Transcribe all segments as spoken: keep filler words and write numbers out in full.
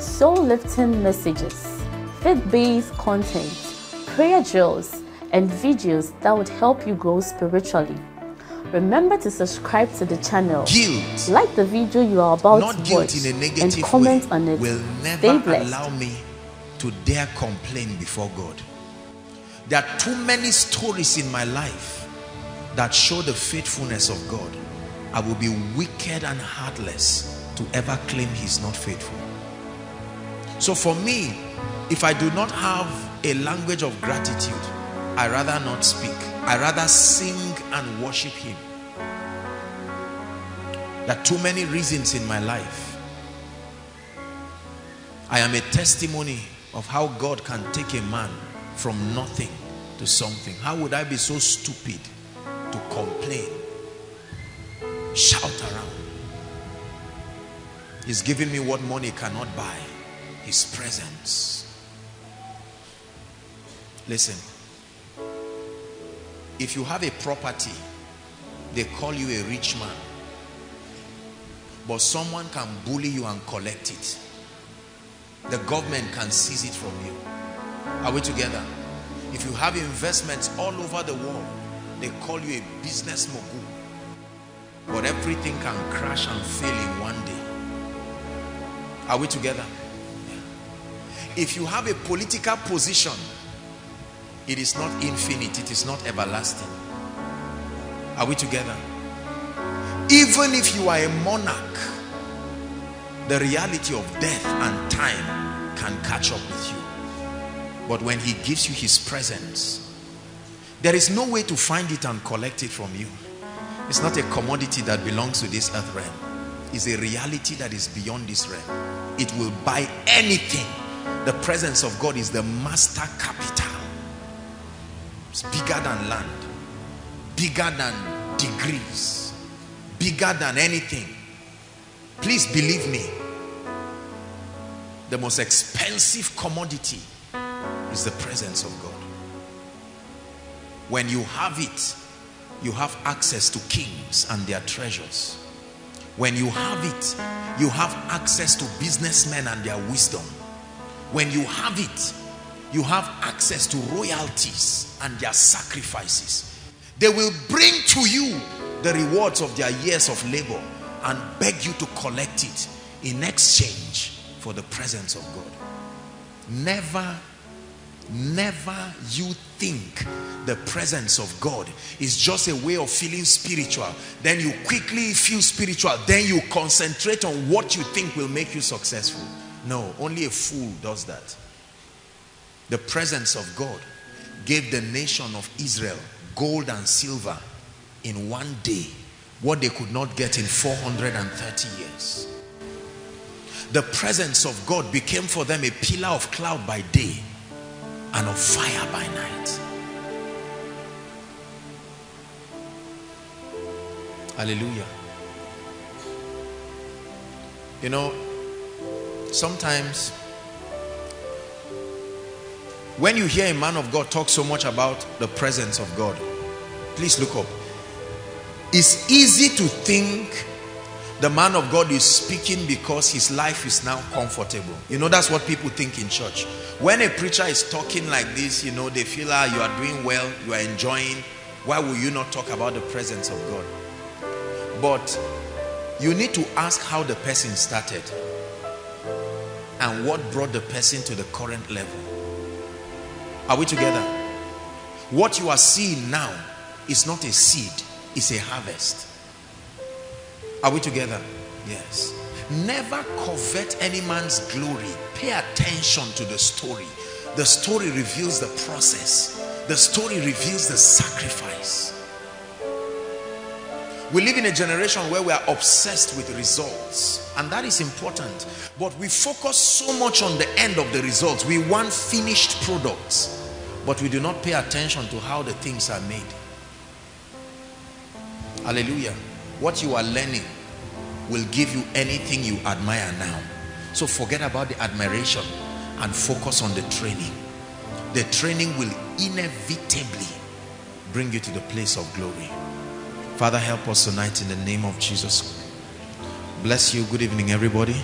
soul-lifting messages, faith-based content, prayer drills, and videos that would help you grow spiritually. Remember to subscribe to the channel, guilt, like the video you are about not to watch, in a and comment way, on it. Will never Stay blessed. Allow me to dare complain before God. There are too many stories in my life that show the faithfulness of God. I will be wicked and heartless to ever claim he's not faithful. So for me, if I do not have a language of gratitude, I rather not speak. I rather sing and worship him. There are too many reasons in my life. I am a testimony of how God can take a man from nothing to something. How would I be so stupid to complain? Shout around. He's giving me what money cannot buy, his presence. Listen, if you have a property, they call you a rich man, but someone can bully you and collect it. The government can seize it from you. Are we together? If you have investments all over the world, they call you a business mogul. But everything can crash and fail in one day. Are we together? Yeah. If you have a political position, it is not infinite, it is not everlasting. Are we together? Even if you are a monarch, the reality of death and time can catch up with you. But when he gives you his presence, there is no way to find it and collect it from you. It's not a commodity that belongs to this earth realm. It's a reality that is beyond this realm. It will buy anything. The presence of God is the master capital. It's bigger than land, bigger than degrees, bigger than anything. Please believe me. The most expensive commodity is the presence of God. When you have it, you have access to kings and their treasures. When you have it, you have access to businessmen and their wisdom. When you have it, you have access to royalties and their sacrifices. They will bring to you the rewards of their years of labor and beg you to collect it in exchange for the presence of God. Never Never you think the presence of God is just a way of feeling spiritual. Then you quickly feel spiritual. Then you concentrate on what you think will make you successful. No, only a fool does that. The presence of God gave the nation of Israel gold and silver in one day, what they could not get in four hundred thirty years. The presence of God became for them a pillar of cloud by day and of fire by night. Hallelujah. You know, sometimes when you hear a man of God talk so much about the presence of God, please look up. It's easy to think the man of God is speaking because his life is now comfortable. You know, that's what people think in church. When a preacher is talking like this, you know, they feel, ah, you are doing well, you are enjoying. Why will you not talk about the presence of God? But you need to ask how the person started and what brought the person to the current level. Are we together? What you are seeing now is not a seed, it's a harvest. Are we together? Yes. Never covet any man's glory. Pay attention to the story. The story reveals the process. The story reveals the sacrifice. We live in a generation where we are obsessed with results, and that is important, but we focus so much on the end of the results. We want finished products, but we do not pay attention to how the things are made. Hallelujah. What you are learning will give you anything you admire now. So forget about the admiration and focus on the training. The training will inevitably bring you to the place of glory. Father, help us tonight in the name of Jesus. Bless you. Good evening, everybody.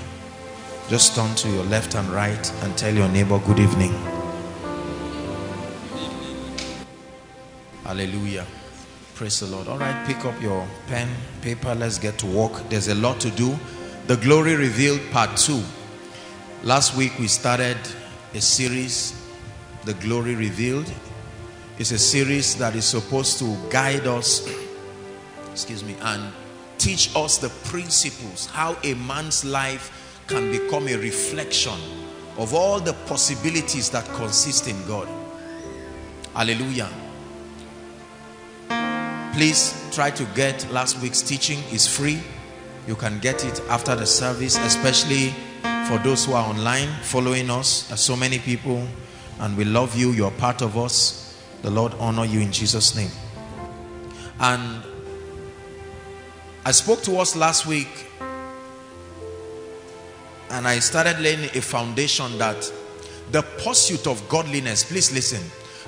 Just turn to your left and right and tell your neighbor, good evening. Good evening. Hallelujah. Praise the Lord. All right, pick up your pen, paper. Let's get to work. There's a lot to do. The Glory Revealed Part two. Last week we started a series, The Glory Revealed. It's a series that is supposed to guide us, excuse me, and teach us the principles, how a man's life can become a reflection of all the possibilities that consist in God. Hallelujah. Please try to get last week's teaching. It's free. You can get it after the service, especially for those who are online following us. There are so many people, and we love you. You're part of us. The Lord honor you in Jesus' name. And I spoke to us last week, and I started laying a foundation that the pursuit of godliness, please listen,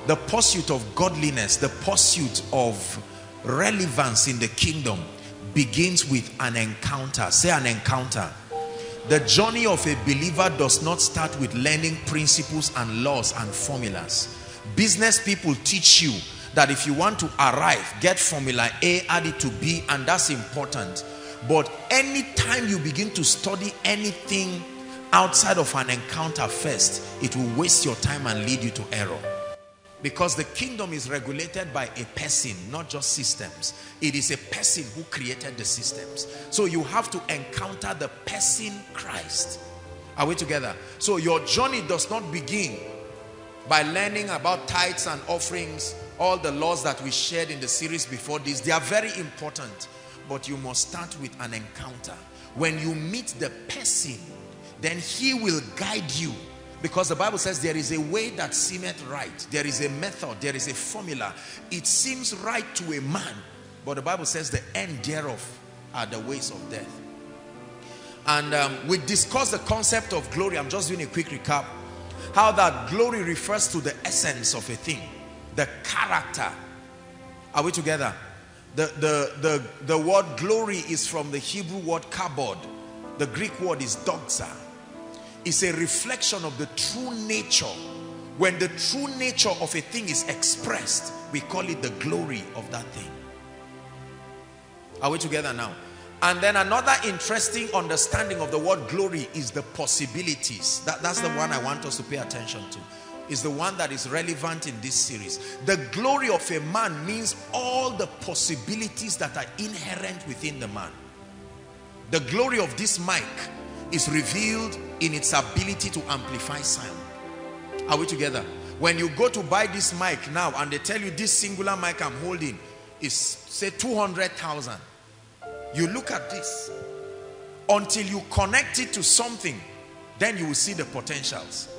the pursuit of godliness, the pursuit of relevance in the kingdom begins with an encounter. Say an encounter. The journey of a believer does not start with learning principles and laws and formulas. Business people teach you that if you want to arrive, get formula A, add it to B, and that's important. But anytime you begin to study anything outside of an encounter first, it will waste your time and lead you to error. Because the kingdom is regulated by a person, not just systems. It is a person who created the systems. So you have to encounter the person Christ. Are we together? So your journey does not begin by learning about tithes and offerings, all the laws that we shared in the series before this. They are very important, but you must start with an encounter. When you meet the person, then he will guide you. Because the Bible says there is a way that seemeth right. There is a method. There is a formula. It seems right to a man. But the Bible says the end thereof are the ways of death. And um, we discussed the concept of glory. I'm just doing a quick recap. How that glory refers to the essence of a thing. The character. Are we together? The, the, the, the word glory is from the Hebrew word kabod. The Greek word is doxa. It's a reflection of the true nature. When the true nature of a thing is expressed, we call it the glory of that thing. Are we together now? And then another interesting understanding of the word glory is the possibilities. That, that's the one I want us to pay attention to. It's the one that is relevant in this series. The glory of a man means all the possibilities that are inherent within the man. The glory of this mic is revealed in its ability to amplify sound. Are we together? When you go to buy this mic now and they tell you this singular mic I'm holding is say two hundred thousand, you look at this until you connect it to something, then you will see the potentials.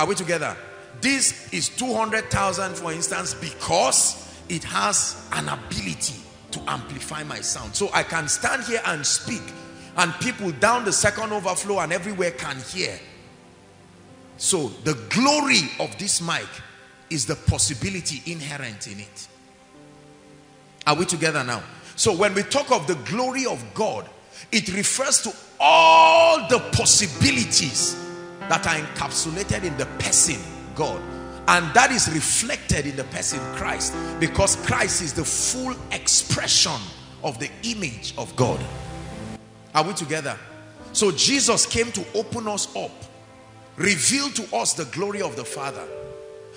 Are we together? This is two hundred thousand, for instance, because it has an ability to amplify my sound. So I can stand here and speak, and people down the second overflow and everywhere can hear. So the glory of this mic is the possibility inherent in it. Are we together now? So when we talk of the glory of God, it refers to all the possibilities that are encapsulated in the person God. And that is reflected in the person Christ, because Christ is the full expression of the image of God. Are we together? So Jesus came to open us up, reveal to us the glory of the Father.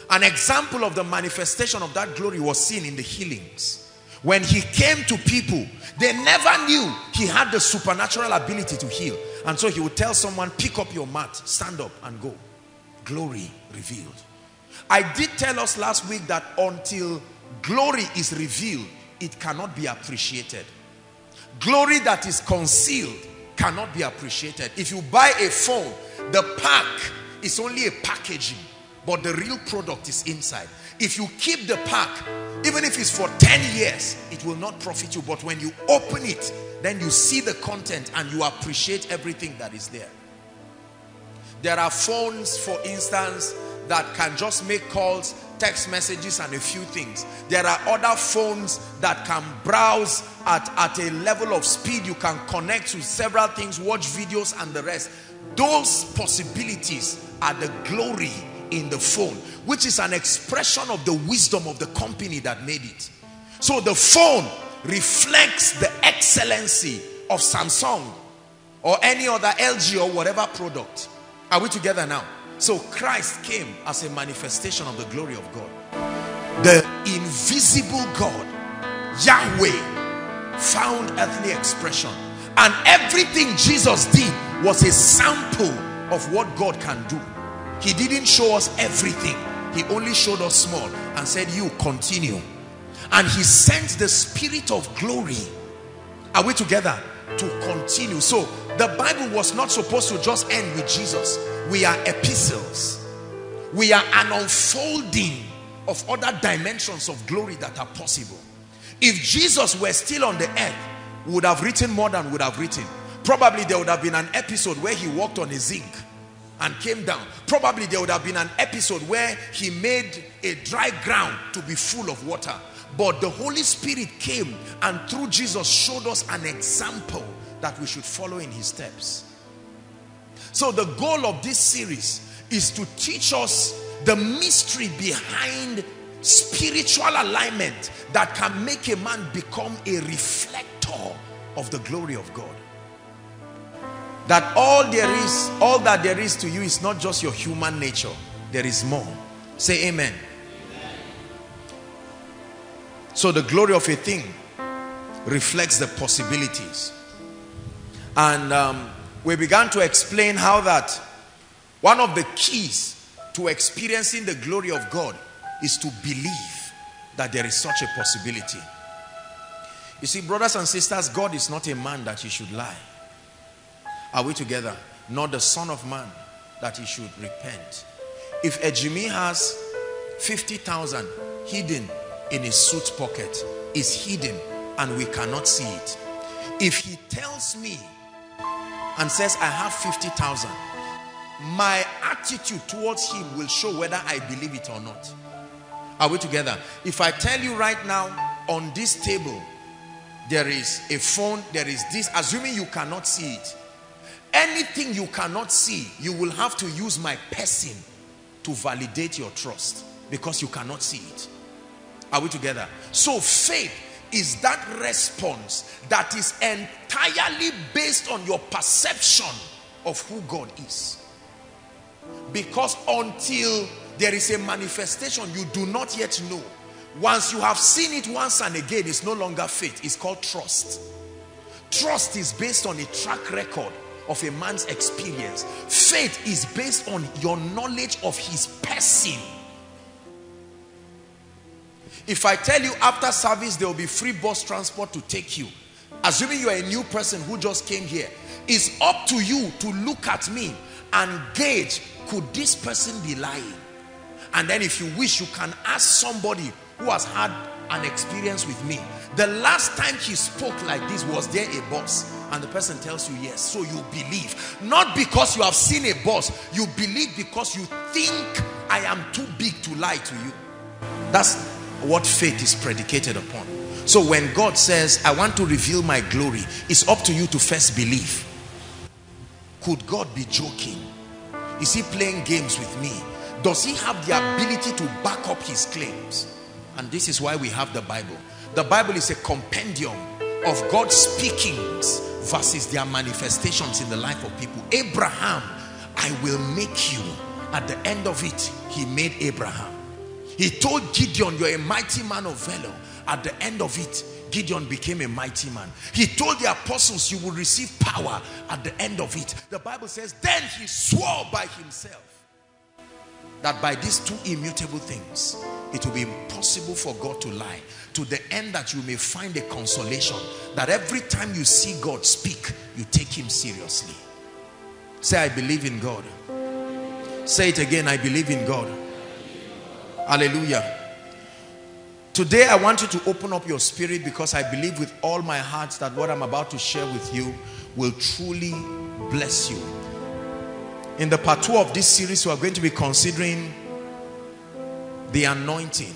An example of the manifestation of that glory was seen in the healings. When he came to people, they never knew he had the supernatural ability to heal. And so he would tell someone, pick up your mat, stand up and go. Glory revealed. I did tell us last week that until glory is revealed, it cannot be appreciated. Glory that is concealed cannot be appreciated. If you buy a phone, the pack is only a packaging, but the real product is inside. If you keep the pack, even if it's for ten years, it will not profit you. But when you open it, then you see the content and you appreciate everything that is there. There are phones, for instance, that can just make calls, text messages, and a few things. There are other phones that can browse at, at a level of speed. You can connect to several things, watch videos, and the rest. Those possibilities are the glory in the phone, which is an expression of the wisdom of the company that made it. So the phone reflects the excellency of Samsung or any other L G or whatever product. Are we together now? So Christ came as a manifestation of the glory of God. The invisible God, Yahweh, found earthly expression. And everything Jesus did was a sample of what God can do. He didn't show us everything. He only showed us small and said, you continue. And he sent the Spirit of glory. Are we together? To continue. So the Bible was not supposed to just end with Jesus. We are epistles. We are an unfolding of other dimensions of glory that are possible. If Jesus were still on the earth, we would have written more than would have written. Probably there would have been an episode where he walked on a zinc and came down. Probably there would have been an episode where he made a dry ground to be full of water. But the Holy Spirit came and through Jesus showed us an example that we should follow in his steps. So the goal of this series is to teach us the mystery behind spiritual alignment that can make a man become a reflector of the glory of God. That all there is, all that there is to you is not just your human nature. There is more. Say amen. Amen. So the glory of a thing reflects the possibilities. And um, we began to explain how that one of the keys to experiencing the glory of God is to believe that there is such a possibility. You see, brothers and sisters, God is not a man that he should lie. Are we together? Not the son of man that he should repent. If Ejimi has fifty thousand hidden in his suit pocket, it's hidden and we cannot see it. If he tells me and says, I have fifty thousand, my attitude towards him will show whether I believe it or not. Are we together? If I tell you right now, on this table, there is a phone, there is this, assuming you cannot see it. Anything you cannot see, you will have to use my person to validate your trust because you cannot see it. Are we together? So faith is that response that is entirely based on your perception of who God is. Because until there is a manifestation, you do not yet know. Once you have seen it once and again, it's no longer faith. It's called trust. Trust is based on a track record of a man's experience. Faith is based on your knowledge of his person. If I tell you after service there will be free bus transport to take you, assuming you are a new person who just came here, it's up to you to look at me and gauge, could this person be lying? And then if you wish, you can ask somebody who has had an experience with me. The last time he spoke like this, was there a bus? And the person tells you yes. So you believe. Not because you have seen a bus. You believe because you think I am too big to lie to you. That's what faith is predicated upon. So when God says, I want to reveal my glory, it's up to you to first believe. Could God be joking? Is he playing games with me? Does he have the ability to back up his claims? And this is why we have the Bible. The Bible is a compendium of God's speakings versus their manifestations in the life of people. Abraham, I will make you. At the end of it, he made Abraham. He told Gideon, you're a mighty man of valor. At the end of it, Gideon became a mighty man. He told the apostles, you will receive power. At the end of it, the Bible says, then he swore by himself. that by these two immutable things, it will be impossible for God to lie, to the end that you may find a consolation that every time you see God speak, you take him seriously. Say, I believe in God. Say it again, I believe in God. Hallelujah. Today I want you to open up your spirit, because I believe with all my heart that what I'm about to share with you will truly bless you. In the part two of this series, we are going to be considering the anointing.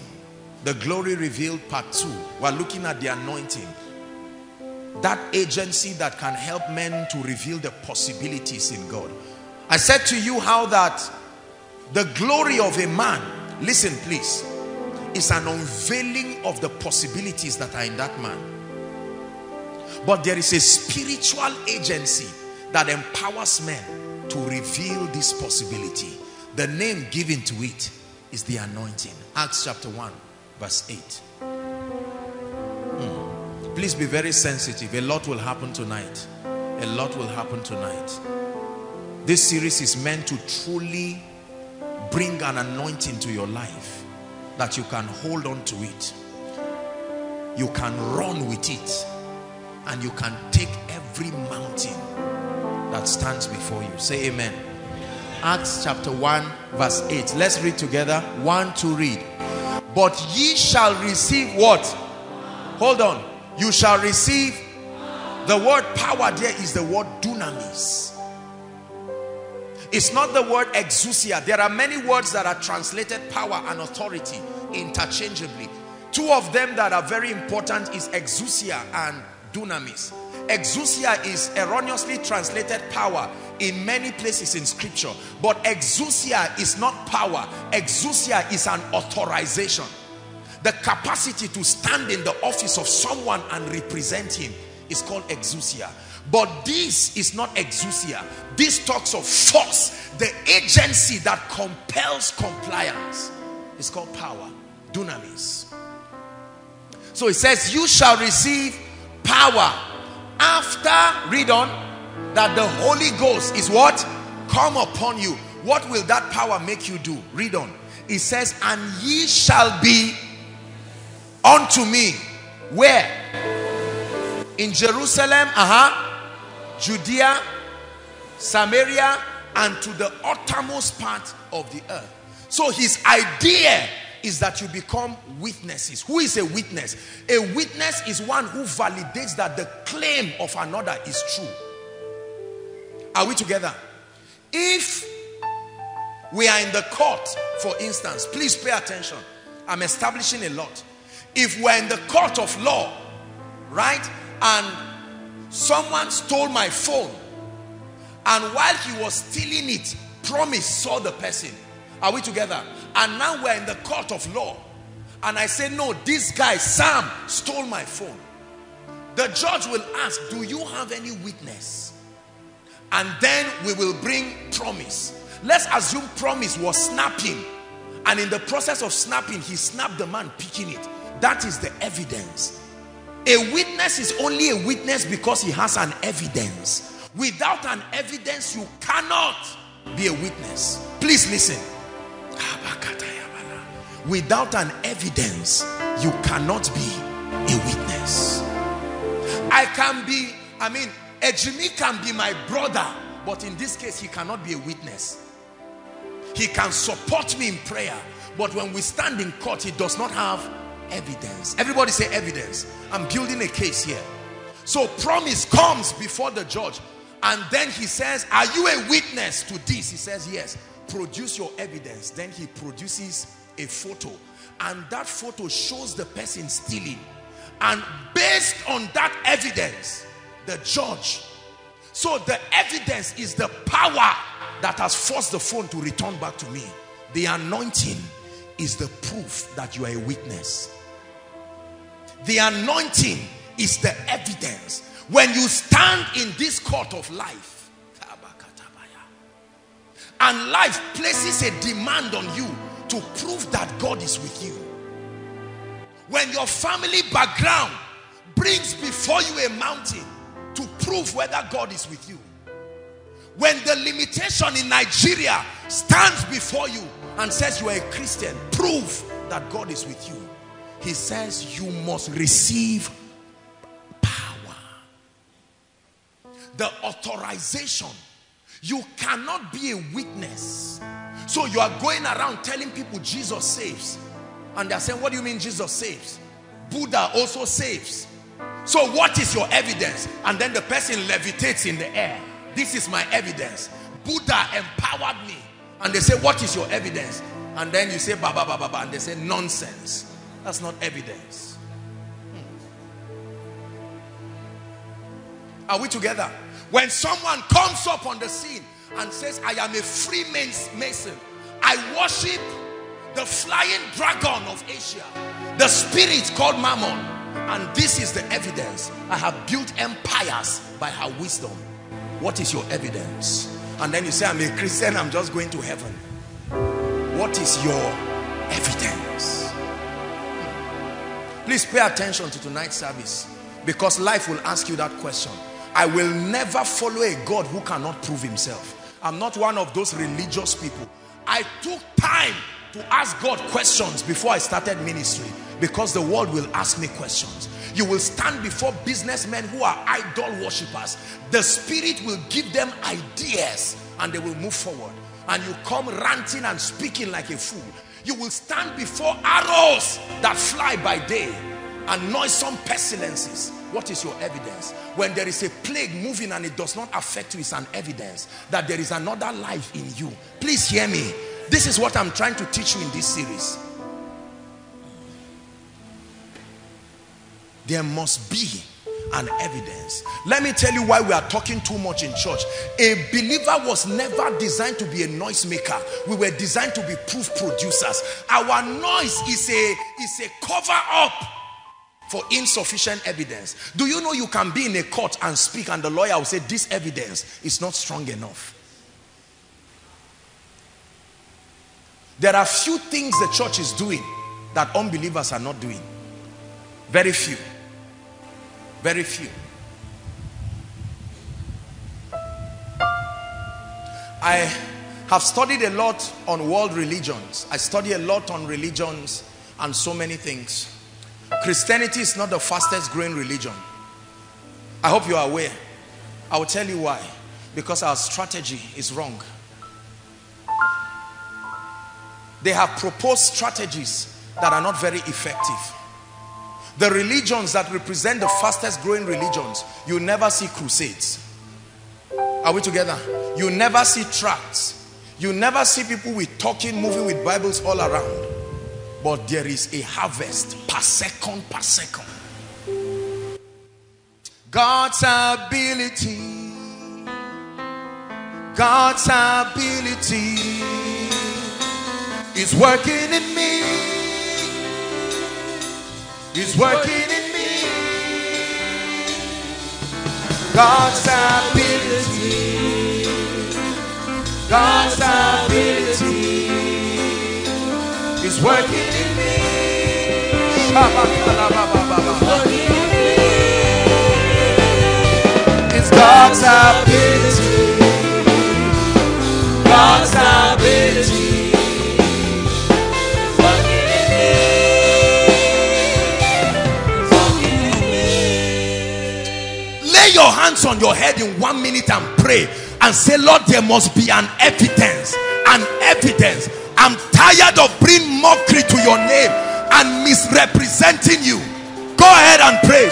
The glory revealed part two. We are looking at the anointing. That agency that can help men to reveal the possibilities in God. I said to you how that the glory of a man, listen please, is an unveiling of the possibilities that are in that man. But there is a spiritual agency that empowers men to reveal this possibility. The name given to it is the anointing. Acts chapter one verse eight. hmm. Please be very sensitive. A lot will happen tonight. A lot will happen tonight. This series is meant to truly bring an anointing to your life that you can hold on to it, you can run with it, and you can take every mountain that stands before you. Say amen. Acts chapter one verse eight. Let's read together. One, two, read. But ye shall receive what? Hold on. You shall receive. The word power there is the word dunamis. It's not the word exousia. There are many words that are translated power and authority interchangeably. Two of them that are very important is exousia and dunamis. Exousia is erroneously translated power in many places in scripture, but exousia is not power. Exousia is an authorization, the capacity to stand in the office of someone and represent him is called exousia. But this is not exousia. This talks of force, the agency that compels compliance is called power, dunamis. So it says, you shall receive power after, read on, that the Holy Ghost is what? Come upon you. What will that power make you do? Read on. It says, and ye shall be unto me. Where? In Jerusalem, uh-huh, Judea, Samaria, and to the uttermost part of the earth. So his idea is that you become witnesses. Who is a witness? A witness is one who validates that the claim of another is true. Are we together? If we are in the court, for instance, please pay attention. I'm establishing a lot. If we're in the court of law, right, and someone stole my phone, and while he was stealing it, promise saw the person. Are we together? And now we're in the court of law, and I say, no, this guy Sam stole my phone. The judge will ask, do you have any witness? And then we will bring promise. Let's assume promise was snapping, and in the process of snapping, he snapped the man picking it. That is the evidence. A witness is only a witness because he has an evidence. Without an evidence, you cannot be a witness. Please listen. Without an evidence, you cannot be a witness. I can be, I mean, Ejimi can be my brother, but in this case, he cannot be a witness. He can support me in prayer, but when we stand in court, he does not have evidence. Everybody say evidence. I'm building a case here. So promise comes before the judge, and then he says, are you a witness to this? He says, yes. Produce your evidence. Then he produces a photo, and that photo shows the person stealing, and based on that evidence, the judge. So the evidence is the power that has forced the phone to return back to me. The anointing is the proof that you are a witness. The anointing is the evidence. When you stand in this court of life, and life places a demand on you to prove that God is with you. When your family background brings before you a mountain to prove whether God is with you. When the limitation in Nigeria stands before you and says you are a Christian, prove that God is with you. He says you must receive power. The authorization. You cannot be a witness. So you are going around telling people Jesus saves. And they are saying, what do you mean Jesus saves? Buddha also saves. So what is your evidence? And then the person levitates in the air. This is my evidence. Buddha empowered me. And they say, what is your evidence? And then you say, ba, ba, ba, ba, ba. And they say, nonsense. That's not evidence. Hmm. Are we together? When someone comes up on the scene and says, I am a Freemason. I worship the flying dragon of Asia, the spirit called Mammon. And this is the evidence. I have built empires by her wisdom. What is your evidence? And then you say, I'm a Christian, I'm just going to heaven. What is your evidence? Please pay attention to tonight's service, because life will ask you that question. I will never follow a God who cannot prove himself. I'm not one of those religious people. I took time to ask God questions before I started ministry, because the world will ask me questions. You will stand before businessmen who are idol worshippers. The spirit will give them ideas and they will move forward. And you come ranting and speaking like a fool. You will stand before arrows that fly by day and noisome pestilences. What is your evidence? When there is a plague moving and it does not affect you, it's an evidence that there is another life in you. Please hear me. This is what I'm trying to teach you in this series. There must be an evidence. Let me tell you why we are talking too much in church. A believer was never designed to be a noisemaker. We were designed to be proof producers. Our noise is a, is a cover up for insufficient evidence. Do you know you can be in a court and speak and the lawyer will say, this evidence is not strong enough. There are few things the church is doing that unbelievers are not doing. Very few. Very few. I have studied a lot on world religions. I study a lot on religions and so many things. Christianity is not the fastest growing religion. I hope you are aware. I will tell you why. Because our strategy is wrong. They have proposed strategies that are not very effective. The religions that represent the fastest growing religions, you never see crusades. Are we together? You never see tracts. You never see people with talking, moving with Bibles all around. But there is a harvest per second, per second. God's ability. God's ability is working in me. It's working in me. God's ability. God's ability is working in me. It's God's ability. God's ability. Your hands on your head in one minute and pray and say, Lord, there must be an evidence, an evidence. I'm tired of bringing mockery to your name and misrepresenting you. Go ahead and pray.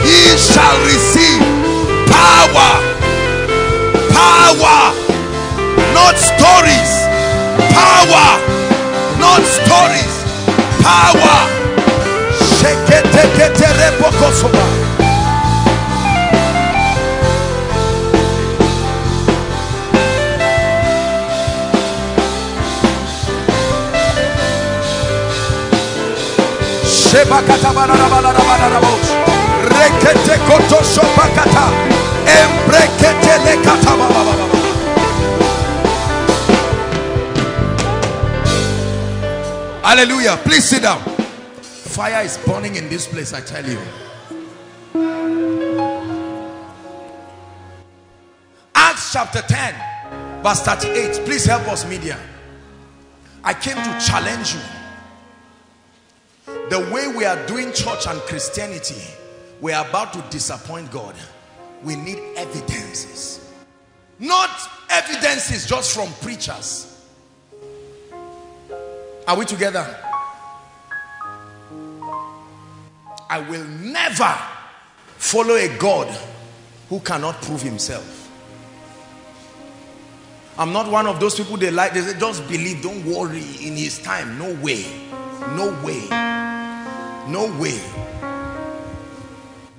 He shall receive power, power, not stories, power, not stories, power. Hallelujah. Please sit down. Fire is burning in this place, I tell you. Acts Acts chapter ten, verse thirty-eight. Please help us, media. I came to challenge you. The way we are doing church and Christianity, we are about to disappoint God. We need evidences. Not evidences just from preachers. Are we together? I will never follow a God who cannot prove himself. I'm not one of those people they like, they say, just believe, don't worry, in his time. No way, no way, no way.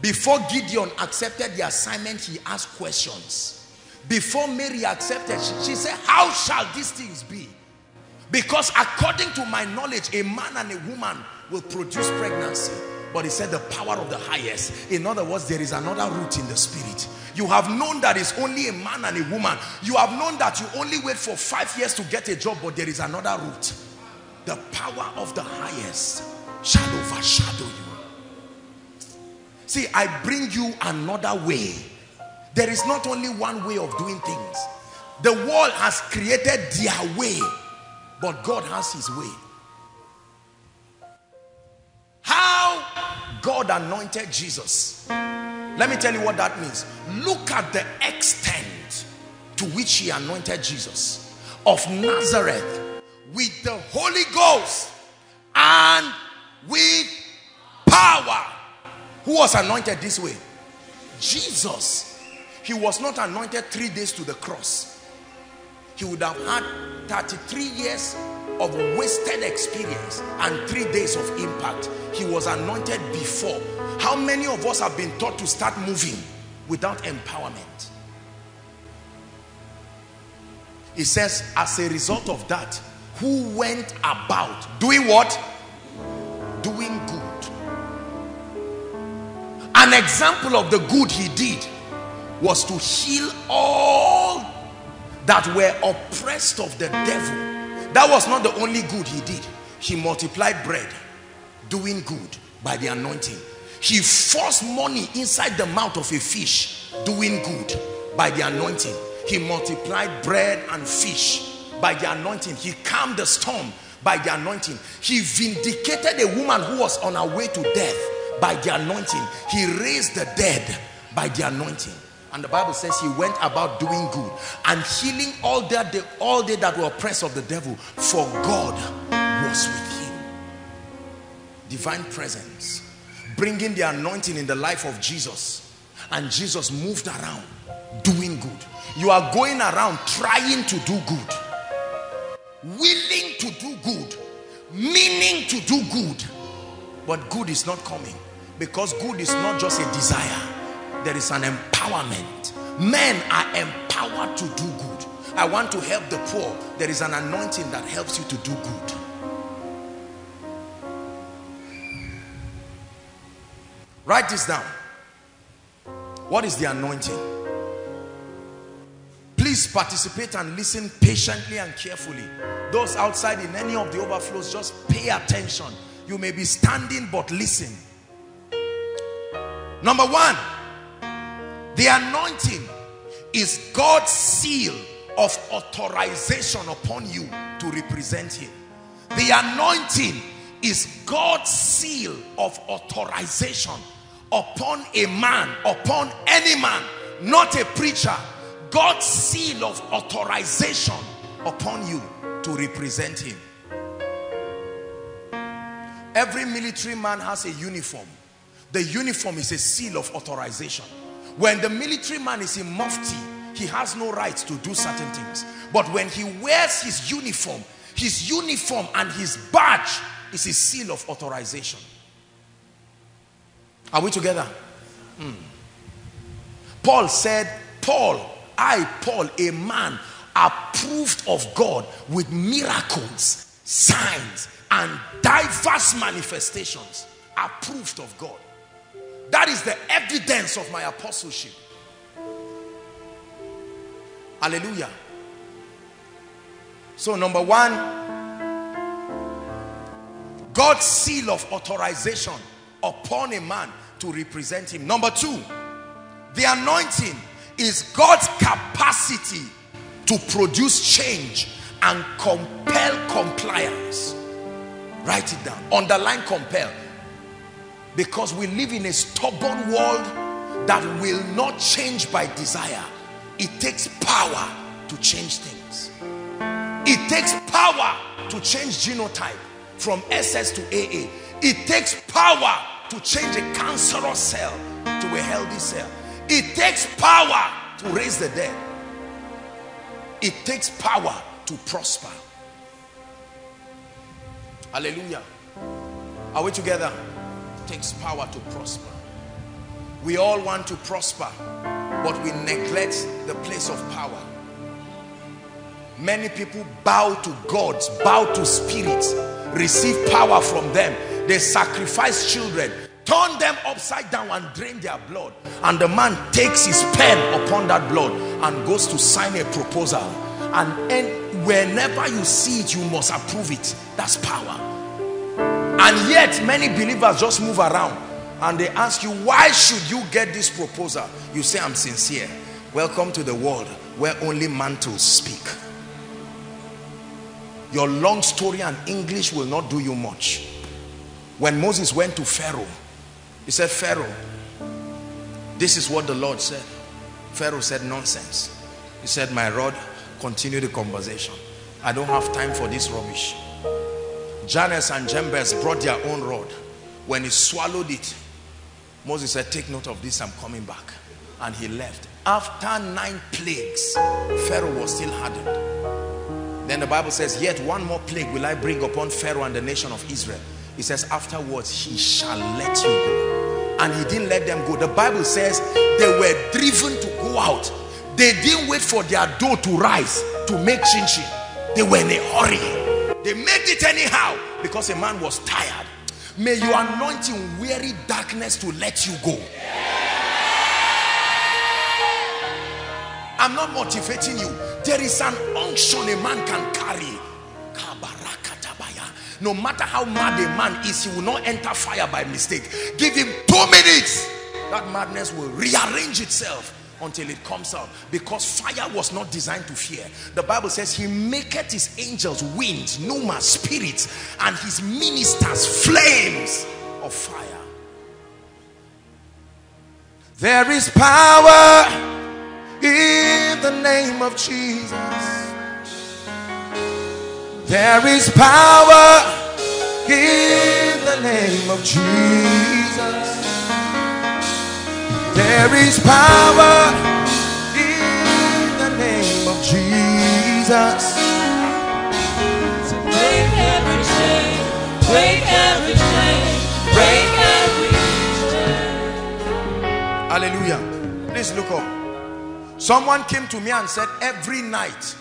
Before Gideon accepted the assignment, he asked questions. Before Mary accepted, she, she said, how shall these things be? Because according to my knowledge, a man and a woman will produce pregnancy. But he said the power of the highest. In other words, there is another root in the spirit. You have known that it's only a man and a woman. You have known that you only wait for five years to get a job, but there is another root. The power of the highest shall overshadow you. See, I bring you another way. There is not only one way of doing things. The world has created their way, but God has his way. How God anointed Jesus. Let me tell you what that means. Look at the extent to which he anointed Jesus of Nazareth with the Holy Ghost and with power. Who was anointed this way? Jesus. He was not anointed three days to the cross. He would have had thirty-three years of wasted experience and three days of impact. He was anointed before. How many of us have been taught to start moving without empowerment? It says, as a result of that, who went about doing what? Doing good. An example of the good he did was to heal all that were oppressed of the devil. That was not the only good he did. He multiplied bread, doing good by the anointing. He forced money inside the mouth of a fish, doing good by the anointing. He multiplied bread and fish by the anointing. He calmed the storm by the anointing. He vindicated a woman who was on her way to death by the anointing. He raised the dead by the anointing. And the Bible says he went about doing good and healing all that they, all they that were oppressed of the devil, for God was with him. Divine presence, bringing the anointing in the life of Jesus, and Jesus moved around doing good. You are going around trying to do good, willing to do good, meaning to do good, but good is not coming, because good is not just a desire. There is an empowerment. Men are empowered to do good. I want to help the poor. There is an anointing that helps you to do good. Write this down. What is the anointing? Please participate and listen patiently and carefully. Those outside in any of the overflows, just pay attention. You may be standing, but listen. Number one, the anointing is God's seal of authorization upon you to represent him. The anointing is God's seal of authorization upon a man, upon any man, not a preacher. God's seal of authorization upon you to represent him. Every military man has a uniform. The uniform is a seal of authorization. When the military man is in mufti, he has no right to do certain things. But when he wears his uniform, his uniform and his badge is his seal of authorization. Are we together? Mm. Paul said, Paul, I, Paul, a man approved of God with miracles, signs, and diverse manifestations. Approved of God. That is the evidence of my apostleship. Hallelujah. So number one, God's seal of authorization upon a man to represent him. Number two, the anointing is God's capacity capacity to produce change and compel compliance. Write it down. Underline compel. Because we live in a stubborn world that will not change by desire. It takes power to change things. It takes power to change genotype from S S to A A. It takes power to change a cancerous cell to a healthy cell. It takes power to raise the dead. It takes power to prosper. Hallelujah. Are we together? It takes power to prosper. We all want to prosper, but we neglect the place of power. Many people bow to gods, bow to spirits, receive power from them. They sacrifice children, turn them upside down and drain their blood. And the man takes his pen upon that blood and goes to sign a proposal. And, and whenever you see it, you must approve it. That's power. And yet many believers just move around and they ask you, why should you get this proposal? You say, I'm sincere. Welcome to the world where only mantles speak. Your long story and English will not do you much. When Moses went to Pharaoh, he said, Pharaoh, this is what the Lord said. Pharaoh said, nonsense. He said, my rod, continue the conversation. I don't have time for this rubbish. Jannes and Jambres brought their own rod. When he swallowed it, Moses said, take note of this, I'm coming back. And he left. After nine plagues, Pharaoh was still hardened. Then the Bible says, yet one more plague will I bring upon Pharaoh and the nation of Israel. It says, afterwards, he shall let you go. And he didn't let them go. The Bible says they were driven to go out. They didn't wait for their dough to rise to make chin-chin. They were in a hurry. They made it anyhow because a man was tired. May your anointing weary darkness to let you go. I'm not motivating you. There is an unction a man can carry. No matter how mad a man is, he will not enter fire by mistake. Give him two minutes. That madness will rearrange itself until it comes out. Because fire was not designed to fear. The Bible says he maketh his angels winds, pneuma, spirits, and his ministers flames of fire. There is power in the name of Jesus. There is power in the name of Jesus. There is power in the name of Jesus. So break every chain, break every chain, break every chain. Hallelujah. Please look up. Someone came to me and said, every night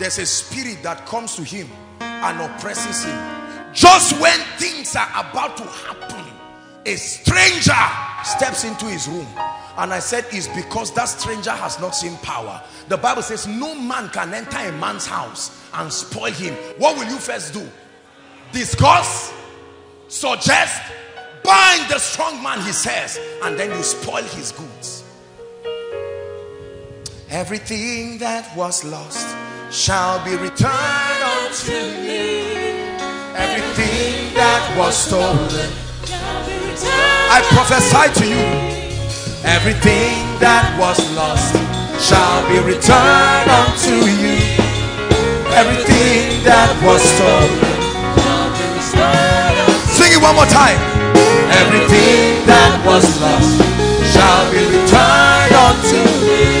there's a spirit that comes to him and oppresses him. Just when things are about to happen, a stranger steps into his room. And I said, it's because that stranger has not seen power. The Bible says no man can enter a man's house and spoil him. What will you first do? Discuss, suggest, bind the strong man, he says, and then you spoil his goods. Everything that was lost shall be returned unto me. Everything that was stolen, I prophesy to you, everything that was lost shall be returned unto you. Everything that was stolen, sing it one more time. Everything that was lost shall be returned unto me.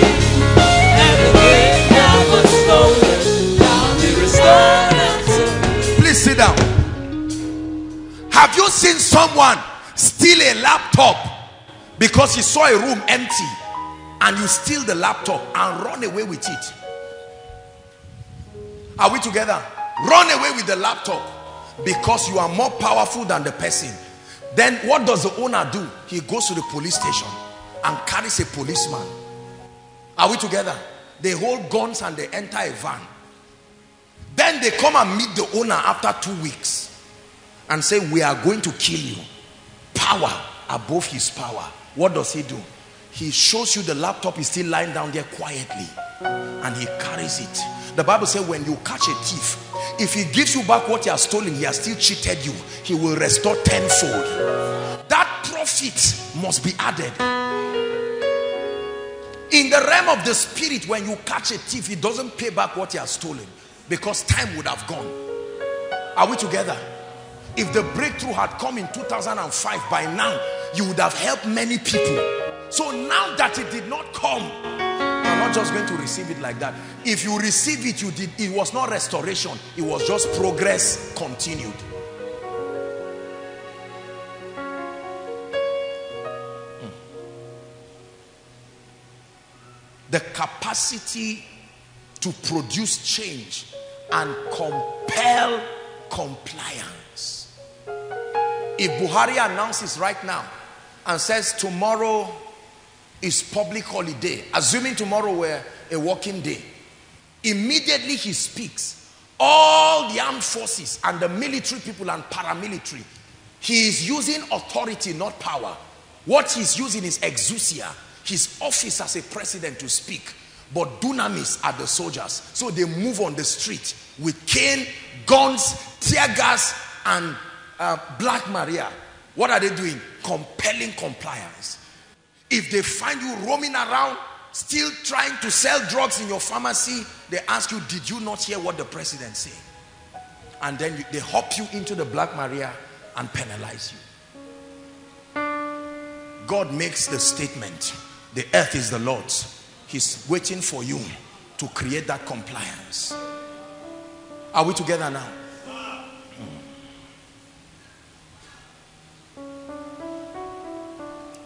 Please sit down. Have you seen someone steal a laptop because he saw a room empty and you steal the laptop and run away with it? Are we together? Run away with the laptop because you are more powerful than the person. Then what does the owner do? He goes to the police station and carries a policeman. Are we together? They hold guns and they enter a van. Then they come and meet the owner after two weeks and say, we are going to kill you. Power above his power. What does he do? He shows you the laptop is still lying down there quietly. and he carries it. The Bible says when you catch a thief, if he gives you back what he has stolen, he has still cheated you. He will restore tenfold. That profit must be added. In the realm of the spirit, when you catch a thief, he doesn't pay back what he has stolen, because time would have gone. Are we together? If the breakthrough had come in two thousand five, by now, you would have helped many people. So now that it did not come, you're not just going to receive it like that. If you receive it, you did. It was not restoration. It was just progress continued. The capacity to produce change and compel compliance. If Buhari announces right now and says tomorrow is public holiday, assuming tomorrow were a working day, immediately he speaks, all the armed forces and the military people and paramilitary, he is using authority, not power. What he's using is exousia, his office as a president to speak. But dunamis are the soldiers. So they move on the street with cane, guns, tear gas, and uh, Black Maria. What are they doing? Compelling compliance. If they find you roaming around, still trying to sell drugs in your pharmacy, they ask you, did you not hear what the president said? And then you, they hop you into the Black Maria and penalize you. God makes the statement, the earth is the Lord's. He's waiting for you to create that compliance. Are we together now? Hmm.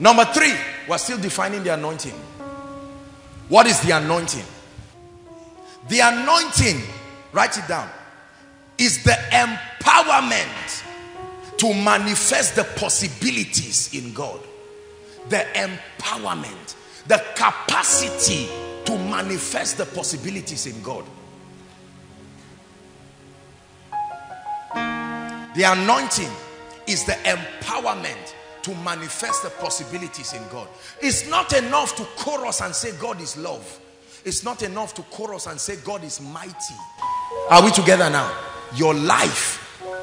Number three, we're still defining the anointing. What is the anointing? The anointing, write it down, is the empowerment to manifest the possibilities in God. The empowerment. The capacity to manifest the possibilities in God. The anointing is the empowerment to manifest the possibilities in God. It's not enough to chorus and say God is love. It's not enough to chorus and say God is mighty. Are we together now? Your life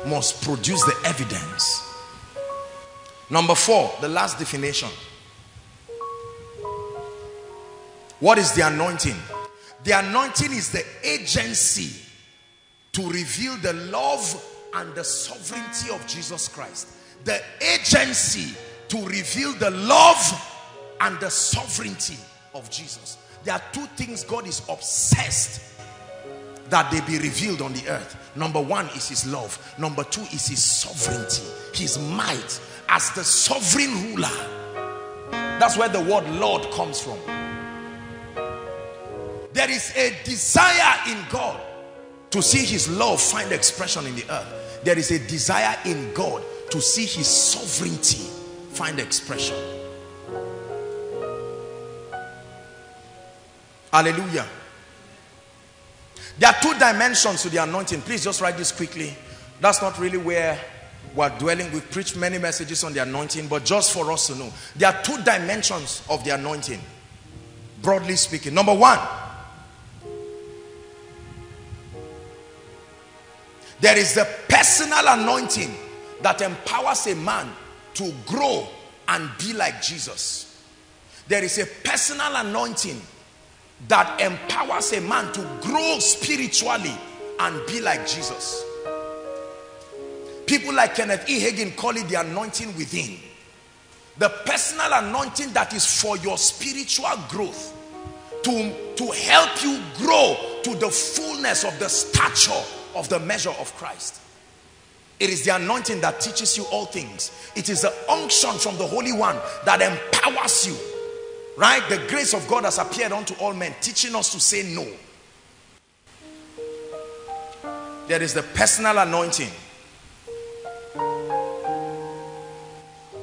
must produce the evidence. Number four, the last definition. What is the anointing? The anointing is the agency to reveal the love and the sovereignty of Jesus Christ. The agency to reveal the love and the sovereignty of Jesus. There are two things God is obsessed that they be revealed on the earth. Number one is his love. Number two is his sovereignty, his might as the sovereign ruler. That's where the word Lord comes from. There is a desire in God to see his love find expression in the earth. There is a desire in God to see his sovereignty find expression. Hallelujah. There are two dimensions to the anointing. Please just write this quickly. That's not really where we're dwelling. We've preached many messages on the anointing, but just for us to know, there are two dimensions of the anointing, broadly speaking. Number one, there is the personal anointing that empowers a man to grow and be like Jesus. There is a personal anointing that empowers a man to grow spiritually and be like Jesus. People like Kenneth E. Hagin call it the anointing within. The personal anointing that is for your spiritual growth, to, to help you grow to the fullness of the stature of the measure of Christ. It is the anointing that teaches you all things. It is the unction from the Holy One that empowers you. Right? The grace of God has appeared unto all men, teaching us to say no. There is the personal anointing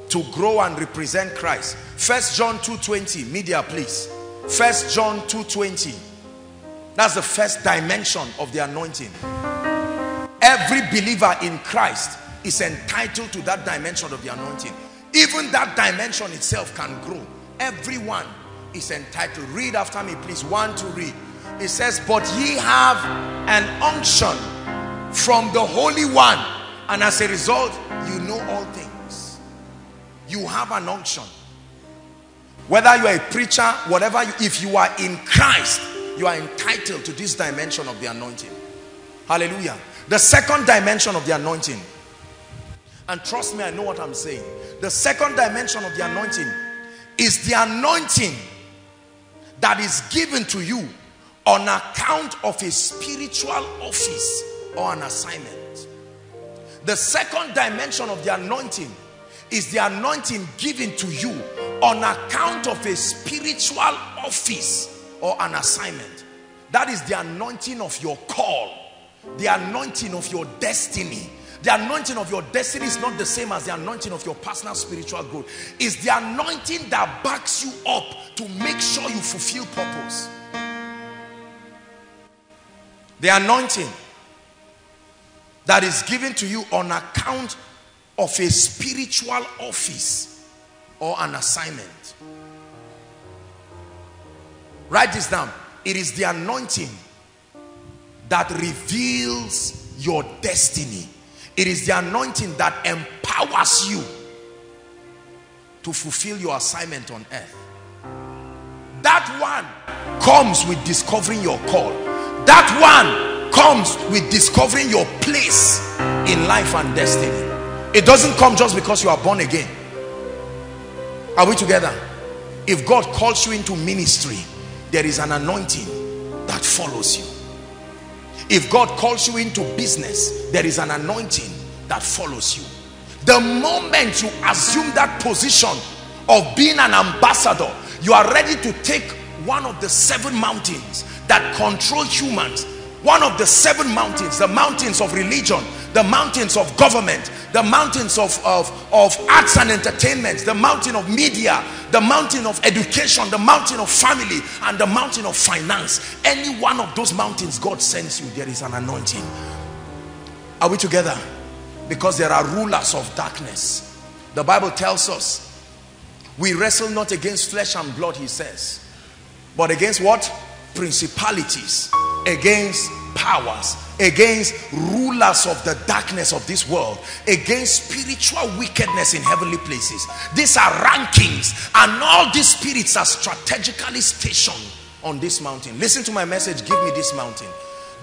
to grow and represent Christ. First John two twenty, media please. First John two twenty. That's the first dimension of the anointing. Every believer in Christ is entitled to that dimension of the anointing. Even that dimension itself can grow. Everyone is entitled. Read after me please. One to read. It says, but ye have an unction from the Holy One, and as a result, you know all things. You have an unction. Whether you are a preacher, whatever, you, if you are in Christ, you are entitled to this dimension of the anointing. Hallelujah. The second dimension of the anointing, and trust me, I know what I'm saying. The second dimension of the anointing is the anointing that is given to you on account of a spiritual office or an assignment. The second dimension of the anointing is the anointing given to you on account of a spiritual office or an assignment. That is the anointing of your call, the anointing of your destiny. The anointing of your destiny is not the same as the anointing of your personal spiritual growth. It's the anointing that backs you up to make sure you fulfill purpose. The anointing that is given to you on account of a spiritual office or an assignment. Write this down. It is the anointing that reveals your destiny. It is the anointing that empowers you to fulfill your assignment on earth. That one comes with discovering your call. That one comes with discovering your place in life and destiny. It doesn't come just because you are born again. Are we together? If God calls you into ministry, there is an anointing that follows you. If God calls you into business, there is an anointing that follows you. The moment you assume that position of being an ambassador, you are ready to take one of the seven mountains that control humans. One of the seven mountains, the mountains of religion, the mountains of government, the mountains of, of, of arts and entertainment, the mountain of media, the mountain of education, the mountain of family, and the mountain of finance. Any one of those mountains God sends you, there is an anointing. Are we together? Because there are rulers of darkness. The Bible tells us, we wrestle not against flesh and blood, he says, but against what? Principalities, against powers, against rulers of the darkness of this world, against spiritual wickedness in heavenly places. These are rankings, and all these spirits are strategically stationed on this mountain. Listen to my message, give me this mountain.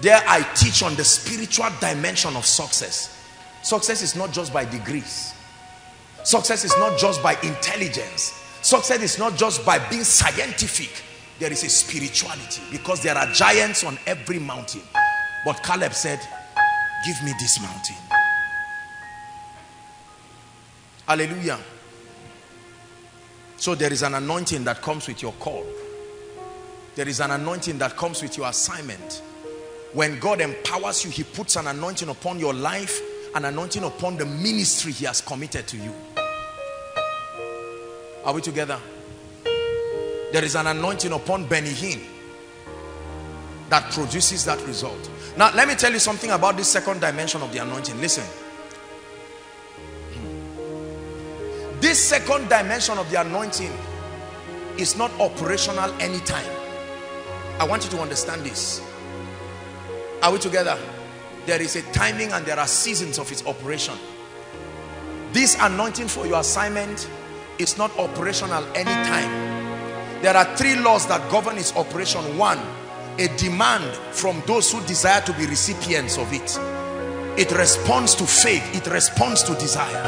There I teach on the spiritual dimension of success. Success is not just by degrees. Success is not just by intelligence. Success is not just by being scientific. There is a spirituality, because there are giants on every mountain. But Caleb said, give me this mountain. Hallelujah. So there is an anointing that comes with your call. There is an anointing that comes with your assignment. When God empowers you, he puts an anointing upon your life, an anointing upon the ministry he has committed to you. Are we together? There is an anointing upon Benny Hinn that produces that result. Now, let me tell you something about this second dimension of the anointing. Listen. This second dimension of the anointing is not operational anytime. I want you to understand this. Are we together? There is a timing and there are seasons of its operation. This anointing for your assignment is not operational anytime. There are three laws that govern its operation. One, a demand from those who desire to be recipients of it. It responds to faith. It responds to desire.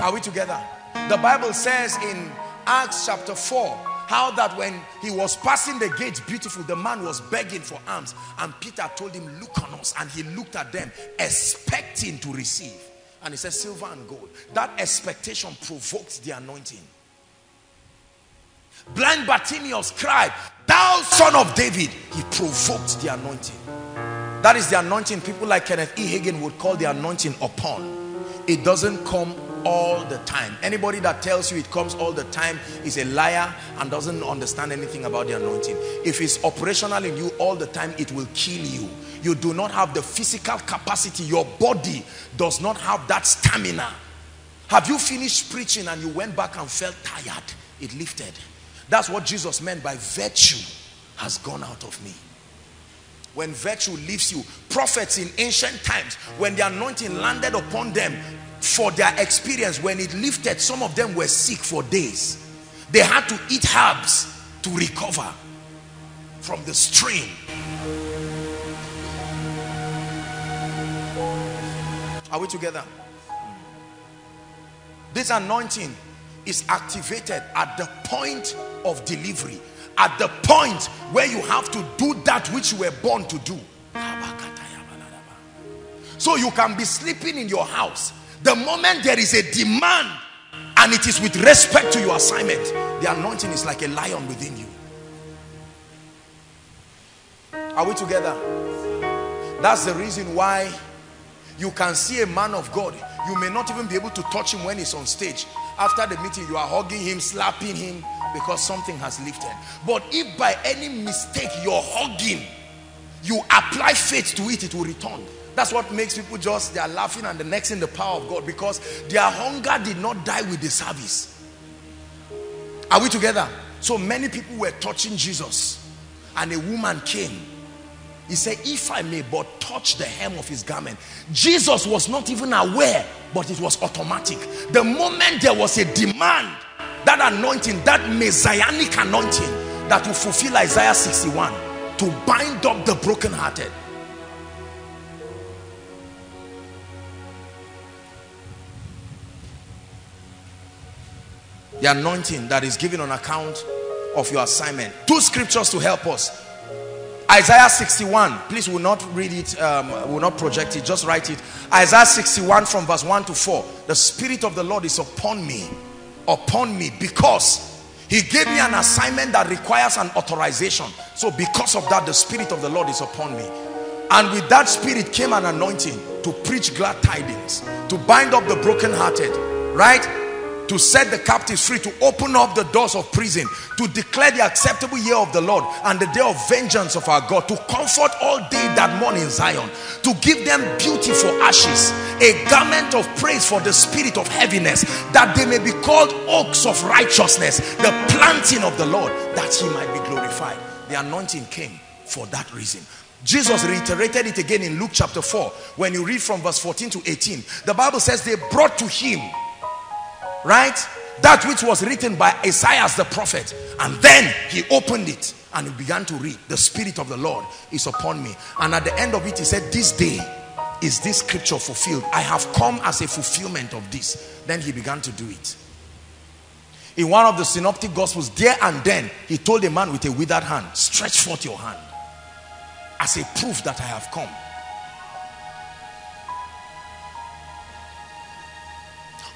Are we together? The Bible says in Acts chapter four, how that when he was passing the gate, beautiful, the man was begging for alms. And Peter told him, look on us. And he looked at them, expecting to receive. And he said, silver and gold. That expectation provoked the anointing. Blind Bartimaeus cried, thou son of David. He provoked the anointing. That is the anointing people like Kenneth E. Hagin would call the anointing upon. It doesn't come all the time. Anybody that tells you it comes all the time is a liar and doesn't understand anything about the anointing. If it's operational in you all the time, it will kill you. You do not have the physical capacity. Your body does not have that stamina. Have you finished preaching and you went back and felt tired? It lifted. That's what Jesus meant by virtue has gone out of me. When virtue leaves you, prophets in ancient times, when the anointing landed upon them, for their experience, when it lifted, some of them were sick for days. They had to eat herbs to recover from the stream. Are we together? This anointing is activated at the point of delivery, at the point where you have to do that which you were born to do. So you can be sleeping in your house. The moment there is a demand, and it is with respect to your assignment, the anointing is like a lion within you. Are we together? That's the reason why you can see a man of God, you may not even be able to touch him when he's on stage. After the meeting, you are hugging him, slapping him, because something has lifted. But if by any mistake you're hugging, you apply faith to it, it will return. That's what makes people just, they are laughing and the next in the power of God, because their hunger did not die with the service. Are we together? So many people were touching Jesus, and a woman came. He said, if I may but touch the hem of his garment. Jesus was not even aware, but it was automatic. The moment there was a demand, that anointing, that messianic anointing that will fulfill Isaiah sixty-one, to bind up the brokenhearted. The anointing that is given on account of your assignment. Two scriptures to help us. Isaiah sixty-one, please will not read it, um, will not project it, just write it. Isaiah sixty-one from verse one to four. The Spirit of the Lord is upon me, upon me, because he gave me an assignment that requires an authorization. So because of that, the Spirit of the Lord is upon me. And with that Spirit came an anointing to preach glad tidings, to bind up the brokenhearted, right? To set the captives free, to open up the doors of prison, to declare the acceptable year of the Lord and the day of vengeance of our God, to comfort all they that mourn in Zion, to give them beauty for ashes, a garment of praise for the spirit of heaviness, that they may be called oaks of righteousness, the planting of the Lord, that he might be glorified. The anointing came for that reason. Jesus reiterated it again in Luke chapter four. When you read from verse fourteen to eighteen, the Bible says they brought to him, right, that which was written by Isaiah the prophet. And then he opened it and he began to read. The Spirit of the Lord is upon me. And at the end of it, he said, this day is this scripture fulfilled. I have come as a fulfillment of this. Then he began to do it. In one of the synoptic gospels, there and then, he told a man with a withered hand, stretch forth your hand as a proof that I have come.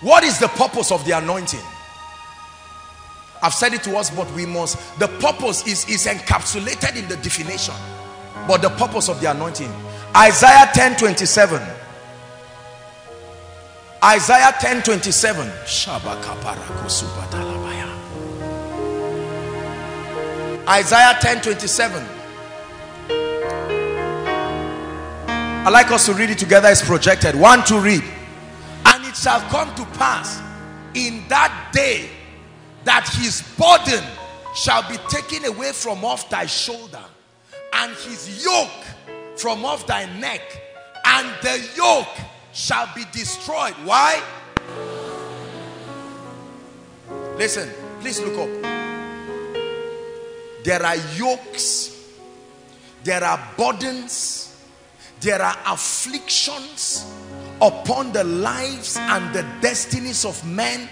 What is the purpose of the anointing? I've said it to us, but we must. The purpose is, is encapsulated in the definition. But the purpose of the anointing. Isaiah ten twenty-seven. Isaiah ten twenty-seven. Isaiah ten twenty-seven. I'd like us to read it together. It's projected. One, two, read. It shall come to pass in that day that his burden shall be taken away from off thy shoulder, and his yoke from off thy neck, and the yoke shall be destroyed. Why? Listen, please look up. There are yokes, there are burdens, there are afflictions upon the lives and the destinies of men,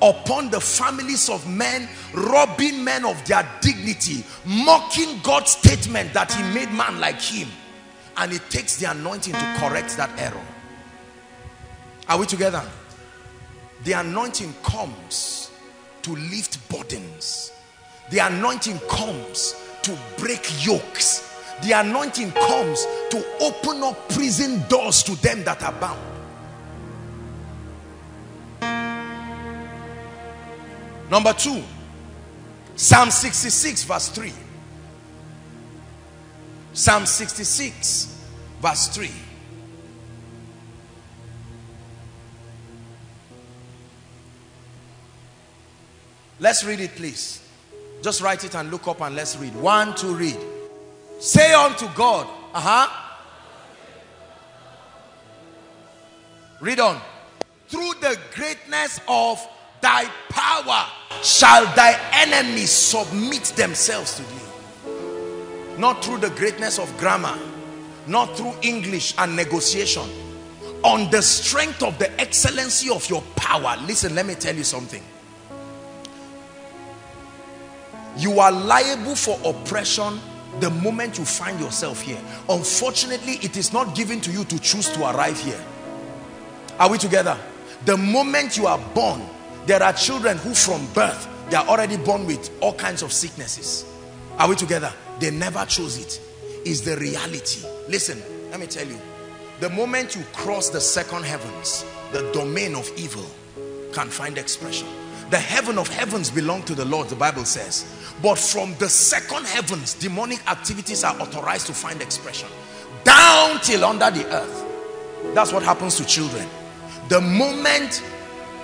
upon the families of men, robbing men of their dignity, mocking God's statement that he made man like him, and it takes the anointing to correct that error. Are we together? The anointing comes to lift burdens. The anointing comes to break yokes. The anointing comes to open up prison doors to them that are bound. Number two, Psalm sixty-six verse three. Psalm sixty-six verse three. Let's read it, please. Just write it and look up and let's read. One, two, read. Say unto God. Uh-huh. Read on. Through the greatness of thy power shall thy enemies submit themselves to thee. Not through the greatness of grammar, not through English and negotiation. On the strength of the excellency of your power. Listen, let me tell you something. You are liable for oppression the moment you find yourself here. Unfortunately, it is not given to you to choose to arrive here. Are we together? The moment you are born, there are children who from birth, they are already born with all kinds of sicknesses. Are we together? They never chose it. It's the reality. Listen, let me tell you. The moment you cross the second heavens, the domain of evil can find expression. The heaven of heavens belong to the Lord, the Bible says. But from the second heavens, demonic activities are authorized to find expression. Down till under the earth. That's what happens to children. The moment,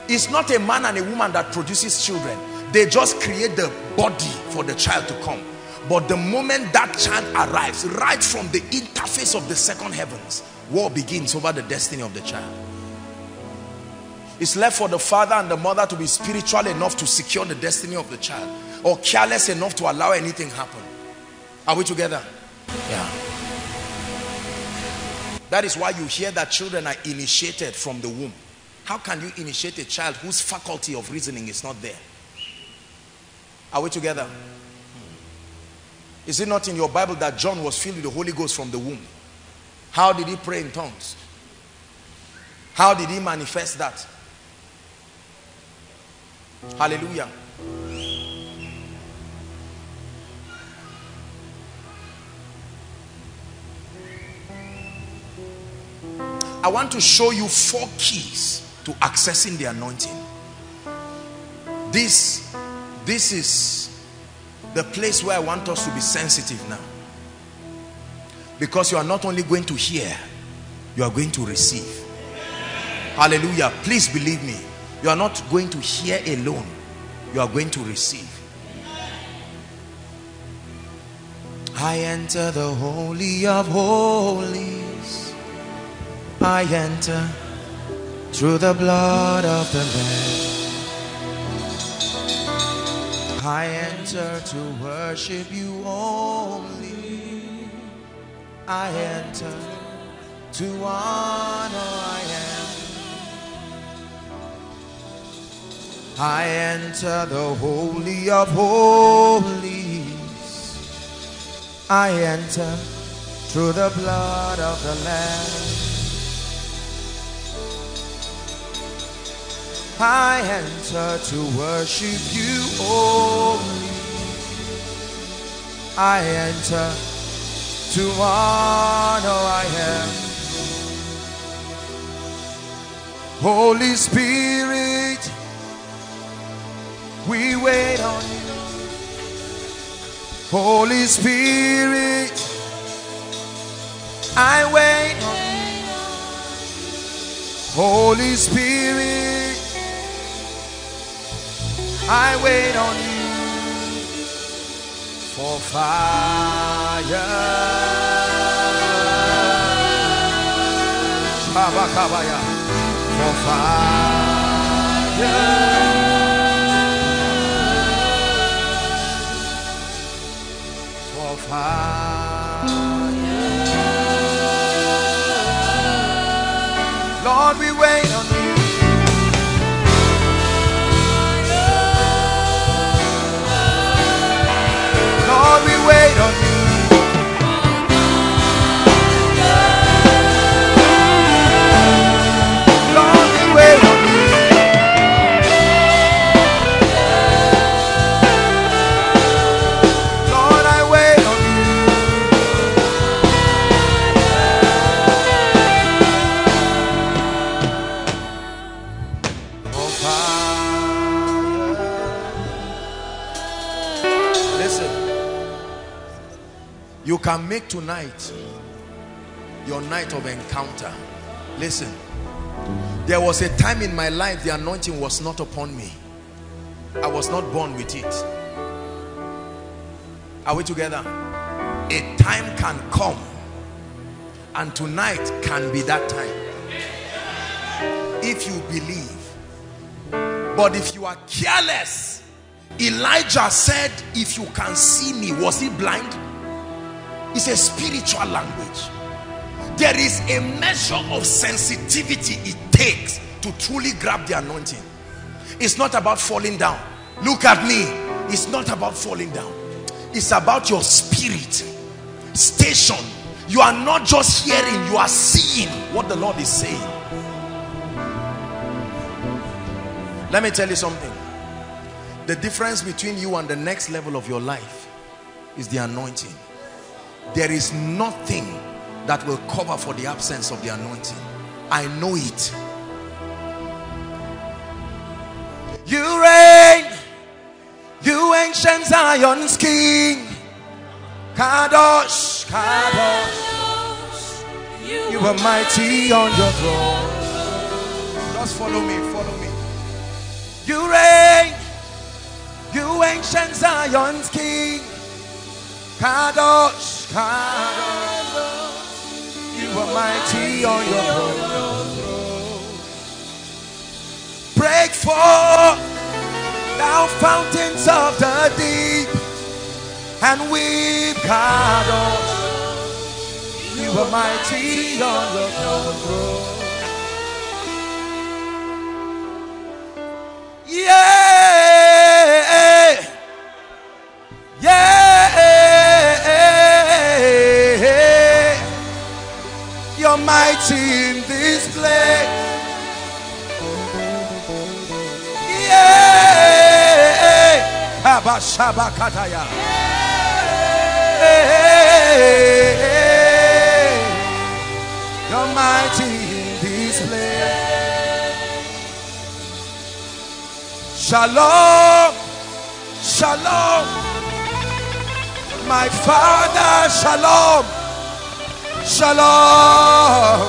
it's not a man and a woman that produces children. They just create the body for the child to come. But the moment that child arrives, right from the interface of the second heavens, war begins over the destiny of the child. It's left for the father and the mother to be spiritual enough to secure the destiny of the child, or careless enough to allow anything happen. Are we together? Yeah. That is why you hear that children are initiated from the womb. How can you initiate a child whose faculty of reasoning is not there? Are we together? Is it not in your Bible that John was filled with the Holy Ghost from the womb? How did he pray in tongues? How did he manifest that? Hallelujah. I want to show you four keys to accessing the anointing. This, this is the place where I want us to be sensitive now. Because you are not only going to hear, you are going to receive. Hallelujah. Please believe me. You are not going to hear alone. You are going to receive. I enter the Holy of Holies. I enter through the blood of the Lamb. I enter to worship you only. I enter to honor I am. I enter the Holy of Holies. I enter through the blood of the Lamb. I enter to worship you only. I enter to honor I am. Holy Spirit, we wait on you. Holy Spirit, I wait on you. Holy Spirit, I wait on you for fire. Kabakabaya for fire. For fire. Lord, we wait on you. Lord, we wait on you. Lord, we wait on you. Lord, I wait on you. Oh, Father. Listen. You can make tonight your night of encounter. Listen, there was a time in my life the anointing was not upon me. I was not born with it. Are we together? A time can come, and tonight can be that time if you believe. But if you are careless, Elijah said, if you can see me. Was he blind? It's a spiritual language. There is a measure of sensitivity it takes to truly grab the anointing. It's not about falling down. Look at me. It's not about falling down. It's about your spirit station. You are not just hearing, you are seeing what the Lord is saying. Let me tell you something. The difference between you and the next level of your life is the anointing. There is nothing that will cover for the absence of the anointing. I know it. You reign, you ancient Zion's king. Kaddosh, Kaddosh, you are mighty on your throne. Just follow me, follow me. You reign, you ancient Zion's king. Kaddosh, Kaddosh, you are mighty on your throne. Break forth, thou fountains of the deep, and weep, Kaddosh, you are mighty on your throne. Yeah, yeah. You're mighty in this place. Yeah. Abashabakataya. Yeah. You're mighty in this place. Shalom. Shalom. My Father, shalom. Shalom,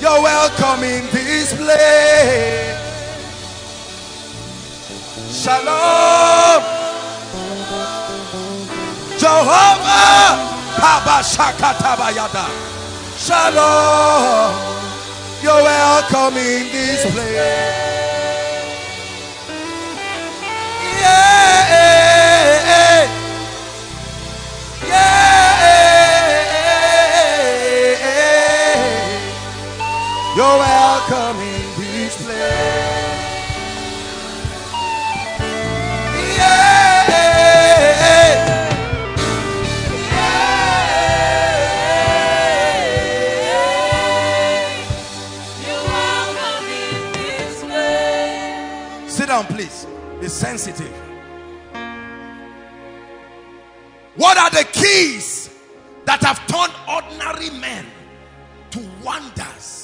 you're welcome in this place. Shalom, Jehovah, Habashakatabayada. Shalom, you're welcome in this place. Yeah, yeah. You're welcome in this place. Yeah. Yeah. You're welcome in this place. Sit down, please. Be sensitive. What are the keys that have turned ordinary men to wonders?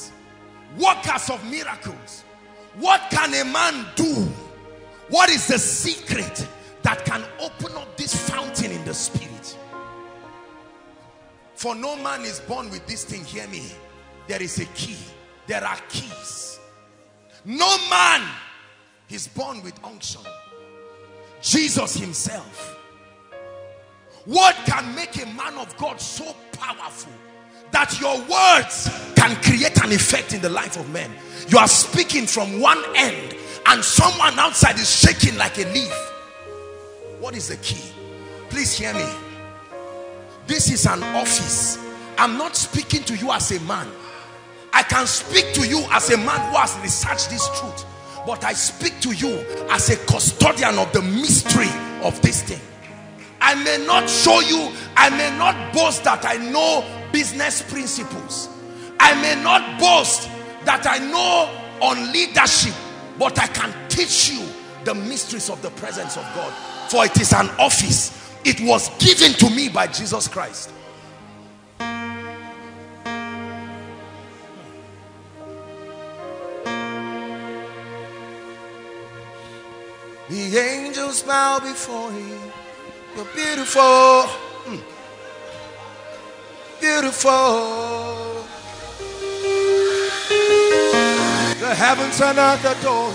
Workers of miracles. What can a man do? What is the secret that can open up this fountain in the spirit? For no man is born with this thing. Hear me. There is a key. There are keys. No man is born with unction. Jesus himself. What can make a man of God so powerful that your words can create an effect in the life of men? You are speaking from one end and someone outside is shaking like a leaf. What is the key? Please hear me. This is an office. I'm not speaking to you as a man. I can speak to you as a man who has researched this truth, but I speak to you as a custodian of the mystery of this thing. I may not show you, I may not boast that I know business principles. I may not boast that I know on leadership, but I can teach you the mysteries of the presence of God, for it is an office. It was given to me by Jesus Christ. The angels bow before him. You're beautiful. Mm. Beautiful. The heavens and earth adore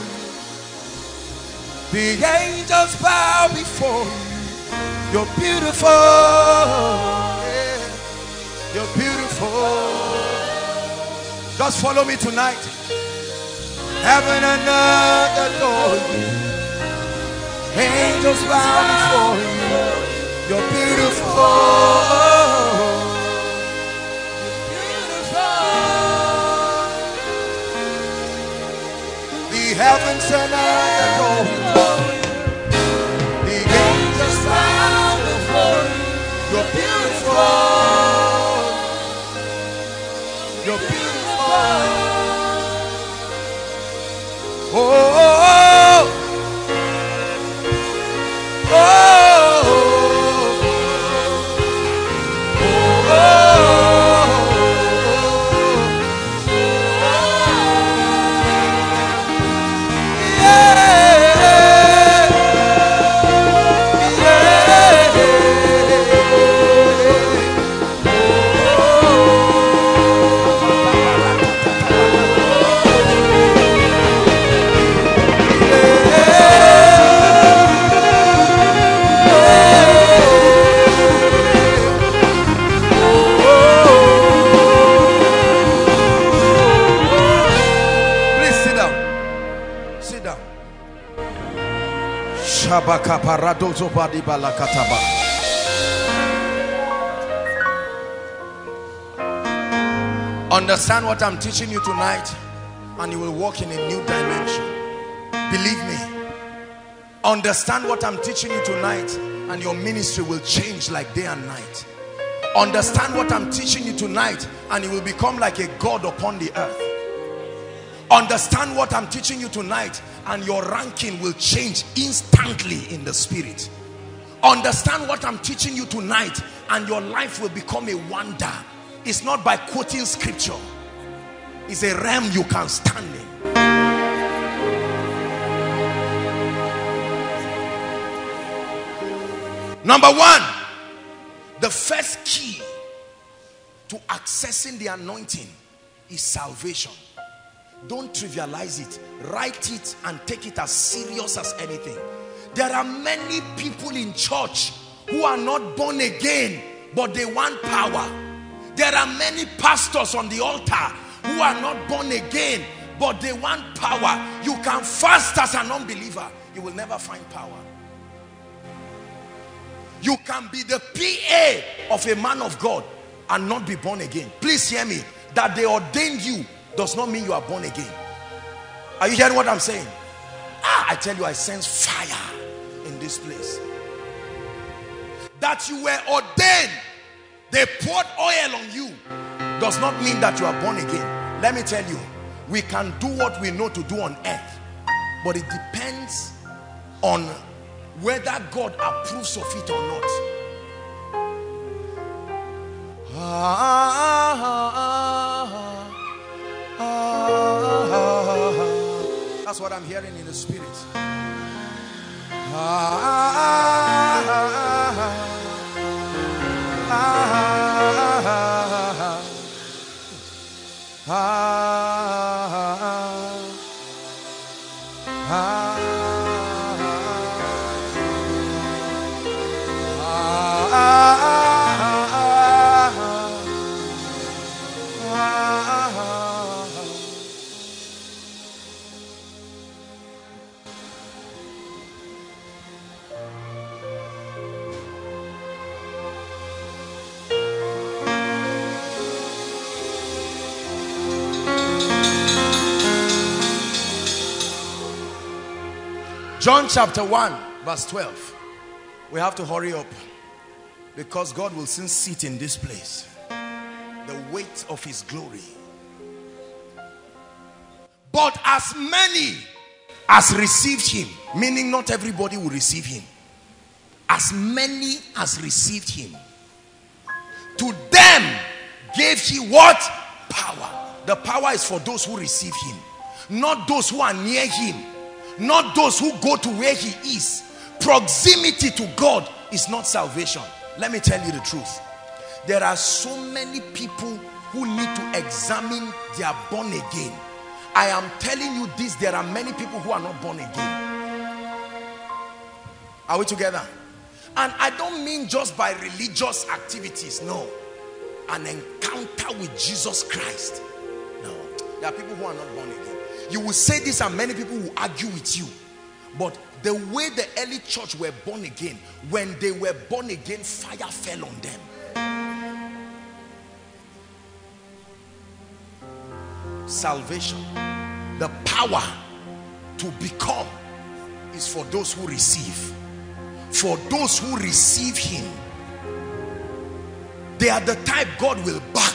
you. The angels bow before you. You're beautiful. Yeah. You're beautiful. Just follow me tonight. Heaven and earth adore you. Angels bow before you. You're beautiful. Heavens and earth adore you. The angels bow before you. You're beautiful. You're beautiful. Oh. Understand what I'm teaching you tonight, and you will walk in a new dimension. Believe me. Understand what I'm teaching you tonight, and your ministry will change like day and night. Understand what I'm teaching you tonight, and you will become like a god upon the earth. Understand what I'm teaching you tonight, and your ranking will change instantly in the spirit. Understand what I'm teaching you tonight, and your life will become a wonder. It's not by quoting scripture. It's a realm you can stand in. Number one, the first key to accessing the anointing is salvation. Don't trivialize it. Write it and take it as serious as anything. There are many people in church who are not born again, but they want power. There are many pastors on the altar who are not born again, but they want power. You can fast as an unbeliever. You will never find power. You can be the P A of a man of God and not be born again. Please hear me. That they ordained you does not mean you are born again. Are you hearing what I'm saying? Ah, I tell you, I sense fire in this place. That you were ordained, they poured oil on you, does not mean that you are born again. Let me tell you, we can do what we know to do on earth, but it depends on whether God approves of it or not. Ah, ah, ah, ah, ah. That's what I'm hearing in the spirit. John chapter one verse twelve. We have to hurry up because God will soon sit in this place. The weight of his glory. But as many as received him, meaning not everybody will receive him. As many as received him, to them gave he what? Power. The power is for those who receive him, not those who are near him. Not those who go to where he is. Proximity to God is not salvation. Let me tell you the truth. There are so many people who need to examine their born again. I am telling you this, there are many people who are not born again. Are we together? And I don't mean just by religious activities, no. An encounter with Jesus Christ. No, there are people who are not born again. You will say this and many people will argue with you. But the way the early church were born again, when they were born again, fire fell on them. Salvation, the power to become, is for those who receive. For those who receive him, they are the type God will back.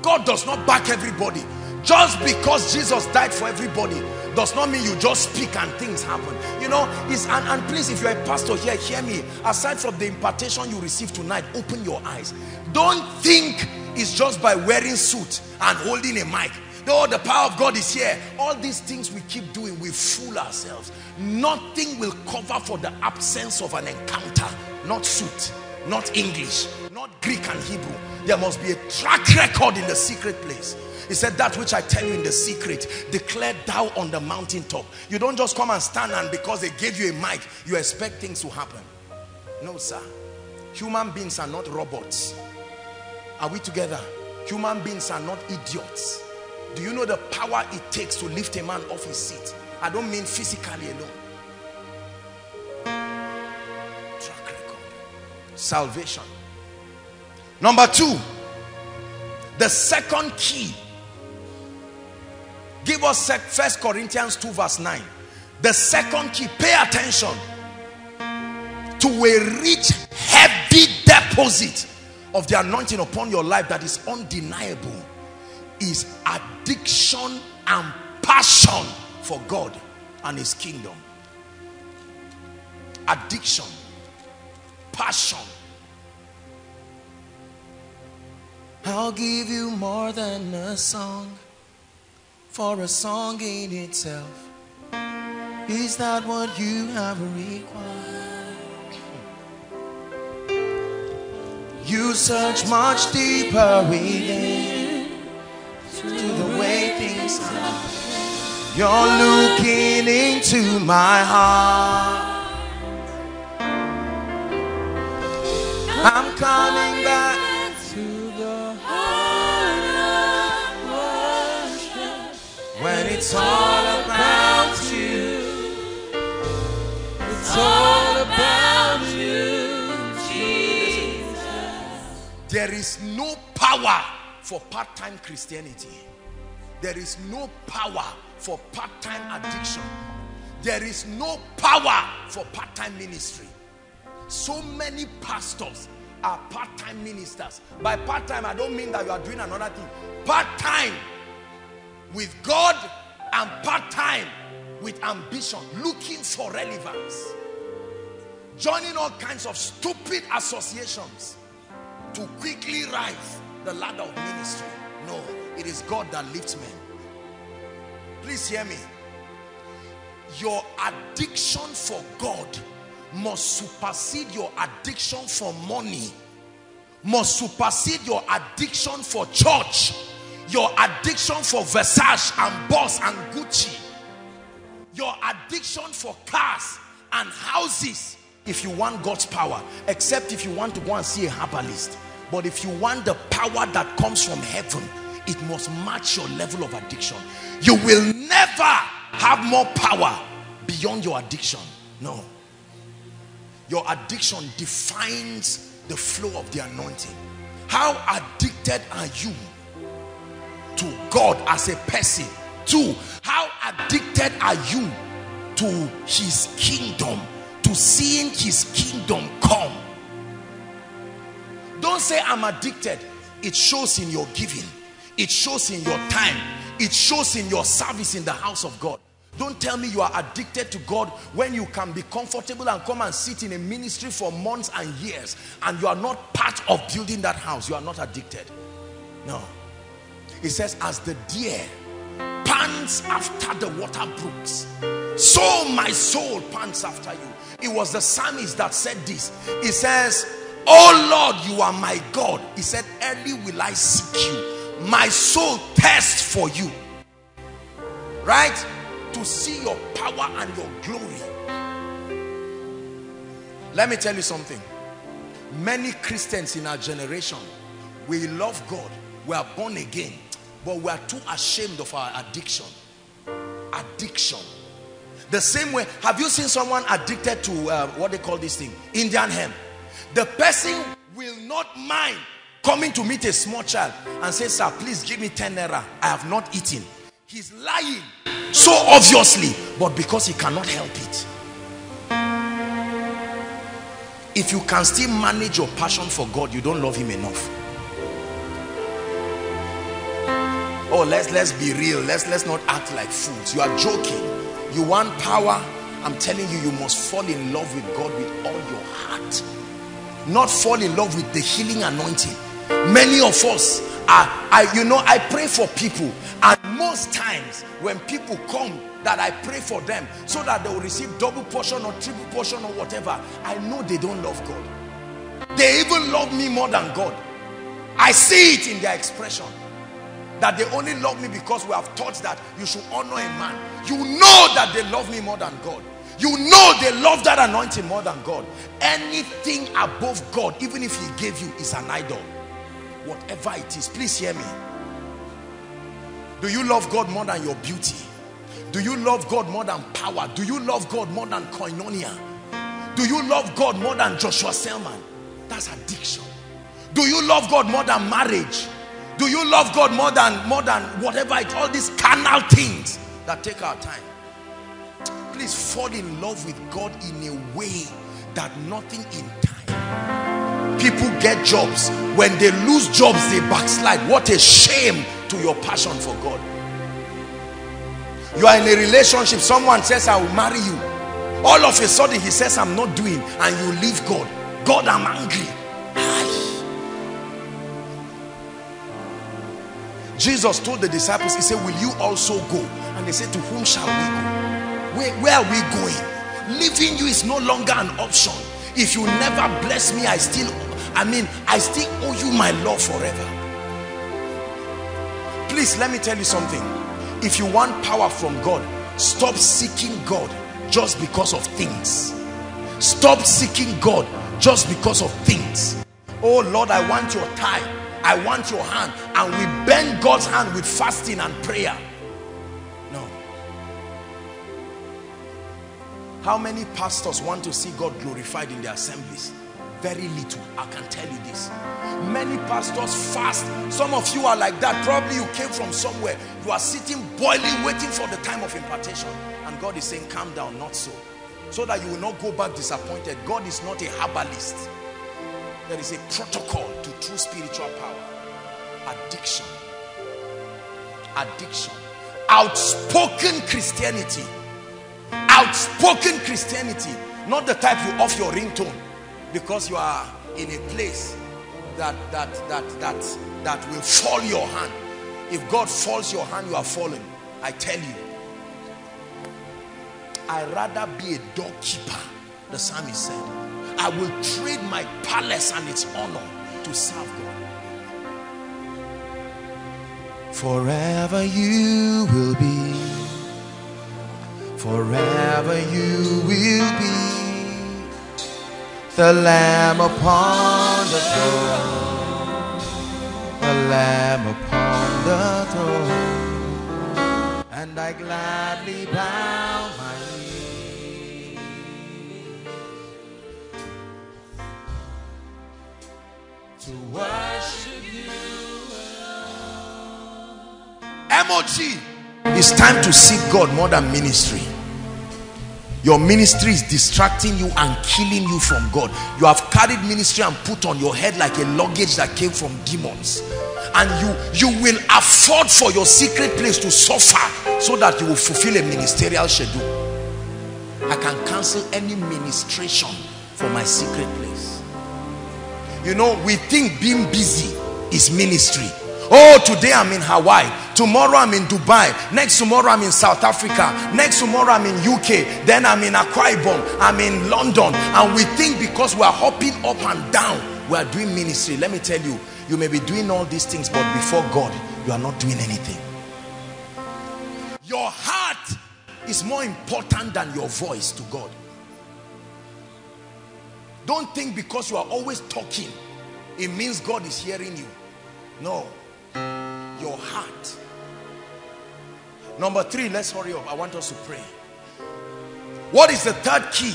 God does not back everybody. Just because Jesus died for everybody does not mean you just speak and things happen. You know, it's, and, and please, if you're a pastor here, hear me. Aside from the impartation you receive tonight, open your eyes. Don't think it's just by wearing suit and holding a mic. No, the power of God is here. All these things we keep doing, we fool ourselves. Nothing will cover for the absence of an encounter. Not suit, not English, not Greek and Hebrew. There must be a track record in the secret place. He said, that which I tell you in the secret, declare thou on the mountaintop. You don't just come and stand and because they gave you a mic, you expect things to happen. No, sir. Human beings are not robots. Are we together? Human beings are not idiots. Do you know the power it takes to lift a man off his seat? I don't mean physically alone. Track record. Salvation. Number two, the second key. Give us First Corinthians two verse nine. The second key, pay attention, to a rich, heavy deposit of the anointing upon your life that is undeniable, is addiction and passion for God and his kingdom. Addiction, passion. I'll give you more than a song, for a song in itself is not what you have required. You search much deeper within, to the way things are. You're looking into my heart. I'm coming back. When it's all about you, it's all about you, Jesus. There is no power for part-time Christianity. There is no power for part-time addiction. There is no power for part-time ministry. So many pastors are part-time ministers. By part-time, I don't mean that you are doing another thing. Part-time with God and part-time with ambition, looking for relevance, joining all kinds of stupid associations to quickly rise the ladder of ministry. No, it is God that lifts men. Please hear me. Your addiction for God must supersede your addiction for money, must supersede your addiction for church, your addiction for Versace and Boss and Gucci, your addiction for cars and houses, if you want God's power. Except if you want to go and see a herbalist. But if you want the power that comes from heaven, it must match your level of addiction. You will never have more power beyond your addiction. No. Your addiction defines the flow of the anointing. How addicted are you to God as a person? Two, how addicted are you to his kingdom, to seeing his kingdom come? Don't say I'm addicted. It shows in your giving, it shows in your time, it shows in your service in the house of God. Don't tell me you are addicted to God when you can be comfortable and come and sit in a ministry for months and years and you are not part of building that house. You are not addicted. No. It says, as the deer pants after the water brooks, so my soul pants after you. It was the psalmist that said this. He says, oh Lord, you are my God. He said, early will I seek you. My soul thirsts for you. Right? To see your power and your glory. Let me tell you something. Many Christians in our generation, we love God, we are born again, but we are too ashamed of our addiction. Addiction. The same way, have you seen someone addicted to uh, what they call this thing? Indian hemp. The person will not mind coming to meet a small child and say, sir, please give me ten naira. I have not eaten. He's lying so obviously, but because he cannot help it. If you can still manage your passion for God, you don't love him enough. Oh, let's let's be real. Let's let's not act like fools. You are joking. You want power? I'm telling you, you must fall in love with God with all your heart. Not fall in love with the healing anointing. Many of us are, I, you know, I pray for people, and most times when people come that I pray for them so that they will receive double portion or triple portion or whatever, I know they don't love God. They even love me more than God. I see it in their expression. That they only love me because we have taught that you should honor a man. You know that they love me more than God. You know they love that anointing more than God. Anything above God, even if he gave you, is an idol. Whatever it is, please hear me. Do you love God more than your beauty? Do you love God more than power? Do you love God more than koinonia? Do you love God more than Joshua Selman? That's addiction. Do you love God more than marriage? Do you love God more than more than whatever it, all these carnal things that take our time? Please fall in love with God in a way that nothing in time. People get jobs. When they lose jobs, they backslide. What a shame to your passion for God. You are in a relationship. Someone says, I will marry you. All of a sudden, he says, I'm not doing. And you leave God. God, I'm angry. Jesus told the disciples, he said, will you also go? And they said, to whom shall we go? Where, where are we going? Leaving you is no longer an option. If you never bless me, I still, I mean, I still owe you my love forever. Please, let me tell you something. If you want power from God, stop seeking God just because of things. Stop seeking God just because of things. Oh Lord, I want your tithe. I want your hand, and we bend God's hand with fasting and prayer. No. How many pastors want to see God glorified in their assemblies? Very little. I can tell you this. Many pastors fast. Some of you are like that. Probably you came from somewhere. You are sitting boiling, waiting for the time of impartation. And God is saying, calm down, not so. So that you will not go back disappointed. God is not a herbalist. There is a protocol to true spiritual power. Addiction. Addiction. Outspoken Christianity. Outspoken Christianity. Not the type you off your ringtone because you are in a place that, that, that, that, that will fall your hand. If God falls your hand, you are fallen. I tell you. I'd rather be a doorkeeper, the psalmist said. I will trade my palace and its honor to serve God. Forever you will be. Forever you will be. The Lamb upon the throne. The Lamb upon the throne. And I gladly bow my knee. To worship you alone. M O G. It's time to seek God more than ministry. Your ministry is distracting you and killing you from God. You have carried ministry and put on your head like a luggage that came from demons. And you, you will afford for your secret place to suffer so that you will fulfill a ministerial schedule. I can cancel any ministration for my secret place. You know, we think being busy is ministry. Oh, today I'm in Hawaii. Tomorrow I'm in Dubai. Next tomorrow I'm in South Africa. Next tomorrow I'm in U K. Then I'm in Akwa Ibom. I'm in London. And we think because we are hopping up and down, we are doing ministry. Let me tell you, you may be doing all these things, but before God, you are not doing anything. Your heart is more important than your voice to God. Don't think because you are always talking, it means God is hearing you. No. Your heart. Number three, let's hurry up. I want us to pray. What is the third key?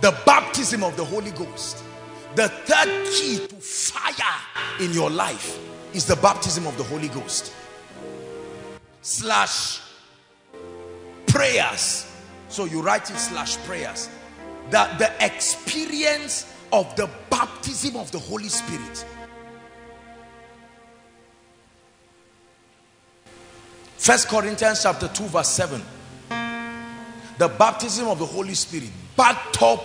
The baptism of the Holy Ghost. The third key to fire in your life is the baptism of the Holy Ghost. Slash prayers. So you write it slash prayers. That the experience of the baptism of the Holy Spirit. First Corinthians chapter two verse seven. The baptism of the Holy Spirit backed up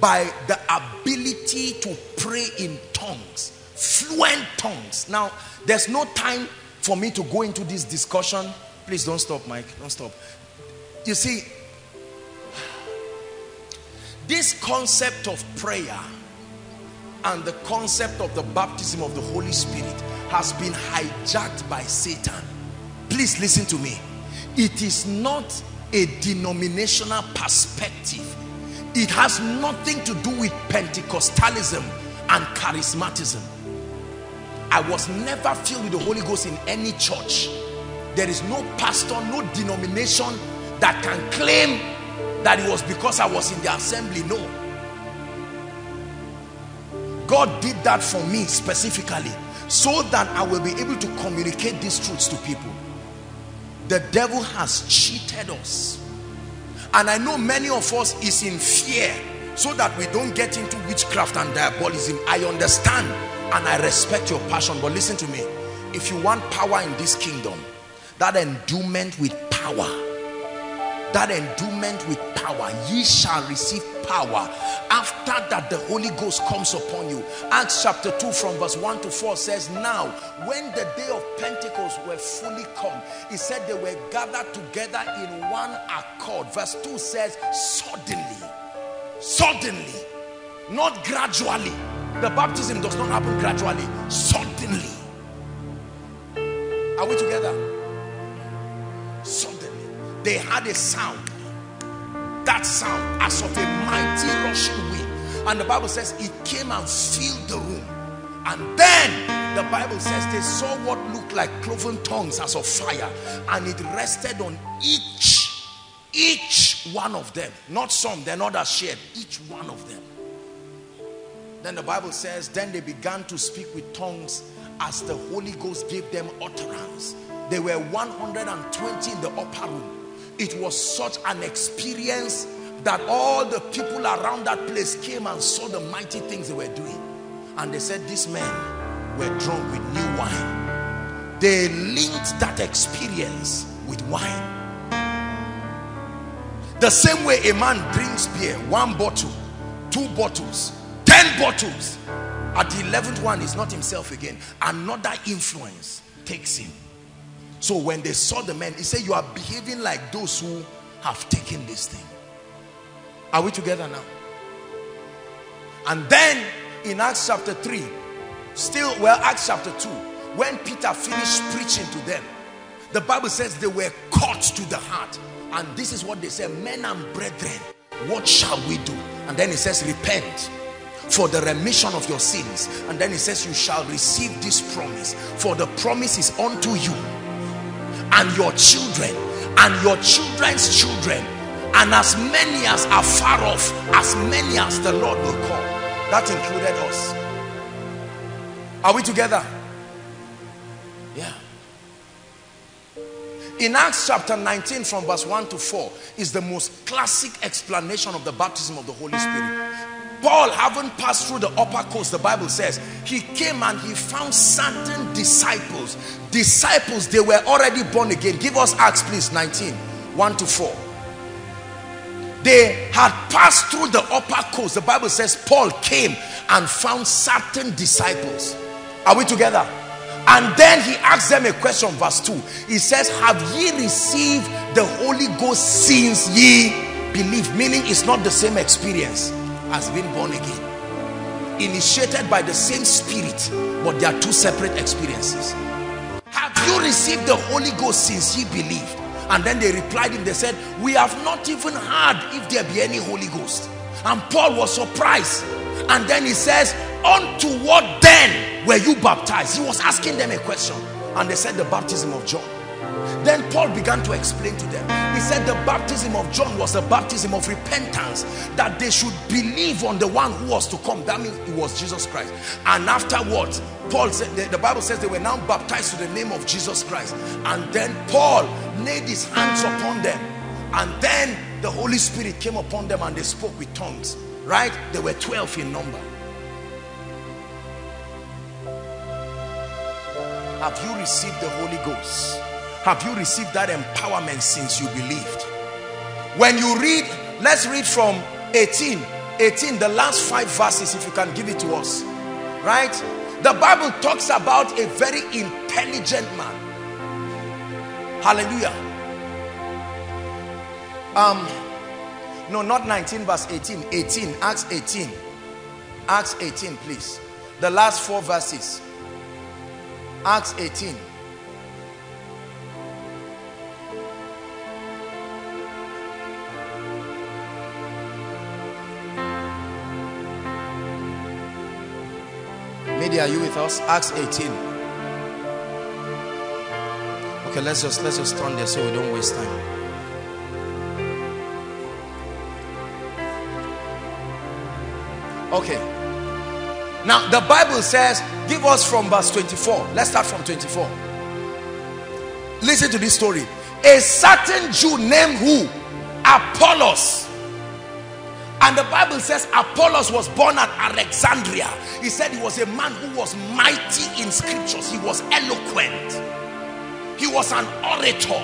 by the ability to pray in tongues, fluent tongues. Now, there's no time for me to go into this discussion. Please don't stop, Mike. Don't stop. You see, this concept of prayer and the concept of the baptism of the Holy Spirit has been hijacked by Satan. Please listen to me. It is not a denominational perspective. It has nothing to do with Pentecostalism and charismatism. I was never filled with the Holy Ghost in any church. There is no pastor, no denomination that can claim that it was because I was in the assembly. No. God did that for me specifically so that I will be able to communicate these truths to people. The devil has cheated us. And I know many of us is in fear so that we don't get into witchcraft and diabolism. I understand and I respect your passion, but listen to me. If you want power in this kingdom, that endowment with power, that endowment with power, ye shall receive power after that the Holy Ghost comes upon you. Acts chapter two from verse one to four says, now when the day of Pentecost were fully come, it said they were gathered together in one accord. Verse two says, suddenly, suddenly, not gradually. The baptism does not happen gradually. Suddenly. Are we together? Suddenly. They had a sound, that sound as of a mighty rushing wind, and the Bible says it came and filled the room. And then the Bible says they saw what looked like cloven tongues as of fire, and it rested on each each one of them. Not some, they're not as shared, each one of them. Then the Bible says, then they began to speak with tongues as the Holy Ghost gave them utterance. They were one hundred twenty in the upper room. It was such an experience that all the people around that place came and saw the mighty things they were doing. And they said, these men were drunk with new wine. They linked that experience with wine. The same way a man drinks beer, one bottle, two bottles, ten bottles. At the eleventh one, he's not himself again. Another influence takes him. So when they saw the men, he said, you are behaving like those who have taken this thing. Are we together now? And then in Acts chapter three, still, well, Acts chapter two, when Peter finished preaching to them, the Bible says they were caught to the heart. And this is what they said, men and brethren, what shall we do? And then it says, repent for the remission of your sins. And then it says, you shall receive this promise, for the promise is unto you and your children and your children's children, and as many as are far off, as many as the Lord will call. That included us. Are we together? Yeah. In Acts chapter nineteen from verse one to four is the most classic explanation of the baptism of the Holy Spirit. Paul, having passed through the upper coast, the Bible says, he came and he found certain disciples. Disciples, they were already born again. Give us Acts, please, nineteen, one to four. They had passed through the upper coast. The Bible says Paul came and found certain disciples. Are we together? And then he asked them a question, verse two. He says, have ye received the Holy Ghost since ye believe? Meaning it's not the same experience. Has been born again, initiated by the same Spirit, but they are two separate experiences. Have you received the Holy Ghost since ye believed? And then they replied him, they said, we have not even heard if there be any Holy Ghost. And Paul was surprised. And then he says, unto what then were you baptized? He was asking them a question. And they said, the baptism of John. Then Paul began to explain to them. He said the baptism of John was a baptism of repentance, that they should believe on the one who was to come. That means it was Jesus Christ. And afterwards, Paul said, the, the Bible says they were now baptized to the name of Jesus Christ. And then Paul laid his hands upon them. And then the Holy Spirit came upon them and they spoke with tongues. Right? They were twelve in number. Have you received the Holy Ghost? Have you received that empowerment since you believed? When you read, let's read from eighteen, eighteen, the last five verses, if you can give it to us. Right? The Bible talks about a very intelligent man. Hallelujah. Um, no, not nineteen, verse eighteen, eighteen, Acts eighteen. Acts eighteen, please. The last four verses. Acts eighteen. Are you with us? Acts eighteen. Okay, let's just let's just turn there so we don't waste time. Okay. Now the Bible says, give us from verse twenty-four. Let's start from twenty-four. Listen to this story. A certain Jew named who? Apollos. And the Bible says Apollos was born at Alexandria. He said he was a man who was mighty in scriptures. He was eloquent. He was an orator.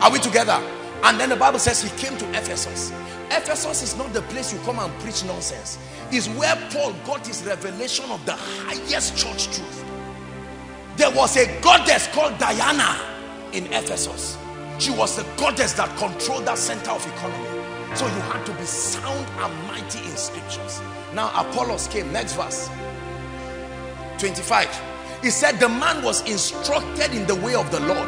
Are we together? And then the Bible says he came to Ephesus. Ephesus is not the place you come and preach nonsense. It's where Paul got his revelation of the highest church truth. There was a goddess called Diana in Ephesus. She was the goddess that controlled that center of economy. So you had to be sound and mighty in scriptures. Now Apollos came. Next verse. twenty-five. He said the man was instructed in the way of the Lord.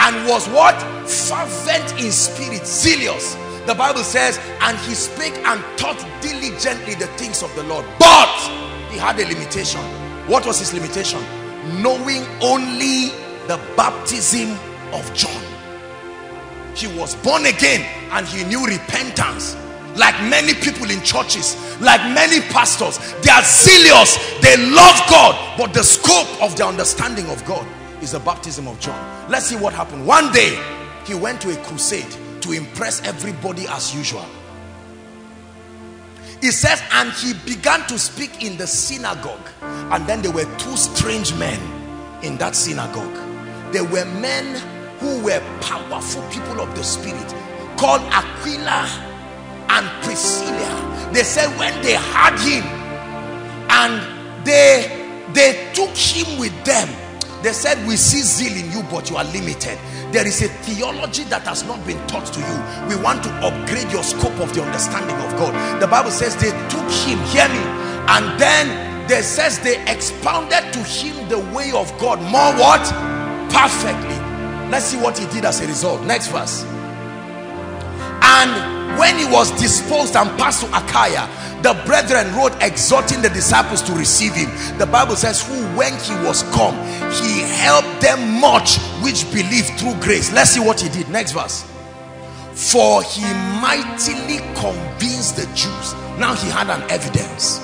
And was what? Fervent in spirit. Zealous. The Bible says, and he spake and taught diligently the things of the Lord. But he had a limitation. What was his limitation? Knowing only the baptism of John. He was born again and he knew repentance. Like many people in churches, like many pastors, they are zealous, they love God, but the scope of their understanding of God is the baptism of John. Let's see what happened. One day, he went to a crusade to impress everybody as usual. He says, and he began to speak in the synagogue. And then there were two strange men in that synagogue. They were men who were powerful people of the spirit, called Aquila and Priscilla. They said when they had him and they they took him with them, they said, we see zeal in you, but you are limited. There is a theology that has not been taught to you. We want to upgrade your scope of the understanding of God. The Bible says they took him, hear me, and then they says they expounded to him the way of God more what? Perfectly. Let's see what he did as a result. Next verse. And when he was disposed and passed to Achaia, the brethren wrote exhorting the disciples to receive him. The Bible says, who when he was come, he helped them much which believed through grace. Let's see what he did. Next verse. For he mightily convinced the Jews. Now he had an evidence.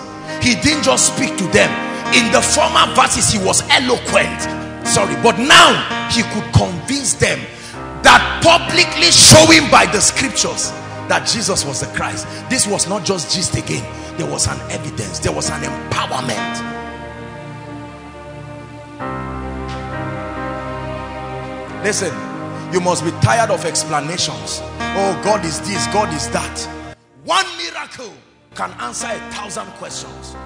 He didn't just speak to them. In the former verses, he was eloquent. Sorry, but now he could convince them, that publicly showing by the scriptures that Jesus was the Christ. This was not just gist again. There was an evidence. There was an empowerment. Listen, you must be tired of explanations. Oh, God is this, God is that. One miracle can answer a thousand questions.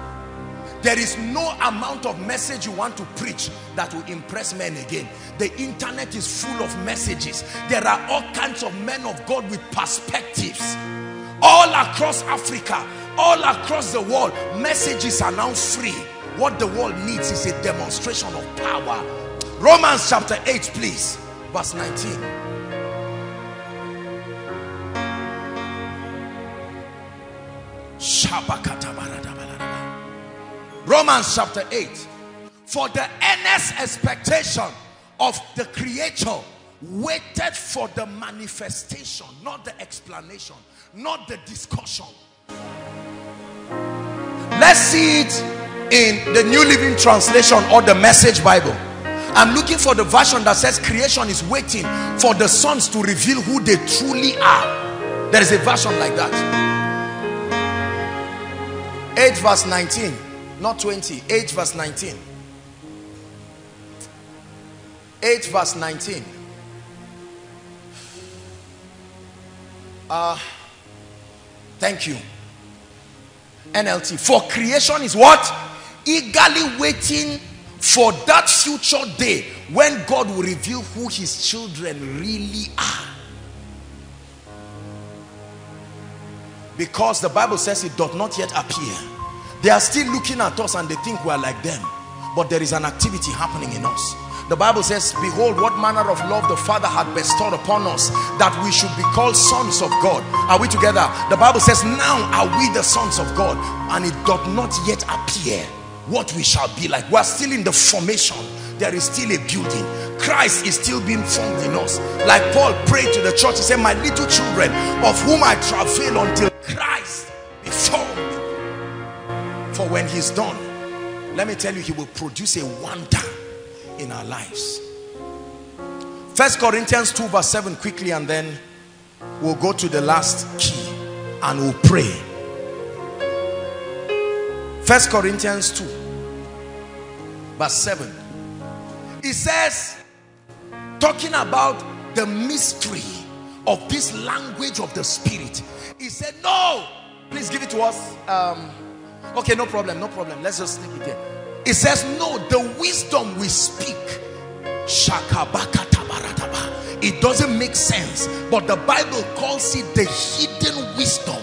There is no amount of message you want to preach that will impress men again. The internet is full of messages. There are all kinds of men of God with perspectives. All across Africa, all across the world, messages are now free. What the world needs is a demonstration of power. Romans chapter eight, please. Verse nineteen. Romans chapter eight. For the earnest expectation of the creature waited for the manifestation, not the explanation, not the discussion. Let's see it in the New Living Translation or the Message Bible. I'm looking for the version that says creation is waiting for the sons to reveal who they truly are. There is a version like that. eight verse nineteen, not twenty. eight verse nineteen. eight verse nineteen. Uh, thank you. N L T. For creation is what? Eagerly waiting for that future day when God will reveal who his children really are. Because the Bible says it doth not yet appear. They are still looking at us and they think we are like them. But there is an activity happening in us. The Bible says, behold, what manner of love the Father had bestowed upon us, that we should be called sons of God. Are we together? The Bible says, now are we the sons of God, and it doth not yet appear what we shall be like. We are still in the formation. There is still a building. Christ is still being formed in us. Like Paul prayed to the church, he said, my little children, of whom I travail until Christ be formed. For when he's done, let me tell you, he will produce a wonder in our lives. First Corinthians two verse seven quickly, and then we'll go to the last key and we'll pray. First Corinthians two verse seven. It says, talking about the mystery of this language of the Spirit. He said, no, please give it to us. Um, okay, no problem, no problem. Let's just stick it there. It says, no, the wisdom we speak, it doesn't make sense, but the Bible calls it the hidden wisdom.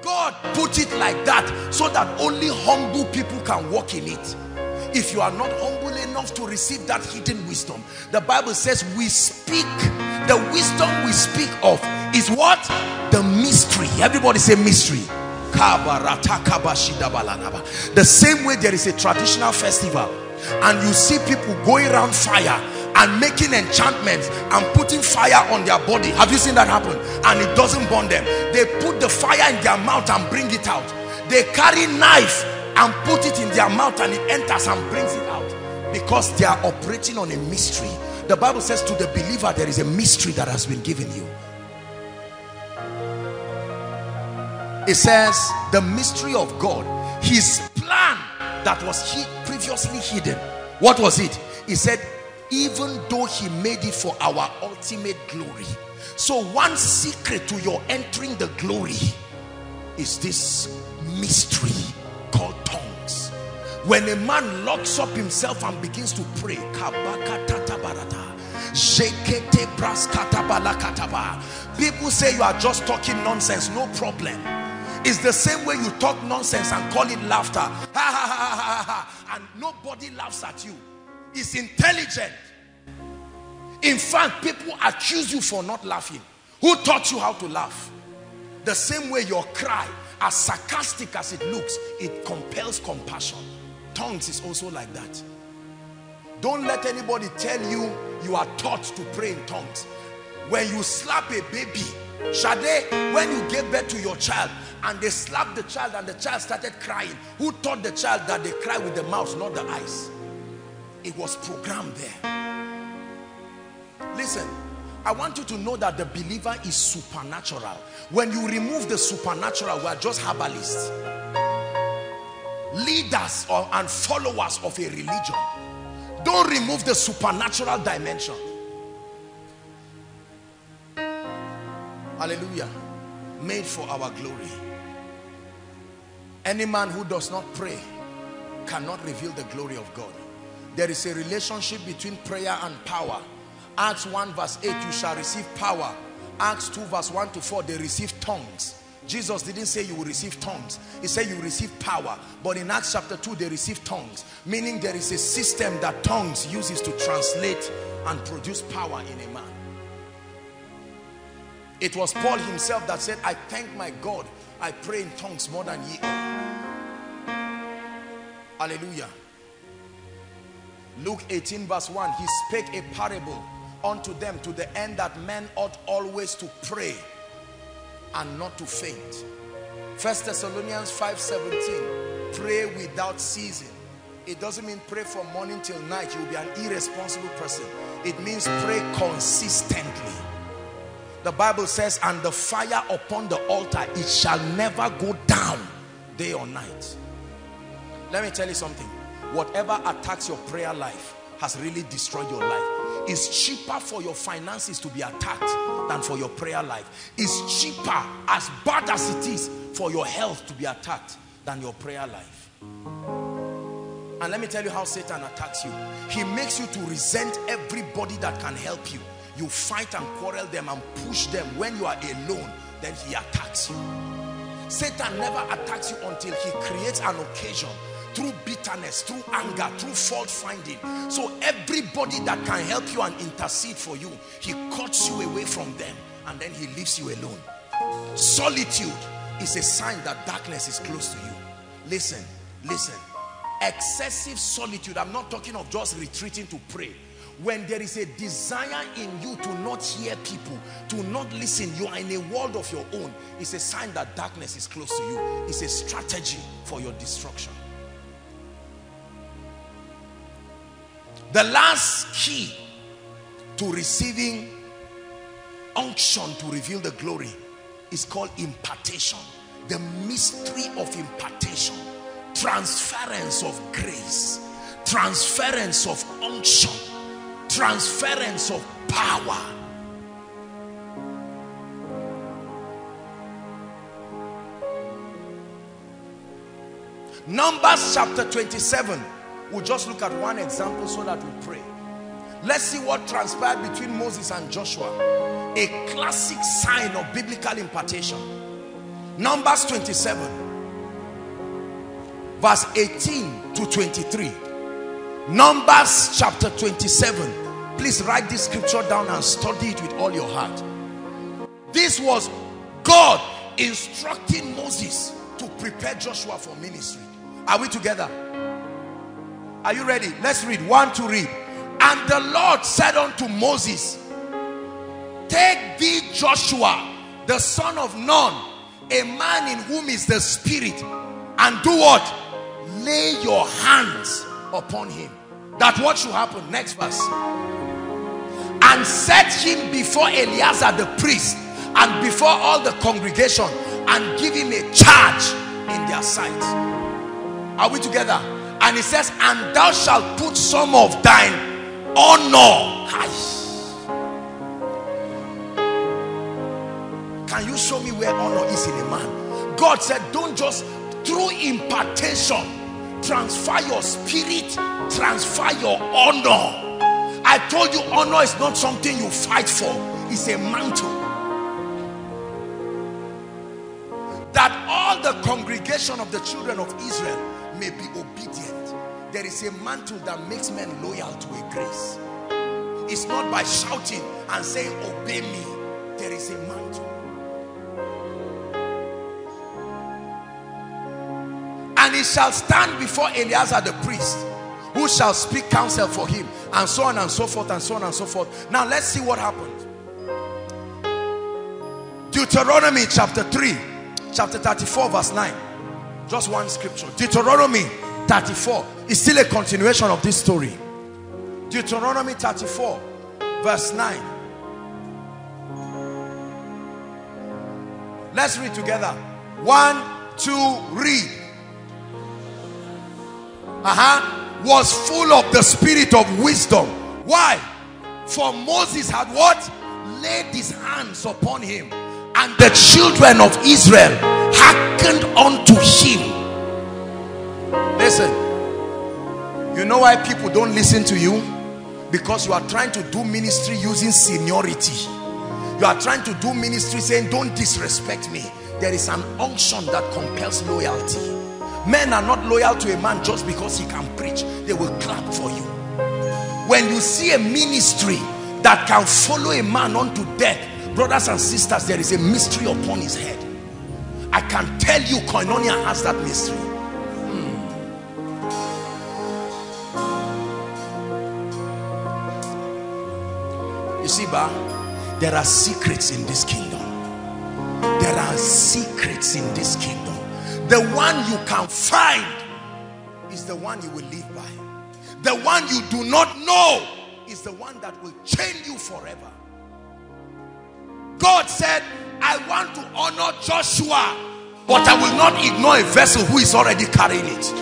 God put it like that so that only humble people can walk in it. If you are not humble enough to receive that hidden wisdom, the Bible says we speak, the wisdom we speak of is what? The mystery. Everybody say mystery. The same way there is a traditional festival and you see people going around fire and making enchantments and putting fire on their body. Have you seen that happen? And it doesn't burn them. They put the fire in their mouth and bring it out. They carry knife and put it in their mouth and it enters and brings it out, because they are operating on a mystery. The Bible says to the believer there is a mystery that has been given you. It says the mystery of God, his plan that was he previously hidden. What was it? He said, even though he made it for our ultimate glory. So one secret to your entering the glory is this mystery called tongues. When a man locks up himself and begins to pray, people say you are just talking nonsense. No problem. It's the same way you talk nonsense and call it laughter. Ha, ha, ha, ha, ha, and nobody laughs at you. It's intelligent. In fact, people accuse you for not laughing. Who taught you how to laugh? The same way your cry, as sarcastic as it looks, it compels compassion. Tongues is also like that. Don't let anybody tell you you are taught to pray in tongues. When you slap a baby, Shade, when you gave birth to your child and they slapped the child and the child started crying, who taught the child that they cry with the mouth, not the eyes? It was programmed there. Listen, I want you to know that the believer is supernatural. When you remove the supernatural, we are just herbalists, leaders or, and followers of a religion. Don't remove the supernatural dimension. Hallelujah. Made for our glory. Any man who does not pray cannot reveal the glory of God. There is a relationship between prayer and power. Acts one verse eight, you shall receive power. Acts two verse one to four, they receive tongues. Jesus didn't say you will receive tongues. He said you will receive power. But in Acts chapter two, they receive tongues. Meaning there is a system that tongues uses to translate and produce power in a man. It was Paul himself that said, I thank my God, I pray in tongues more than ye all. Hallelujah. Luke eighteen verse one, he spake a parable unto them to the end that men ought always to pray and not to faint. First Thessalonians five seventeen, pray without ceasing. It doesn't mean pray from morning till night. You'll be an irresponsible person. It means pray consistently. The Bible says, and the fire upon the altar, it shall never go down day or night. Let me tell you something. Whatever attacks your prayer life has really destroyed your life. It's cheaper for your finances to be attacked than for your prayer life. It's cheaper, as bad as it is, for your health to be attacked than your prayer life. And let me tell you how Satan attacks you. He makes you to resent everybody that can help you. You fight and quarrel them and push them. When you are alone, then he attacks you. Satan never attacks you until he creates an occasion, through bitterness, through anger, through fault finding. So everybody that can help you and intercede for you, he cuts you away from them, and then he leaves you alone. Solitude is a sign that darkness is close to you. Listen, listen. Excessive solitude, I'm not talking of just retreating to pray. When there is a desire in you to not hear people, to not listen, you are in a world of your own, it's a sign that darkness is close to you. It's a strategy for your destruction. The last key to receiving unction to reveal the glory is called impartation. The mystery of impartation. Transference of grace. Transference of unction. Transference of power. Numbers chapter twenty-seven. We'll just look at one example so that we pray. Let's see what transpired between Moses and Joshua. A classic sign of biblical impartation. Numbers twenty-seven, verse eighteen to twenty-three. Numbers chapter twenty-seven. Please write this scripture down and study it with all your heart. This was God instructing Moses to prepare Joshua for ministry. Are we together? Are you ready? Let's read. One to read. And the Lord said unto Moses, take thee Joshua, the son of Nun, a man in whom is the Spirit, and do what? Lay your hands upon him. That what should happen? Next verse. And set him before Eleazar the priest, and before all the congregation, and give him a charge in their sight. Are we together? And he says, and thou shalt put some of thine honor. Can you show me where honor is in a man? God said, don't just, through impartation, transfer your spirit, transfer your honor. I told you, honor is not something you fight for. It's a mantle. That all the congregation of the children of Israel may be obedient. There is a mantle that makes men loyal to a grace. It's not by shouting and saying obey me. There is a mantle. And he shall stand before Eleazar the priest, who shall speak counsel for him, and so on and so forth, and so on and so forth. Now let's see what happened. Deuteronomy chapter three chapter thirty-four verse nine. Just one scripture. Deuteronomy thirty-four is still a continuation of this story. Deuteronomy thirty-four verse nine. Let's read together. One, two, read. Uh-huh. Was full of the spirit of wisdom. Why? For Moses had what? Laid his hands upon him. And the children of Israel hearkened unto him. Listen, you know why people don't listen to you? Because you are trying to do ministry using seniority. You are trying to do ministry saying, don't disrespect me. There is an unction that compels loyalty. Men are not loyal to a man just because he can preach. They will clap for you. When you see a ministry that can follow a man unto death, Brothers and sisters, there is a mystery upon his head. I can tell you Koinonia has that mystery. Hmm. You see, Ba, there are secrets in this kingdom. There are secrets in this kingdom. The one you can find is the one you will live by. The one you do not know is the one that will chain you forever. God said, I want to honor Joshua, but I will not ignore a vessel who is already carrying it.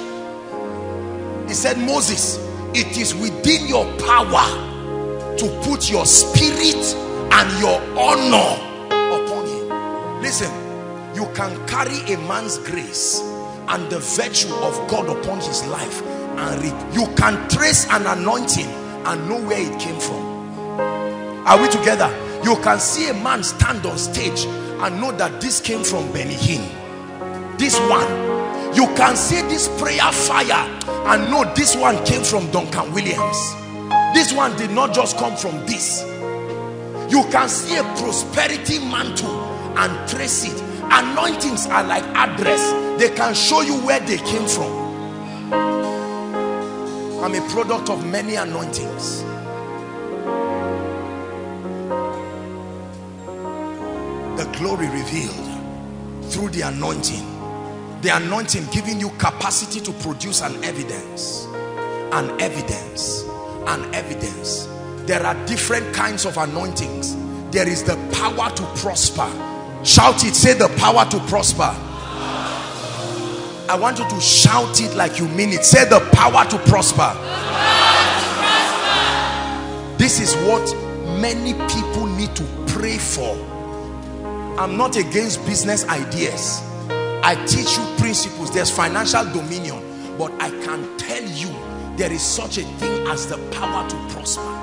He said, Moses, it is within your power to put your spirit and your honor upon him. Listen, you can carry a man's grace and the virtue of God upon his life and reap. You can trace an anointing and know where it came from. Are we together? You can see a man stand on stage and know that this came from Benny Hinn. This one. You can see this prayer fire and know this one came from Duncan Williams. This one did not just come from this. You can see a prosperity mantle and trace it. Anointings are like address. They can show you where they came from. I'm a product of many anointings. The glory revealed through the anointing. The anointing giving you capacity to produce an evidence. An evidence. An evidence. There are different kinds of anointings. There is the power to prosper. Shout it. Say the power to prosper. I want you to shout it like you mean it. Say the power to prosper. This is what many people need to pray for. I'm not against business ideas. I teach you principles. There's financial dominion. But I can tell you there is such a thing as the power to prosper.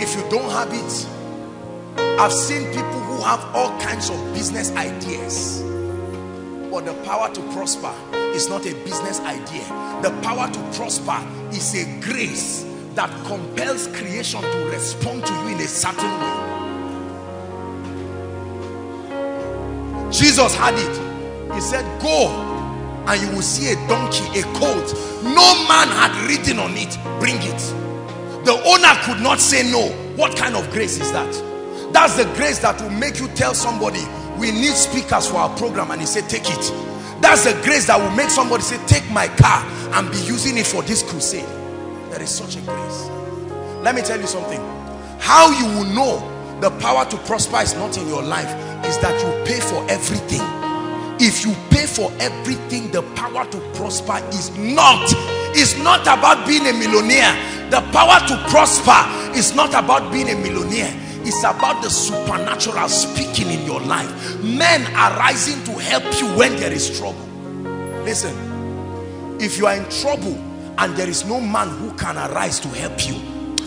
If you don't have it, I've seen people who have all kinds of business ideas. But the power to prosper is not a business idea. The power to prosper is a grace that compels creation to respond to you in a certain way. Jesus had it. He said, go and you will see a donkey, a colt. No man had written on it. Bring it. The owner could not say no. What kind of grace is that? That's the grace that will make you tell somebody, we need speakers for our program. And he said, take it. That's the grace that will make somebody say, take my car and be using it for this crusade. There is such a grace. Let me tell you something. How you will know the power to prosper is not in your life is that you pay for everything. If you pay for everything, the power to prosper is not it's not about being a millionaire. The power to prosper is not about being a millionaire. It's about the supernatural speaking in your life. Men are rising to help you when there is trouble. Listen, if you are in trouble and there is no man who can arise to help you,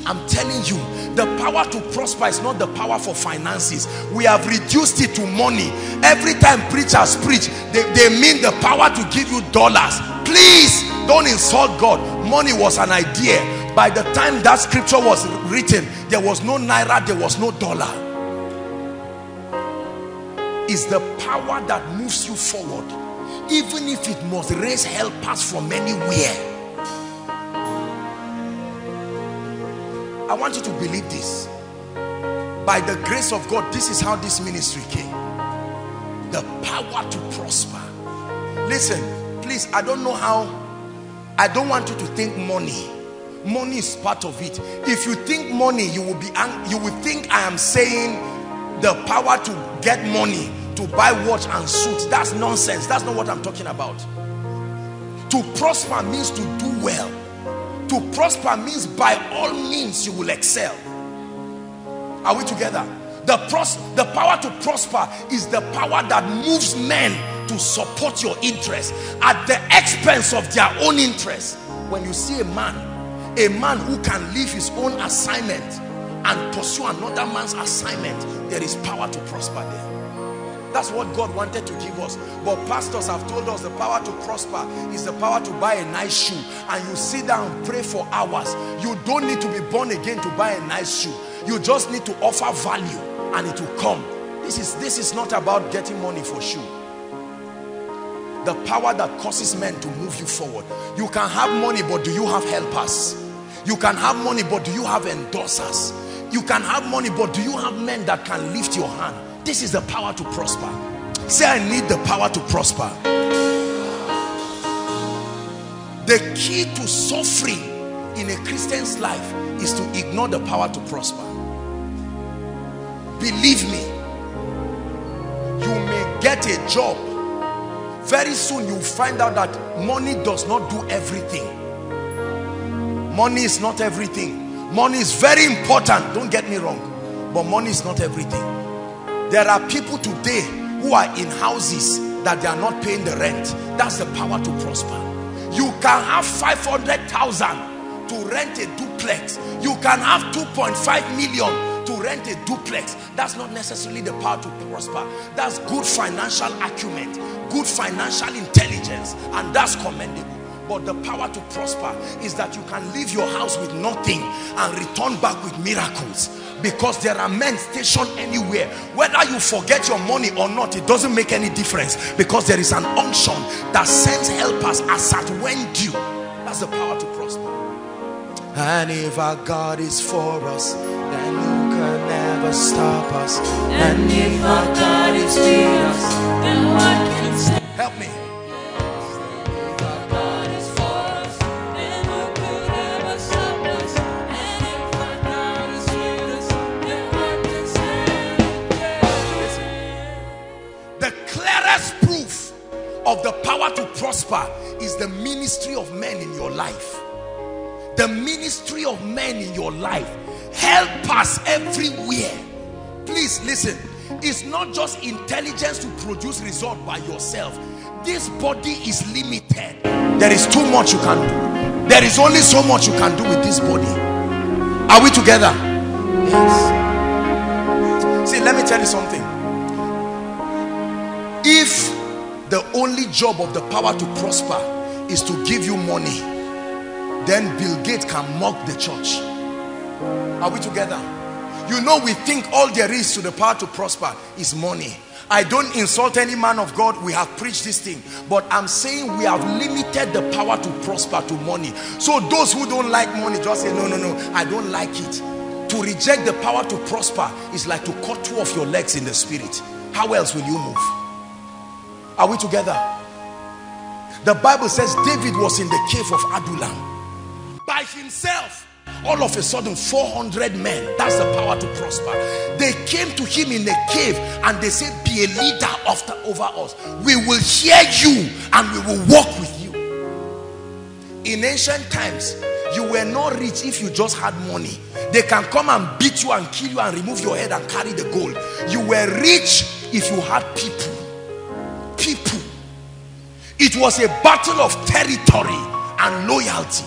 I'm telling you, the power to prosper is not the power for finances. We have reduced it to money. Every time preachers preach, they, they mean the power to give you dollars. Please don't insult God. Money was an idea. By the time that scripture was written, there was no naira, there was no dollar. It's the power that moves you forward, even if it must raise helpers from anywhere. I want you to believe this. By the grace of God, this is how this ministry came. The power to prosper. Listen, please, I don't know how. I don't want you to think money. Money is part of it. If you think money, you will be. You will think I am saying the power to get money, to buy watch and suits. That's nonsense. That's not what I'm talking about. To prosper means to do well. To prosper means by all means you will excel. Are we together? The, pros the power to prosper is the power that moves men to support your interests at the expense of their own interests. When you see a man, a man who can leave his own assignment and pursue another man's assignment, there is power to prosper there. That's what God wanted to give us. But pastors have told us the power to prosper is the power to buy a nice shoe. And you sit down and pray for hours. You don't need to be born again to buy a nice shoe. You just need to offer value and it will come. This is, this is not about getting money for shoe. The power that causes men to move you forward. You can have money, but do you have helpers? You can have money, but do you have endorsers? You can have money, but do you have men that can lift your hand? This is the power to prosper. Say, I need the power to prosper. The key to suffering in a Christian's life is to ignore the power to prosper. Believe me, you may get a job. Very soon you find out that money does not do everything. Money is not everything. Money is very important, don't get me wrong, but money is not everything. There are people today who are in houses that they are not paying the rent. That's the power to prosper. You can have five hundred thousand to rent a duplex. You can have two point five million to rent a duplex. That's not necessarily the power to prosper. That's good financial acumen, good financial intelligence, and that's commendable. But the power to prosper is that you can leave your house with nothing and return back with miracles, because there are men stationed anywhere. Whether you forget your money or not, it doesn't make any difference, because there is an unction that sends helpers as at when due. That's the power to prosper. And if our God is for us, then who can never stop us? And if our God is with us, then what can stop us? Help me. Of the power to prosper is the ministry of men in your life. The ministry of men in your life. Help us everywhere. Please listen. It's not just intelligence to produce result by yourself. This body is limited. There is too much you can do. There is only so much you can do with this body. Are we together? Yes. See, let me tell you something. If the only job of the power to prosper is to give you money, then Bill Gates can mock the church. Are we together? You know, we think all there is to the power to prosper is money. I don't insult any man of God. We have preached this thing. But I'm saying we have limited the power to prosper to money. So those who don't like money just say, no, no, no, I don't like it. To reject the power to prosper is like to cut two of your legs in the spirit. How else will you move? Are we together? The Bible says David was in the cave of Adullam by himself. All of a sudden, four hundred men. That's the power to prosper. They came to him in the cave and they said, be a leader after, over us. We will hear you and we will walk with you. In ancient times, you were not rich if you just had money. They can come and beat you and kill you and remove your head and carry the gold. You were rich if you had people. People. It was a battle of territory and loyalty.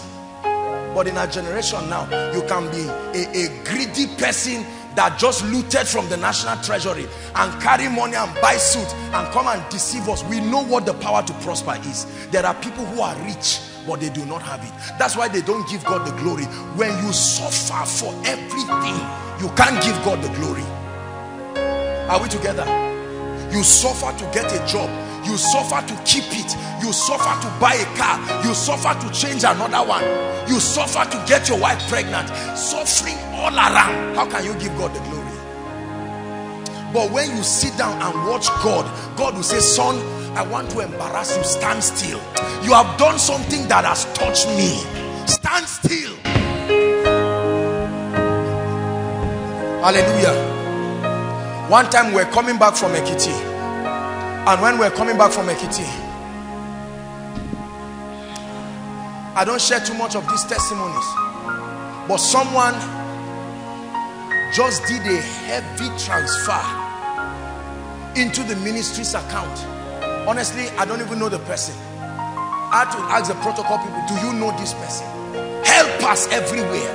But in our generation now, you can be a, a greedy person that just looted from the national treasury and carry money and buy suit and come and deceive us. We know what the power to prosper is. There are people who are rich, but they do not have it. That's why they don't give God the glory. When you suffer for everything, you can't give God the glory. Are we together? You suffer to get a job. You suffer to keep it. You suffer to buy a car. You suffer to change another one. You suffer to get your wife pregnant. Suffering all around. How can you give God the glory? But when you sit down and watch God, God will say, son, I want to embarrass you. Stand still. You have done something that has touched me. Stand still. Hallelujah. One time we were coming back from Ekiti, and when we were coming back from Ekiti, I don't share too much of these testimonies, but someone just did a heavy transfer into the ministry's account. Honestly, I don't even know the person. I had to ask the protocol people, do you know this person? Help us everywhere,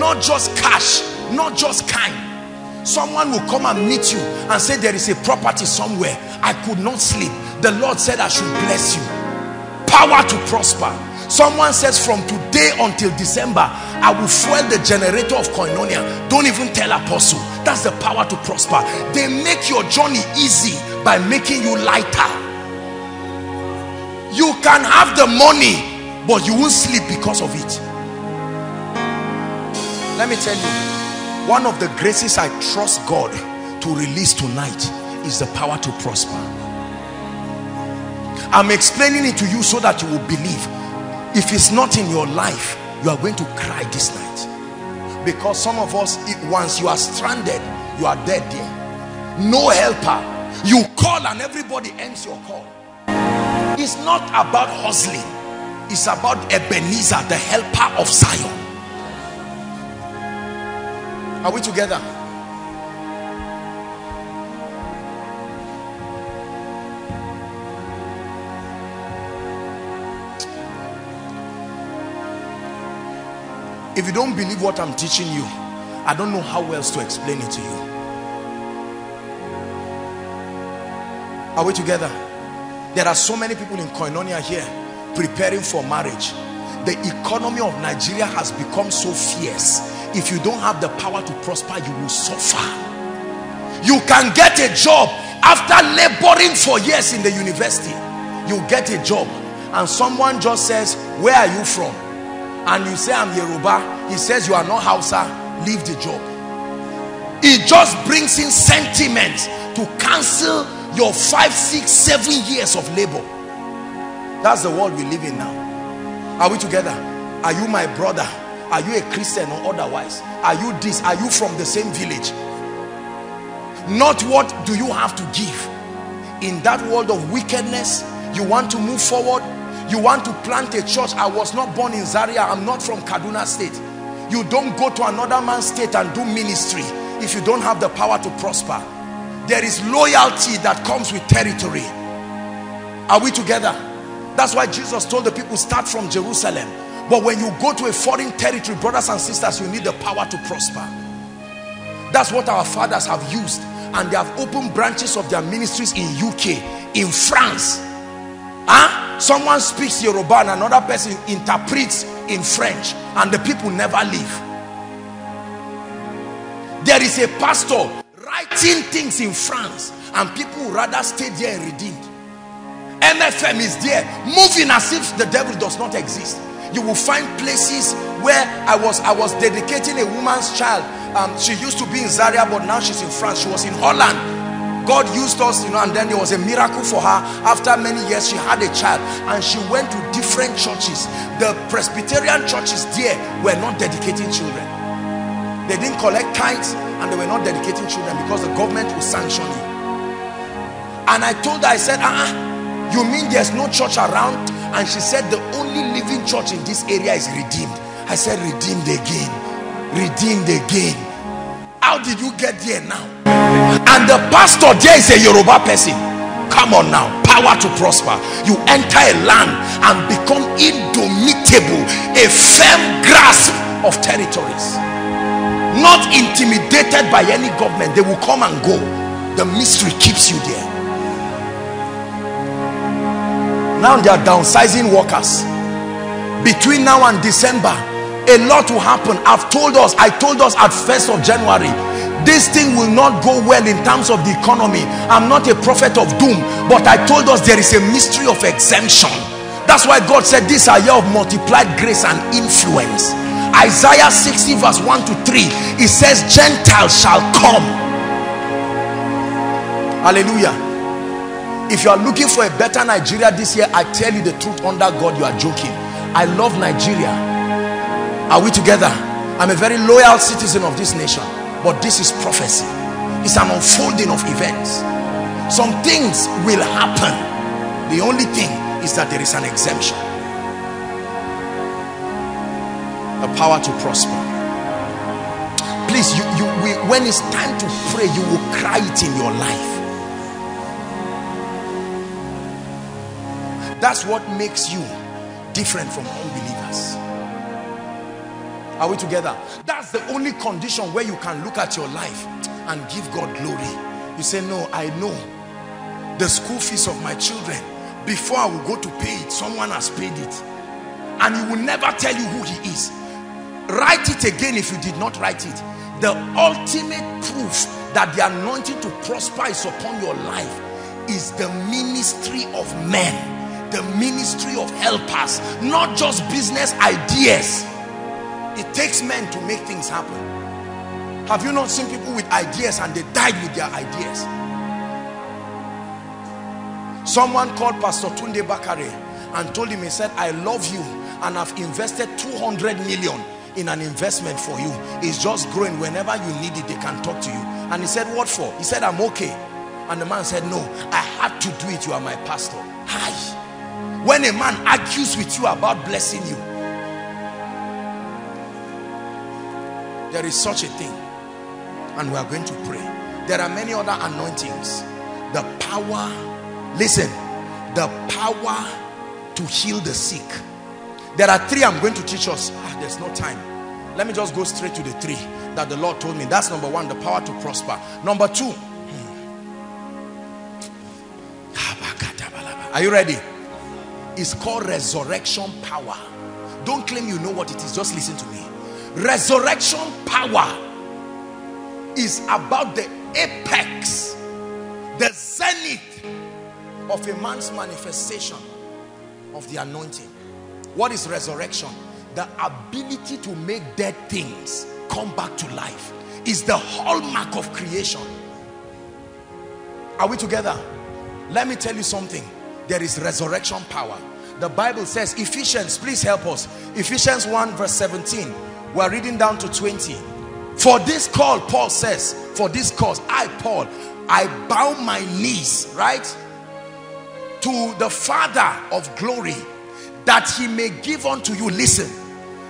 not just cash, not just kind. Someone will come and meet you and say there is a property somewhere. I could not sleep. The Lord said I should bless you. power to prosper. Someone says, from today until December, I will fuel the generator of Koinonia. Don't even tell Apostle. That's the power to prosper. They make your journey easy by making you lighter. You can have the money, but you won't sleep because of it. Let me tell you, one of the graces I trust God to release tonight is the power to prosper. I'm explaining it to you so that you will believe. If it's not in your life, you are going to cry this night. Because some of us, once you are stranded, you are dead there. No helper. You call and everybody ends your call. It's not about hustling. It's about Ebenezer, the helper of Zion. Are we together? If you don't believe what I'm teaching you, I don't know how else to explain it to you. Are we together? There are so many people in Koinonia here preparing for marriage. The economy of Nigeria has become so fierce. If you don't have the power to prosper, you will suffer. You can get a job after laboring for years in the university. You get a job and someone just says, where are you from? And you say, I'm Yoruba. He says, you are not Hausa. Leave the job. It just brings in sentiment to cancel your five, six, seven years of labor. That's the world we live in now. Are we together? Are you my brother? Are you a Christian or otherwise? Are you this? Are you from the same village? Not what do you have to give. In that world of wickedness, you want to move forward. You want to plant a church. I was not born in Zaria. I'm not from Kaduna State. You don't go to another man's state and do ministry if you don't have the power to prosper. There is loyalty that comes with territory. Are we together? That's why Jesus told the people, start from Jerusalem. But when you go to a foreign territory, brothers and sisters, you need the power to prosper. That's what our fathers have used. And they have opened branches of their ministries in U K, in France. Huh? Someone speaks Yoruba and another person interprets in French, and the people never leave. There is a pastor writing things in France, and people rather stay there and redeemed. M F M is there, moving as if the devil does not exist. You will find places where I was I was dedicating a woman's child. Um, she used to be in Zaria, but now she's in France. She was in Holland. God used us, you know, and then there was a miracle for her. After many years, she had a child, and she went to different churches. The Presbyterian churches there were not dedicating children. They didn't collect tithes, and they were not dedicating children because the government will sanction you. And I told her, I said, uh-uh, you mean there's no church around? And she said, the only living church in this area is Redeemed. I said, Redeemed again. Redeemed again. How did you get there now? And the pastor there is a Yoruba person. Come on now, power to prosper. You enter a land and become indomitable, a firm grasp of territories. Not intimidated by any government. They will come and go. The mystery keeps you there. Now they are downsizing workers. Between now and December, a lot will happen. I've told us, I told us at first of January, this thing will not go well in terms of the economy. I'm not a prophet of doom, but I told us there is a mystery of exemption. That's why God said this is a year of multiplied grace and influence. Isaiah sixty verse one to three, it says Gentiles shall come. Hallelujah. If you are looking for a better Nigeria this year, I tell you the truth, under God you are joking. I love Nigeria. Are we together? I'm a very loyal citizen of this nation. But this is prophecy. It's an unfolding of events. Some things will happen. The only thing is that there is an exemption. The power to prosper. Please, you, you, we, when it's time to pray, you will cry it in your life. That's what makes you different from unbelievers. Are we together? That's the only condition where you can look at your life and give God glory. You say, no, I know the school fees of my children Before I will go to pay it, someone has paid it. And he will never tell you who he is. Write it again if you did not write it. The ultimate proof that the anointing to prosper is upon your life is the ministry of men, the ministry of helpers, not just business ideas. It takes men to make things happen. Have you not seen people with ideas and they died with their ideas? Someone called Pastor Tunde Bakare and told him, he said, I love you and I've invested two hundred million in an investment for you. It's just growing. Whenever you need it, they can talk to you. And he said, what for? He said, I'm okay. And the man said, no, I had to do it. You are my pastor. Hi. When a man argues with you about blessing you, there is such a thing. And we are going to pray. There are many other anointings. The power, listen, the power to heal the sick. There are three I'm going to teach us. Ah, there's no time. Let me just go straight to the three that the Lord told me. That's number one, the power to prosper. Number two. Are you ready? It's called resurrection power. Don't claim you know what it is. Just listen to me. Resurrection power is about the apex, the zenith of a man's manifestation of the anointing. What is resurrection? The ability to make dead things come back to life is the hallmark of creation. Are we together? Let me tell you something. There is resurrection power. The Bible says, Ephesians, please help us. Ephesians one verse seventeen. We're reading down to twenty. For this call, Paul says, for this cause, I, Paul, I bow my knees, right? To the Father of glory, that he may give unto you, listen,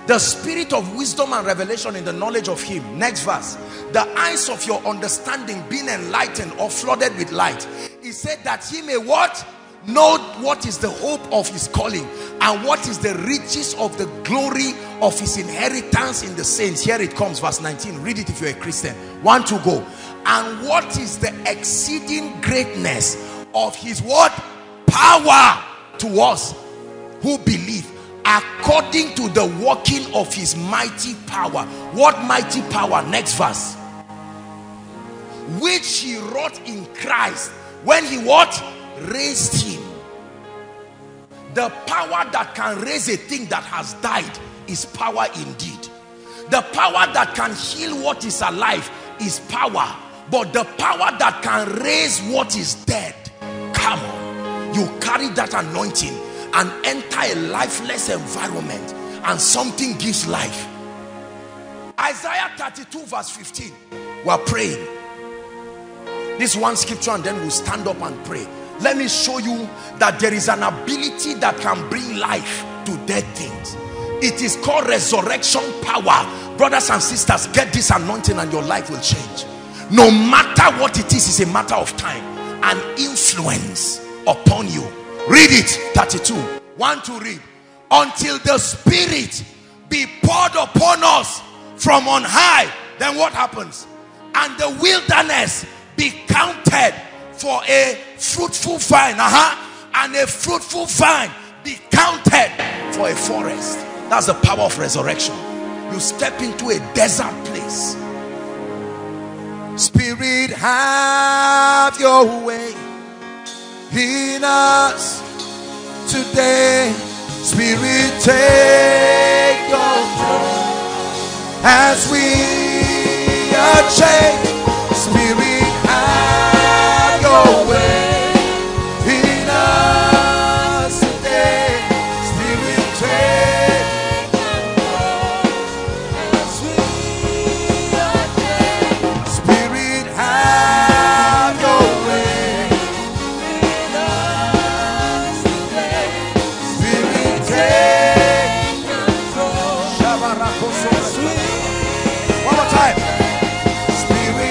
the spirit of wisdom and revelation in the knowledge of him. Next verse. The eyes of your understanding being enlightened or flooded with light. He said that he may what? Know what is the hope of his calling and what is the riches of the glory of his inheritance in the saints. Here it comes, verse nineteen. Read it if you're a Christian. One to go. And what is the exceeding greatness of his what? Power to us who believe, according to the working of his mighty power. What mighty power? Next verse. Which he wrought in Christ when he what? Raised him. The power that can raise a thing that has died is power indeed. The power that can heal what is alive is power. But the power that can raise what is dead, come on, you carry that anointing and enter a lifeless environment and something gives life. Isaiah thirty-two verse fifteen. We're praying this one scripture and then we'll stand up and pray. Let me show you that there is an ability that can bring life to dead things. It is called resurrection power. Brothers and sisters, get this anointing and your life will change. No matter what it is, it's a matter of time. An influence upon you. Read it, thirty-two. One to read. Until the Spirit be poured upon us from on high. Then what happens? And the wilderness be counted for a fruitful vine, uh-huh. and a fruitful vine be counted for a forest. That's the power of resurrection. You step into a desert place. Spirit, have your way in us today. Spirit, take control as we are changed. Spirit, one more time. Spirit,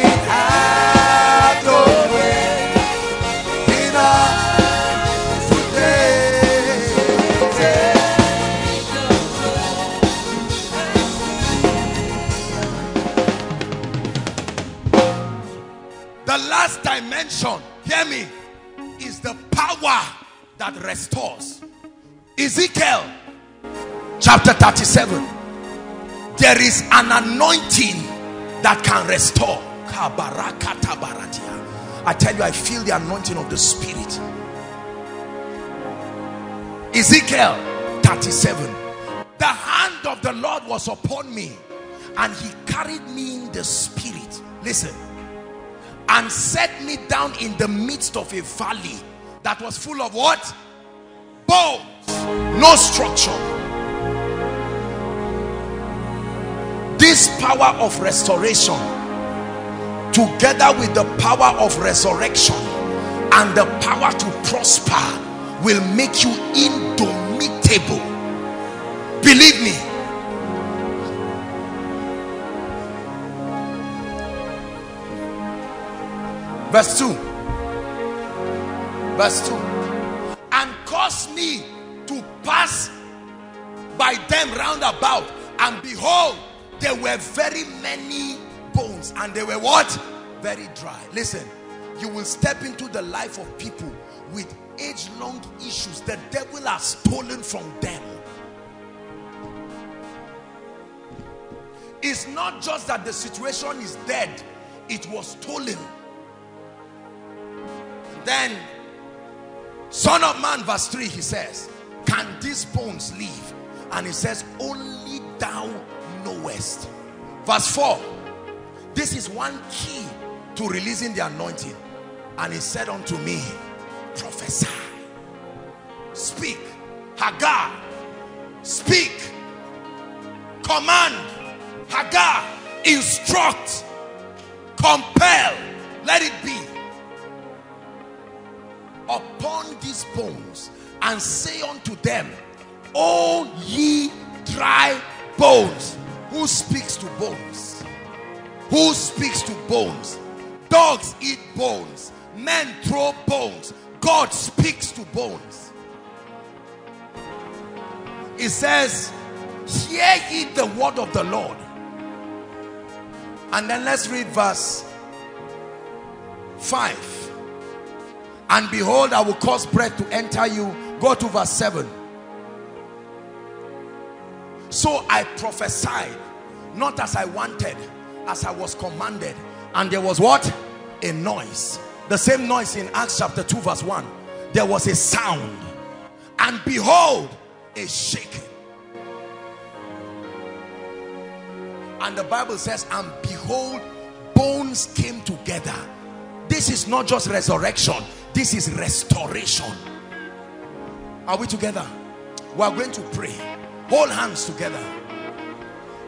restores. Ezekiel chapter thirty-seven. There is an anointing that can restore. I tell you, I feel the anointing of the Spirit. Ezekiel thirty-seven. The hand of the Lord was upon me, and he carried me in the Spirit. Listen. And set me down in the midst of a valley that was full of what? Bones. No structure. This power of restoration, together with the power of resurrection and the power to prosper, will make you indomitable. Believe me. Verse two. Verse two. And caused me to pass by them round about, and behold, there were very many bones, and they were what? Very dry. Listen, you will step into the life of people with age-long issues. The devil has stolen from them. It's not just that the situation is dead, it was stolen. Then, Son of Man, verse three, he says, can these bones live? And he says, only thou knowest. Verse four, this is one key to releasing the anointing. And he said unto me, prophesy, speak. Hagar, speak. Command. Hagar, instruct. Compel. Let it be. Upon these bones, and say unto them, O ye dry bones. Who speaks to bones? Who speaks to bones? Dogs eat bones, men throw bones. God speaks to bones. It says, hear ye the word of the Lord. And then let's read verse five. And behold, I will cause breath to enter you. Go to verse seven. So I prophesied, not as I wanted, as I was commanded. And there was what? A noise. The same noise in Acts chapter two verse one. There was a sound. And behold, a shaking. And the Bible says, and behold, bones came together. This is not just resurrection. This is restoration. Are we together? We are going to pray. Hold hands together.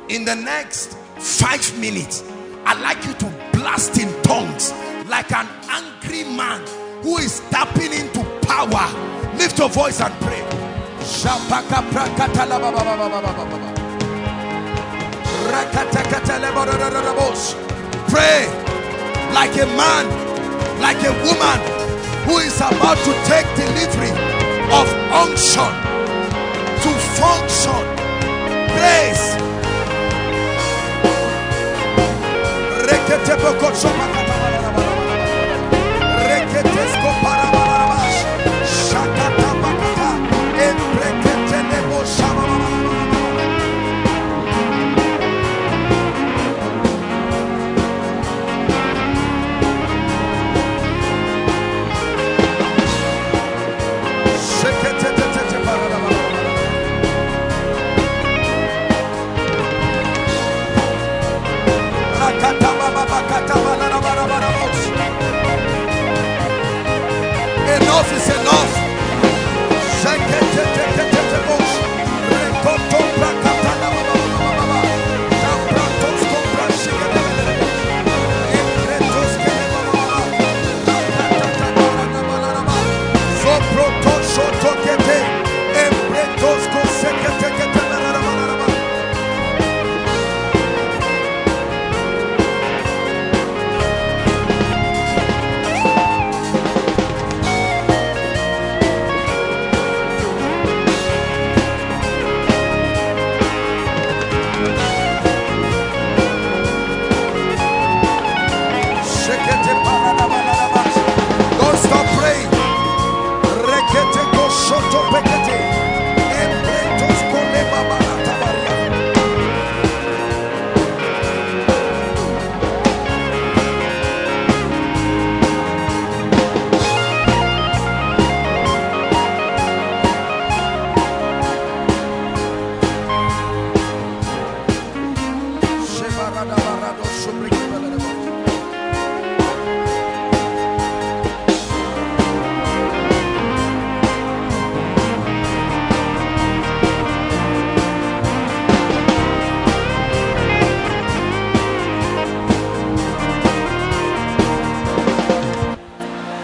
In the next five minutes, I'd like you to blast in tongues like an angry man who is tapping into power. Lift your voice and pray. Pray like a man, like a woman who is about to take delivery of unction, to function, grace. Enough is enough. Shaka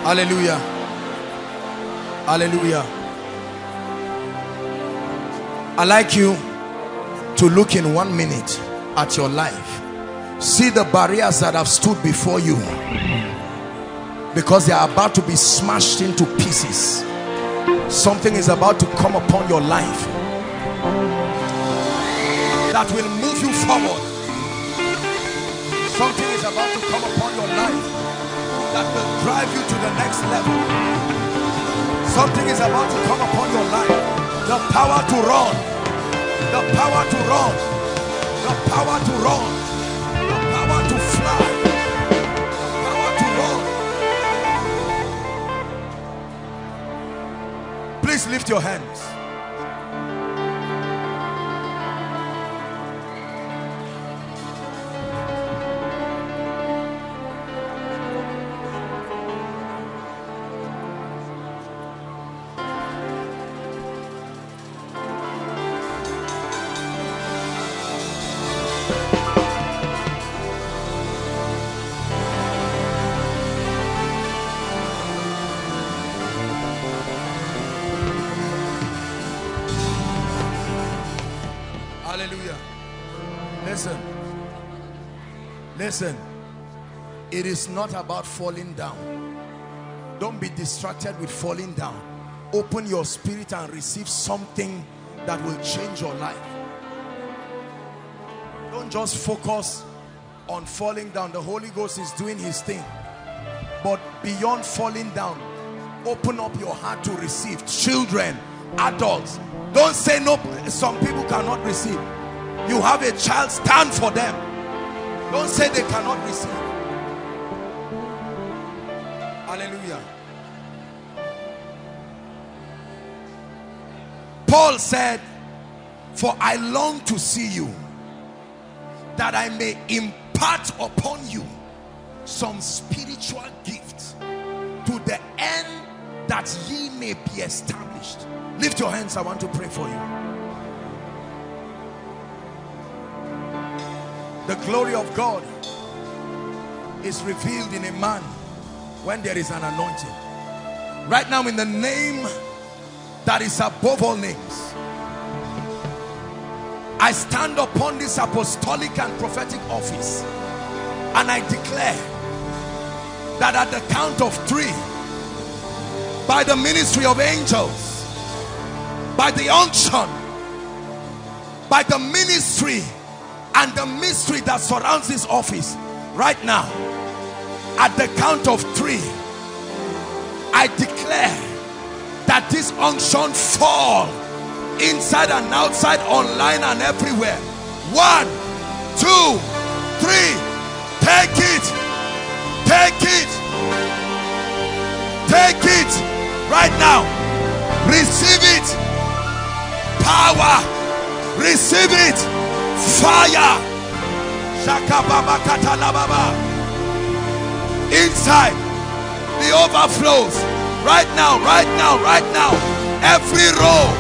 Hallelujah. Hallelujah. I like you to look in one minute at your life. See the barriers that have stood before you, because they are about to be smashed into pieces. Something is about to come upon your life that will move you forward. Something is about to come upon your life that will drive you to the next level. Something is about to come upon your life. The power to run. The power to run. The power to run. The power to fly. The power to run. Please lift your hands. Listen, it is not about falling down. Don't be distracted with falling down. Open your spirit and receive something that will change your life. Don't just focus on falling down. The Holy Ghost is doing his thing. But beyond falling down, open up your heart to receive. Children, adults, don't say no. Some people cannot receive. You have a child, stand for them. Don't say they cannot receive. Hallelujah. Paul said, "For I long to see you, that I may impart upon you some spiritual gift, to the end that ye may be established." Lift your hands, I want to pray for you. The glory of God is revealed in a man when there is an anointing. Right now, in the name that is above all names, I stand upon this apostolic and prophetic office, and I declare that at the count of three, by the ministry of angels, by the unction, by the ministry and the mystery that surrounds this office, right now, at the count of three, I declare that this unction fall inside and outside, online and everywhere. One, two, three. Take it. Take it. Take it. Right now. Receive it. Power. Receive it. Fire. Inside, the overflows. Right now, right now, right now. Every row,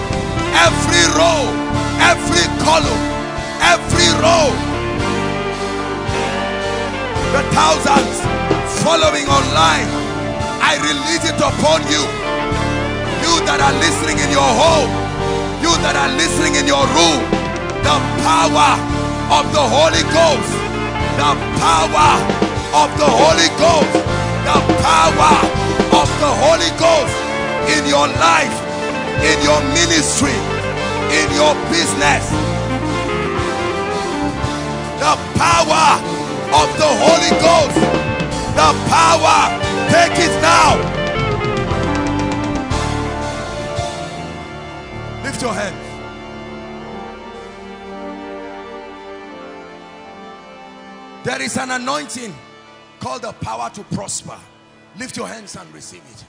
every row, every column, every row. The thousands following online, I release it upon you. You that are listening in your home, you that are listening in your room. The power of the Holy Ghost. The power of the Holy Ghost. The power of the Holy Ghost in your life, in your ministry, in your business. The power of the Holy Ghost. The power. Take it now. Lift your hand. There is an anointing called the power to prosper. Lift your hands and receive it.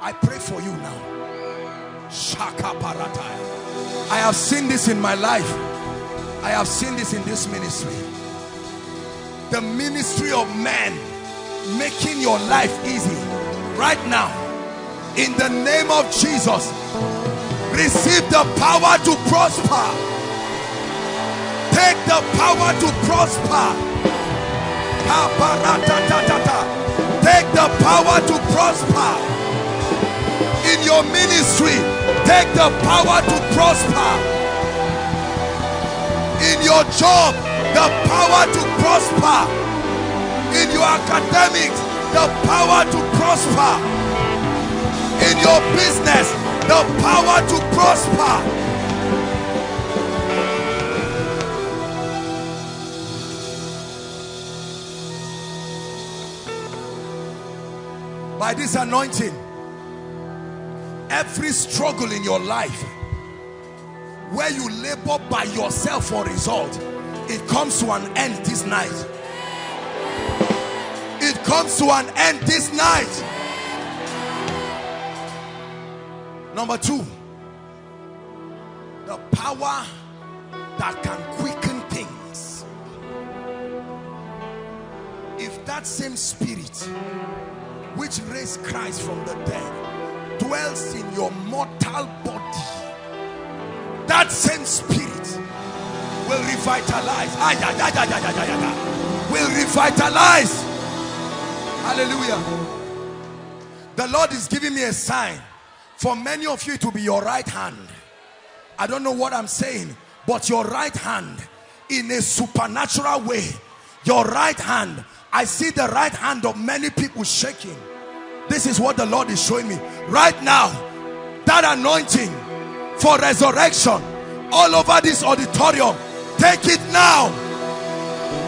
I pray for you now. Shaka parataya. I have seen this in my life. I have seen this in this ministry. The ministry of man making your life easy. Right now, in the name of Jesus, receive the power to prosper. Take the power to prosper. Take Take the power to prosper in your ministry. Take the power to prosper in your job. The power to prosper in your academics. The power to prosper in your business. The power to prosper. By this anointing, every struggle in your life where you labor by yourself for result, it comes to an end this night. It comes to an end this night. Number two, the power that can quicken things. If that same spirit which raised Christ from the dead dwells in your mortal body, that same spirit will revitalize. Ay, ay, ay, ay, ay, ay, ay, will revitalize. Hallelujah. The Lord is giving me a sign. For many of you, it will be your right hand. I don't know what I'm saying, but your right hand in a supernatural way. Your right hand. I see the right hand of many people shaking. This is what the Lord is showing me. Right now, that anointing for resurrection all over this auditorium, take it now.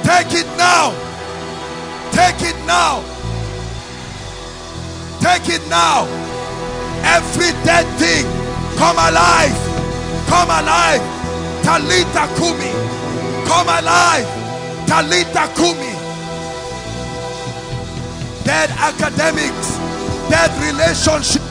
Take it now. Take it now. Take it now. Every dead thing, come alive. Come alive. Talitha Kumi. Come alive. Talitha Kumi. Dead academics, dead relationships.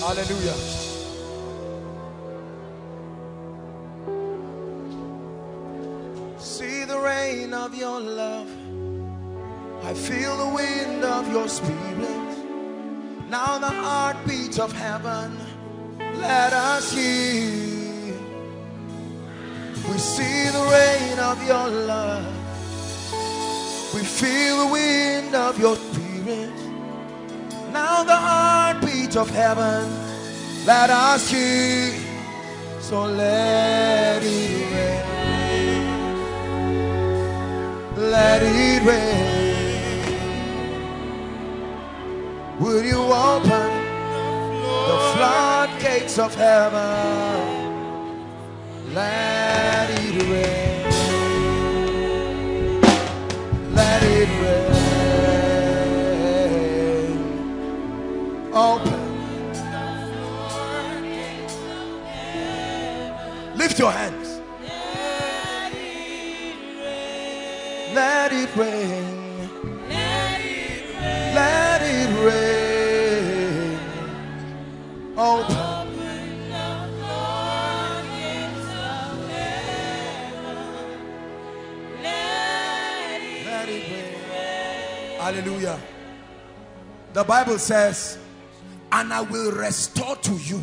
Hallelujah. See the rain of your love. I feel the wind of your spirit. Now the heartbeat of heaven, let us hear. We see the rain of your love. We feel the wind of your spirit. Now the heartbeat of heaven, let us hear, so let it rain, let it rain. Will you open the floodgates of heaven, let it rain, let it rain. Open. Lift your hands. Let it rain. Let it rain. Let it rain. Let it rain. Open. Open the floodgates of heaven. Let it, Let it rain. rain. Hallelujah. The Bible says, and I will restore to you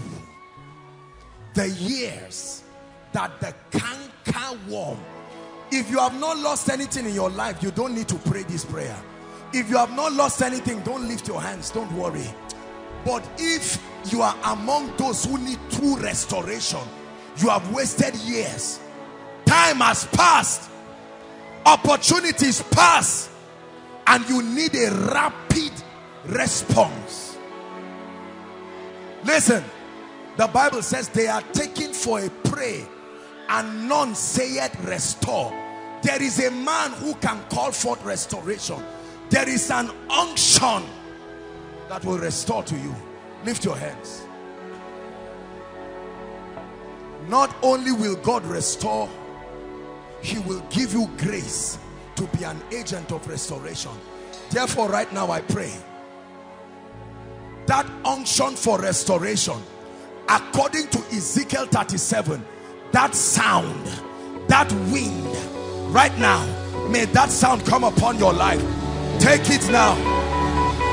the years that the canker worm. If you have not lost anything in your life, you don't need to pray this prayer. If you have not lost anything, don't lift your hands, don't worry. But if you are among those who need true restoration, you have wasted years. Time has passed, opportunities pass, and you need a rapid response. Listen, the Bible says they are taken for a prey and none sayeth restore. There is a man who can call forth restoration. There is an unction that will restore to you. Lift your hands. Not only will God restore, he will give you grace to be an agent of restoration. Therefore, right now I pray that unction for restoration, according to Ezekiel thirty-seven, that sound, that wind, right now, may that sound come upon your life. Take it now.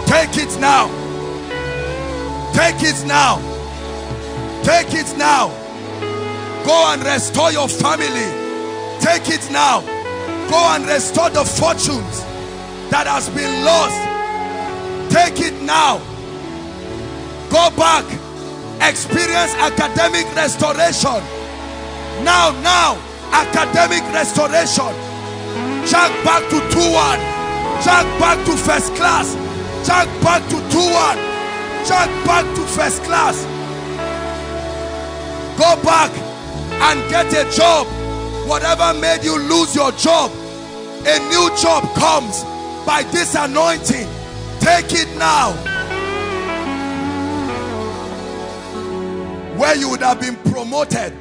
Take it now. Take it now. Take it now. Go and restore your family. Take it now. Go and restore the fortunes that has been lost. Take it now. Go back. Experience academic restoration. Now, now, academic restoration. Check back to two one. Check back to first class. Check back to two one. Check back to first class. Go back and get a job. Whatever made you lose your job, a new job comes by this anointing. Take it now. Where you would have been promoted,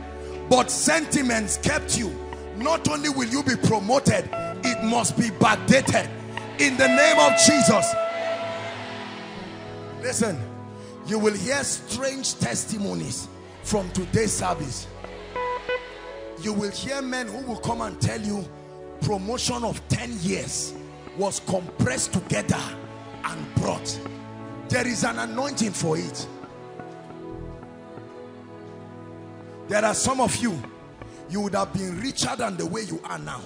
but sentiments kept you, not only will you be promoted, it must be backdated in the name of Jesus. Listen, you will hear strange testimonies from today's service. You will hear men who will come and tell you promotion of ten years was compressed together and brought. There is an anointing for it. There are some of you, you would have been richer than the way you are now.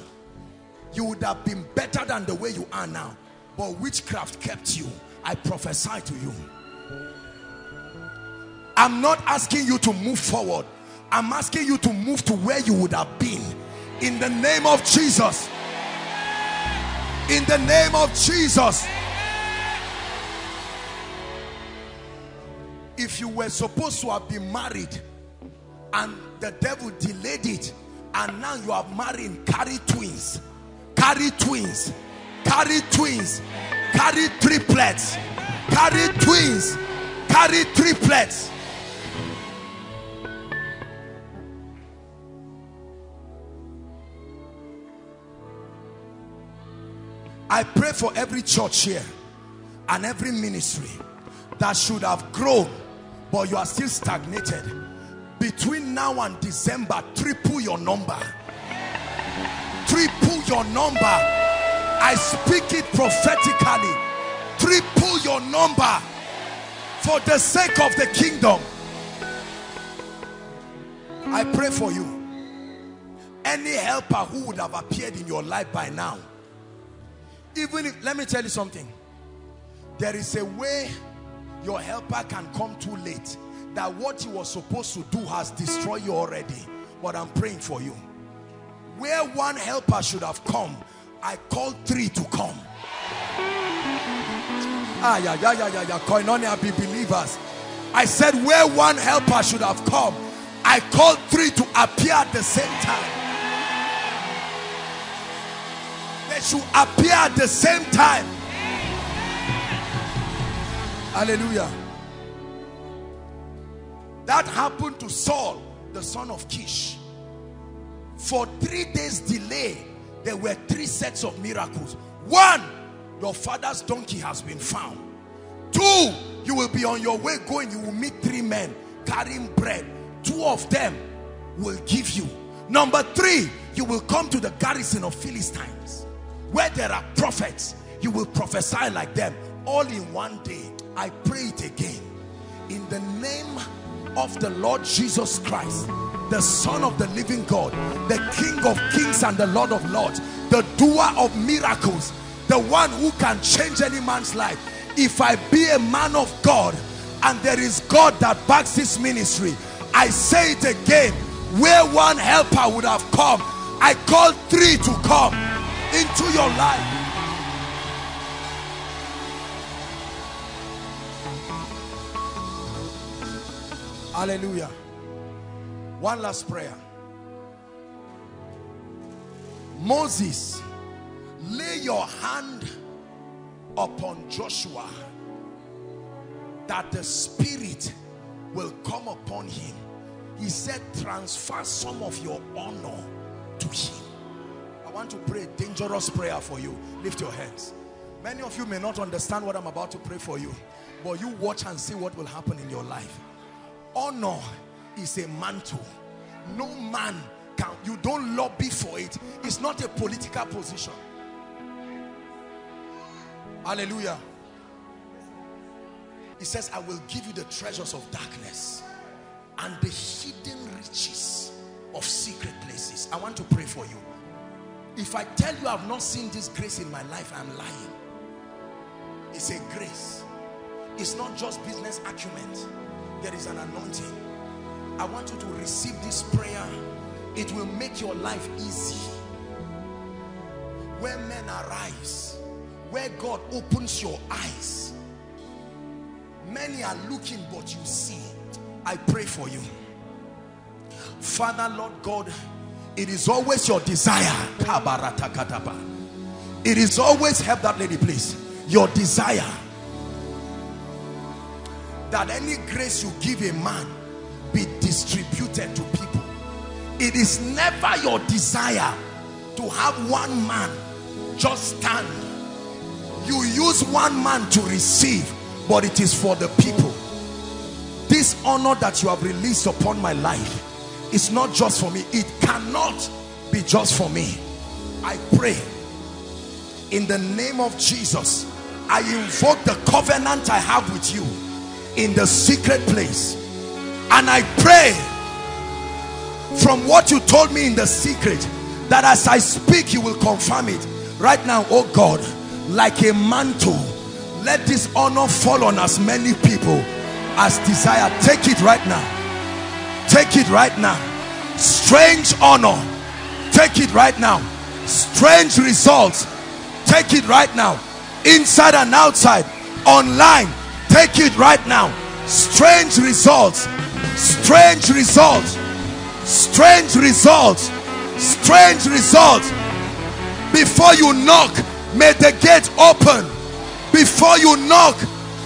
You would have been better than the way you are now. But witchcraft kept you. I prophesy to you. I'm not asking you to move forward. I'm asking you to move to where you would have been. In the name of Jesus. In the name of Jesus. If you were supposed to have been married and the devil delayed it, and now you are married, carry twins, carry twins, carry twins, carry triplets, carry twins, carry triplets. I pray for every church here and every ministry that should have grown, but you are still stagnated. Between now and December, triple your number. Triple your number. I speak it prophetically. Triple your number for the sake of the kingdom. I pray for you. Any helper who would have appeared in your life by now, even if, let me tell you something, there is a way your helper can come too late, that what he was supposed to do has destroyed you already. But I'm praying for you. Where one helper should have come, I call three to come. Ah, yeah, yeah, yeah, yeah, yeah. Koinonia be believers. I said where one helper should have come, I call three to appear at the same time. They should appear at the same time. Hallelujah. That happened to Saul, the son of Kish. For three days delay, there were three sets of miracles. One, your father's donkey has been found. Two, you will be on your way going. You will meet three men carrying bread. Two of them will give you. Number three, you will come to the garrison of Philistines. Where there are prophets, you will prophesy like them. All in one day. I pray it again. In the name of... of the Lord Jesus Christ, the Son of the living God, the King of kings and the Lord of lords, the doer of miracles, the one who can change any man's life. If I be a man of God and there is God that backs this ministry, I say it again, where one helper would have come, I call three to come into your life. Hallelujah. One last prayer. Moses, lay your hand upon Joshua, that the Spirit will come upon him. He said, transfer some of your honor to him. I want to pray a dangerous prayer for you. Lift your hands. Many of you may not understand what I'm about to pray for you, but you watch and see what will happen in your life. Honor is a mantle. No man can, you don't lobby for it. It's not a political position. Hallelujah. He says, I will give you the treasures of darkness and the hidden riches of secret places. I want to pray for you. If I tell you I've not seen this grace in my life, I'm lying. It's a grace. It's not just business acumen. There is an anointing. I want you to receive this prayer. It will make your life easy. Where men arise, where God opens your eyes, many are looking but you see. I pray for you. Father, Lord God, it is always your desire. It is always, help that lady please, your desire that any grace you give a man be distributed to people. It is never your desire to have one man just stand. You use one man to receive, but it is for the people. This honor that you have released upon my life is not just for me. It cannot be just for me. I pray in the name of Jesus. I invoke the covenant I have with you in the secret place, and I pray from what you told me in the secret, that as I speak you will confirm it right now. Oh God, like a mantle, let this honor fall on as many people as desire. Take it right now. Take it right now. Strange honor. Take it right now. Strange results. Take it right now. Inside and outside. Online. Take it right now. Strange results. Strange results. Strange results. Strange results. Before you knock, may the gate open. Before you knock,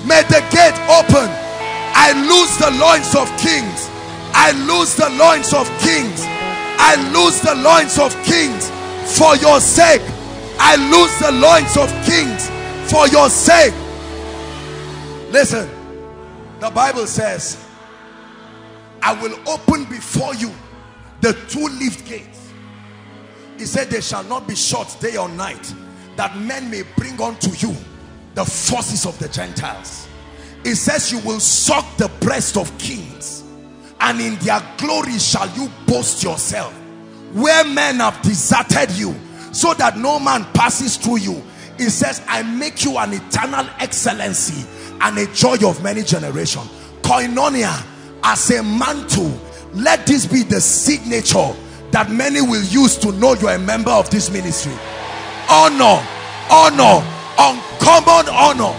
may the gate open. I loose the loins of kings. I loose the loins of kings. I loose the loins of kings for your sake. I loose the loins of kings for your sake. Listen, the Bible says, I will open before you the two leaved gates. He said, they shall not be shut day or night, that men may bring unto you the forces of the Gentiles. It says you will suck the breast of kings, and in their glory shall you boast yourself. Where men have deserted you, so that no man passes through you, it says I make you an eternal excellency and a joy of many generations. Koinonia, as a mantle, let this be the signature that many will use to know you're a member of this ministry. Honor, honor, uncommon honor.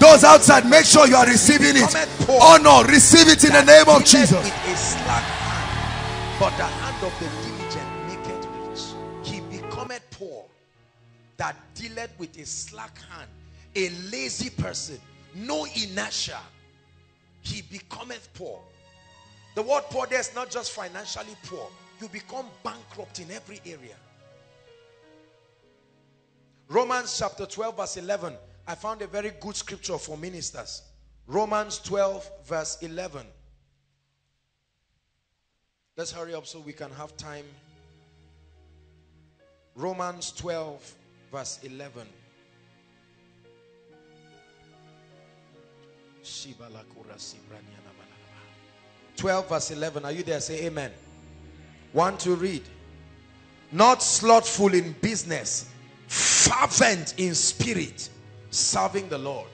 Those outside, make sure you are receiving it. Honor, receive it in the name of Jesus. With a slack hand, but the hand of the diligent maketh rich. He becometh poor that dealeth with a slack hand. A lazy person, no inertia, he becometh poor. The word poor there is not just financially poor. You become bankrupt in every area. Romans chapter twelve verse eleven. I found a very good scripture for ministers. Romans twelve verse eleven. Let's hurry up so we can have time. Romans twelve verse eleven. twelve verse eleven. Are you there? Say amen. One to read. Not slothful in business, fervent in spirit, serving the Lord.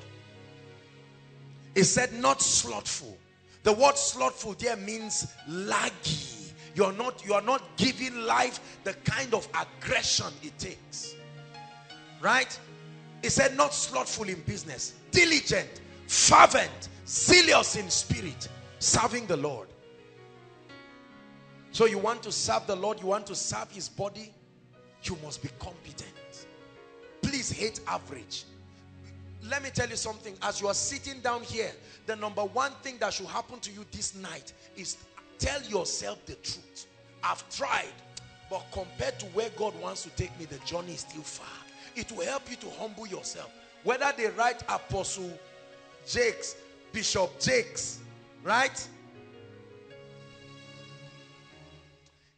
It said not slothful. The word slothful there means laggy. You are not, you are not giving life the kind of aggression it takes. Right? It said not slothful in business, diligent, fervent, zealous in spirit, serving the Lord. So you want to serve the Lord, you want to serve his body, you must be competent. Please hate average. Let me tell you something. As you are sitting down here, the number one thing that should happen to you this night is tell yourself the truth. I've tried, but compared to where God wants to take me, the journey is still far. It will help you to humble yourself. Whether they write Apostle Jakes, Bishop Jakes, right?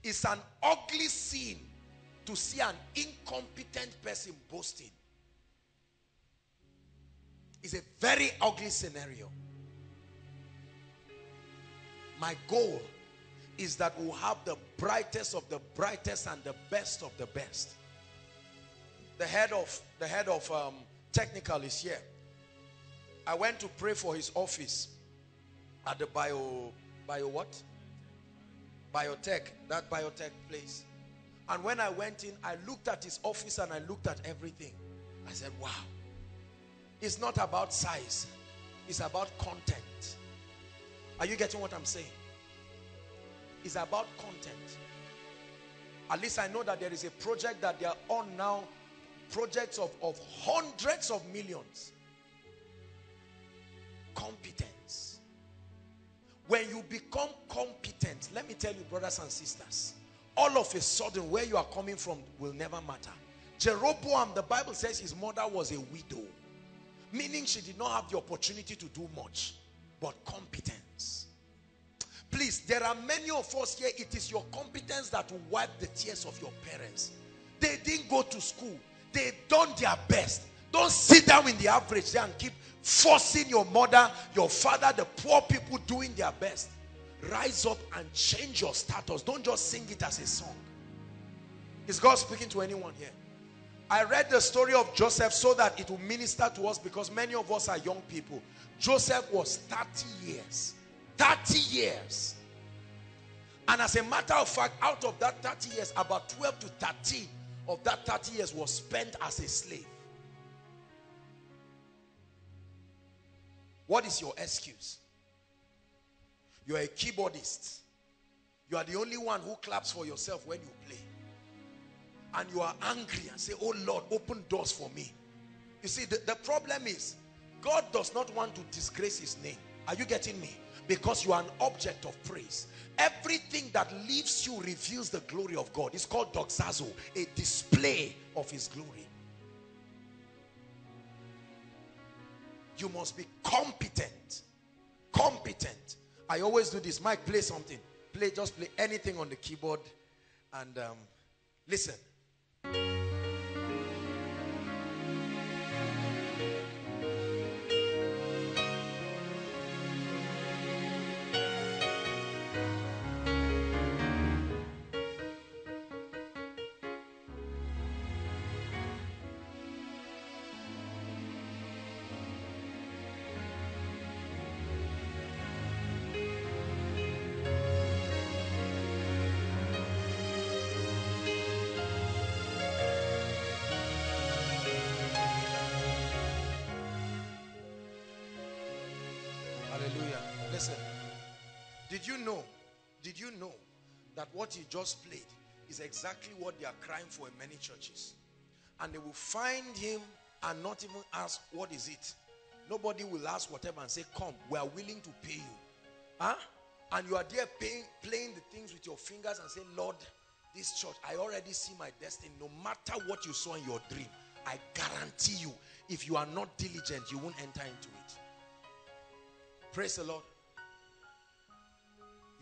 It's an ugly scene to see an incompetent person boasting. It's a very ugly scenario. My goal is that we'll have the brightest of the brightest and the best of the best. The head of, the head of um, technical is here. I went to pray for his office at the bio, bio what? Biotech, that biotech place. And when I went in, I looked at his office and I looked at everything. I said, wow. It's not about size. It's about content. Are you getting what I'm saying? It's about content. At least I know that there is a project that they are on now. Projects of, of hundreds of millions. Competence. When you become competent, let me tell you, brothers and sisters, all of a sudden where you are coming from will never matter. Jeroboam, the Bible says his mother was a widow, meaning she did not have the opportunity to do much, but competence. Please, there are many of us here, it is your competence that will wipe the tears of your parents. They didn't go to school. They done their best. Don't sit down in the average there and keep forcing your mother, your father, the poor people doing their best. Rise up and change your status. Don't just sing it as a song. Is God speaking to anyone here? I read the story of Joseph so that it will minister to us, because many of us are young people. Joseph was thirty years. thirty years. And as a matter of fact, out of that thirty years, about twelve to thirteen of that thirty years was spent as a slave. What is your excuse? You are a keyboardist. You are the only one who claps for yourself when you play. And you are angry and say, oh Lord, open doors for me. You see, the, the problem is, God does not want to disgrace his name. Are you getting me? Because you are an object of praise. Everything that leaves you reveals the glory of God. It's called doxazo, a display of his glory. You must be competent. Competent. I always do this. Mike, play something. Play, just play anything on the keyboard. And um, listen. Did you know, did you know that what you just played is exactly what they are crying for in many churches? And they will find him and not even ask, what is it? Nobody will ask whatever and say, come, we are willing to pay you. Huh? And you are there paying, playing the things with your fingers and say, Lord, this church, I already see my destiny. No matter what you saw in your dream, I guarantee you, if you are not diligent, you won't enter into it. Praise the Lord.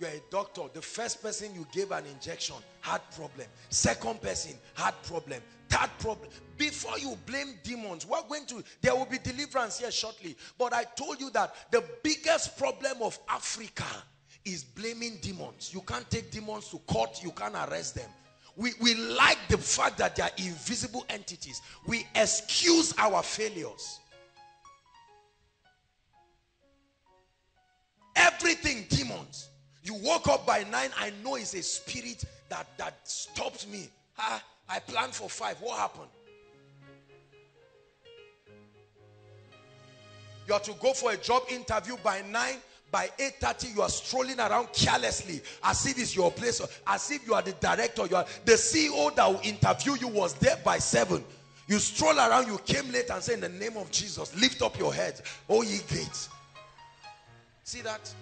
You are a doctor. The first person you gave an injection, heart problem. Second person, heart problem. Third problem. Before you blame demons, we're going to, there will be deliverance here shortly. But I told you that the biggest problem of Africa is blaming demons. You can't take demons to court. You can't arrest them. We, we like the fact that they are invisible entities. We excuse our failures. Everything demons. You woke up by nine, I know it's a spirit that, that stopped me. Ah, I planned for five. What happened? You are to go for a job interview by nine. By eight thirty, you are strolling around carelessly as if it's your place, as if you are the director. You are the C E O that will interview you was there by seven. You stroll around, you came late and say, in the name of Jesus, lift up your head, oh ye gates. See that?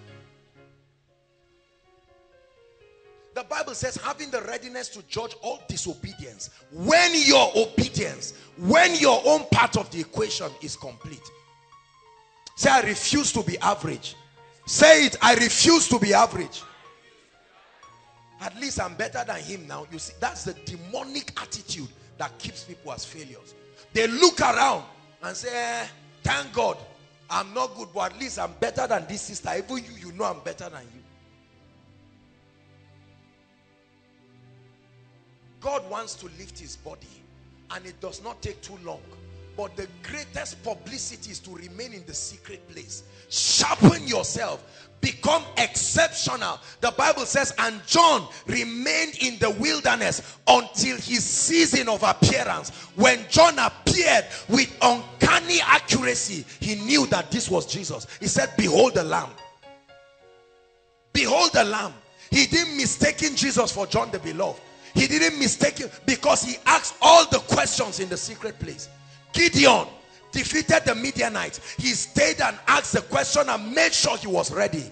The Bible says, having the readiness to judge all disobedience, when your obedience, when your own part of the equation is complete. Say, I refuse to be average. Say it, I refuse to be average. At least I'm better than him now. You see, that's the demonic attitude that keeps people as failures. They look around and say, eh, thank God, I'm not good, but at least I'm better than this sister. Even you, you know I'm better than you. God wants to lift his body, and it does not take too long. But the greatest publicity is to remain in the secret place. Sharpen yourself. Become exceptional. The Bible says, and John remained in the wilderness until his season of appearance. When John appeared with uncanny accuracy, he knew that this was Jesus. He said, behold the Lamb. Behold the Lamb. He didn't mistake Jesus for John the Beloved. He didn't mistake him because he asked all the questions in the secret place. Gideon defeated the Midianites. He stayed and asked the question and made sure he was ready.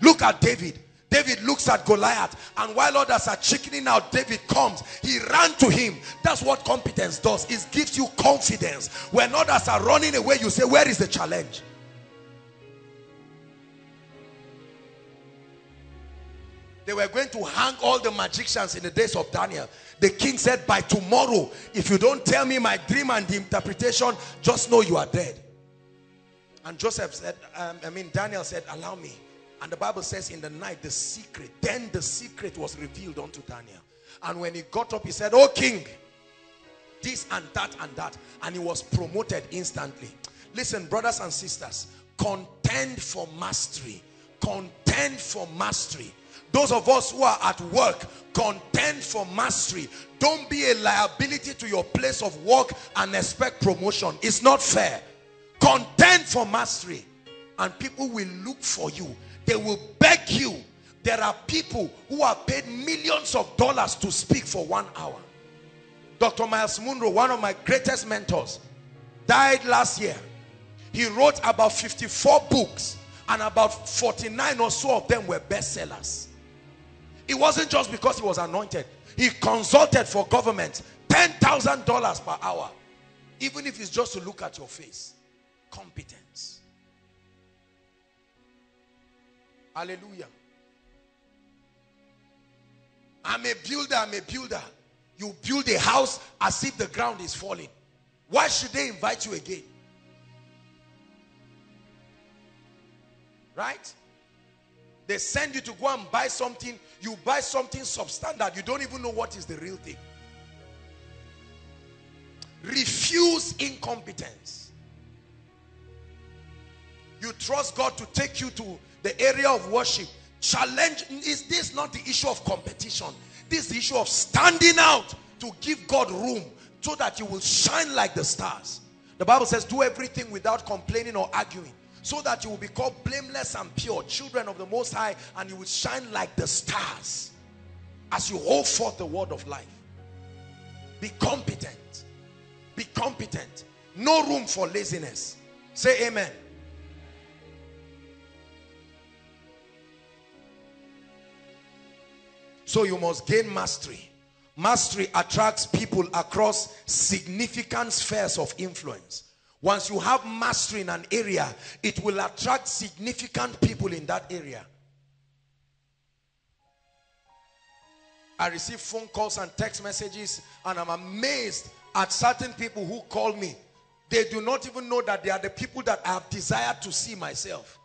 Look at David. David looks at Goliath, and while others are chickening out, David comes. He ran to him. That's what competence does. It gives you confidence. When others are running away, you say, where is the challenge? They were going to hang all the magicians in the days of Daniel. The king said, by tomorrow, if you don't tell me my dream and the interpretation, just know you are dead. And Joseph said, um, I mean, Daniel said, allow me. And the Bible says, in the night, the secret, then the secret was revealed unto Daniel. And when he got up, he said, oh, king, this and that and that. And he was promoted instantly. Listen, brothers and sisters, contend for mastery. Contend for mastery. Those of us who are at work, contend for mastery. Don't be a liability to your place of work and expect promotion. It's not fair. Contend for mastery. And people will look for you. They will beg you. There are people who are paid millions of dollars to speak for one hour. Doctor Miles Munro, one of my greatest mentors, died last year. He wrote about fifty-four books, and about forty-nine or so of them were bestsellers. It wasn't just because he was anointed. He consulted for government. ten thousand dollars per hour. Even if it's just to look at your face. Competence. Hallelujah. I'm a builder. I'm a builder. You build a house as if the ground is falling. Why should they invite you again? Right? They send you to go and buy something. You buy something substandard. You don't even know what is the real thing. Refuse incompetence. You trust God to take you to the area of worship. Challenge. Is this not the issue of competition? This is the issue of standing out to give God room so that you will shine like the stars. The Bible says, do everything without complaining or arguing, so that you will be called blameless and pure, children of the Most High, and you will shine like the stars as you hold forth the word of life. Be competent. Be competent. No room for laziness. Say amen. So you must gain mastery. Mastery attracts people across significant spheres of influence. Once you have mastery in an area, it will attract significant people in that area. I receive phone calls and text messages, and I'm amazed at certain people who call me. They do not even know that they are the people that I have desired to see myself.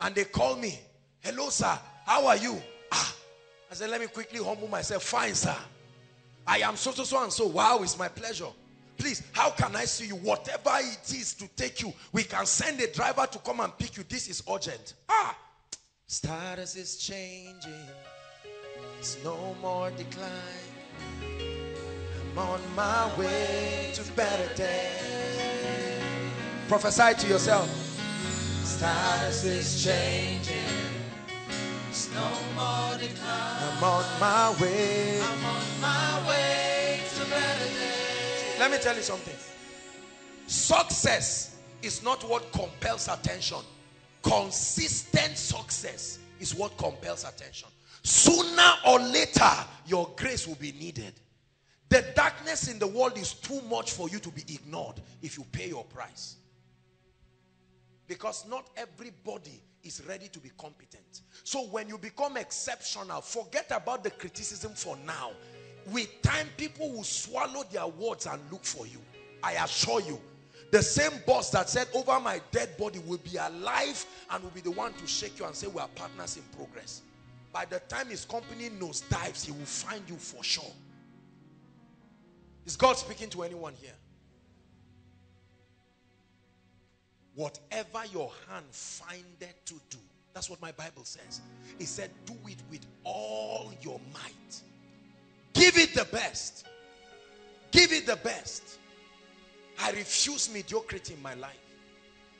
And they call me, hello sir, how are you? Ah, I said, let me quickly humble myself. Fine sir, I am so so so and so. Wow, it's my pleasure. Please, how can I see you? Whatever it is to take you, we can send a driver to come and pick you. This is urgent. Ah! Status is changing. It's no more decline. I'm on my way to better days. Prophesy to yourself. status is changing. It's no more decline. I'm on my way. I'm on my way to better days. Let me tell you something. Success is not what compels attention. Consistent success is what compels attention. Sooner or later, your grace will be needed. The darkness in the world is too much for you to be ignored if you pay your price. Because not everybody is ready to be competent. So when you become exceptional, forget about the criticism for now. With time, people will swallow their words and look for you. I assure you, the same boss that said over my dead body will be alive and will be the one to shake you and say we are partners in progress. By the time his company nosedives, he will find you for sure. Is God speaking to anyone here? Whatever your hand findeth to do, that's what my Bible says. It said, do it with all your might. Give it the best. Give it the best. I refuse mediocrity in my life.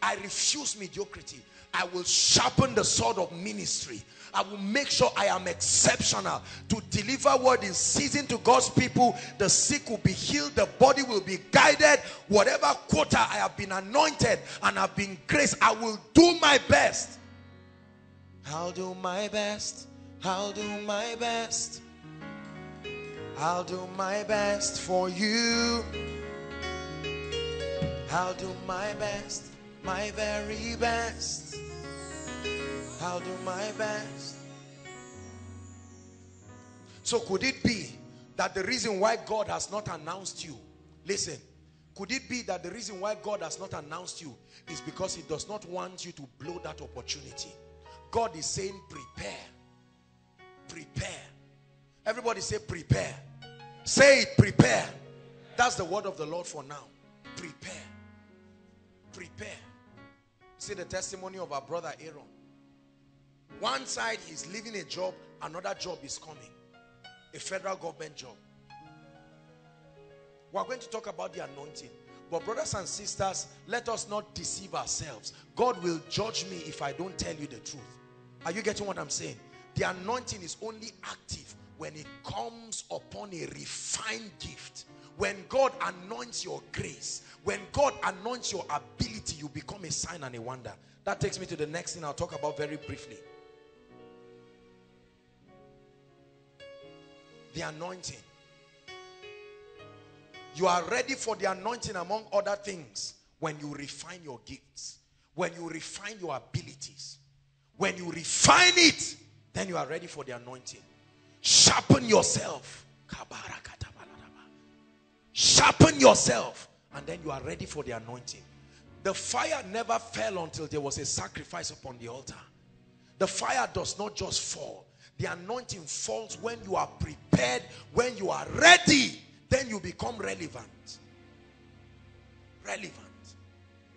I refuse mediocrity. I will sharpen the sword of ministry. I will make sure I am exceptional to deliver word in season to God's people. The sick will be healed. The body will be guided. Whatever quota I have been anointed and have been graced, I will do my best. I'll do my best. I'll do my best. I'll do my best for you. I'll do my best. My very best. I'll do my best. So could it be that the reason why God has not announced you, listen, could it be that the reason why God has not announced you is because he does not want you to blow that opportunity? God is saying prepare. Prepare. Everybody say prepare. Say it, prepare. That's the word of the Lord for now. Prepare. Prepare. See the testimony of our brother Aaron. One side he's leaving a job, another job is coming. A federal government job. We're going to talk about the anointing. But brothers and sisters, let us not deceive ourselves. God will judge me if I don't tell you the truth. Are you getting what I'm saying? The anointing is only active when it comes upon a refined gift. When God anoints your grace, when God anoints your ability, you become a sign and a wonder. That takes me to the next thing I'll talk about very briefly. The anointing. You are ready for the anointing among other things when you refine your gifts, when you refine your abilities. When you refine it, then you are ready for the anointing. Sharpen yourself. Sharpen yourself. And then you are ready for the anointing. The fire never fell until there was a sacrifice upon the altar. The fire does not just fall. The anointing falls when you are prepared, when you are ready. Then you become relevant. Relevant.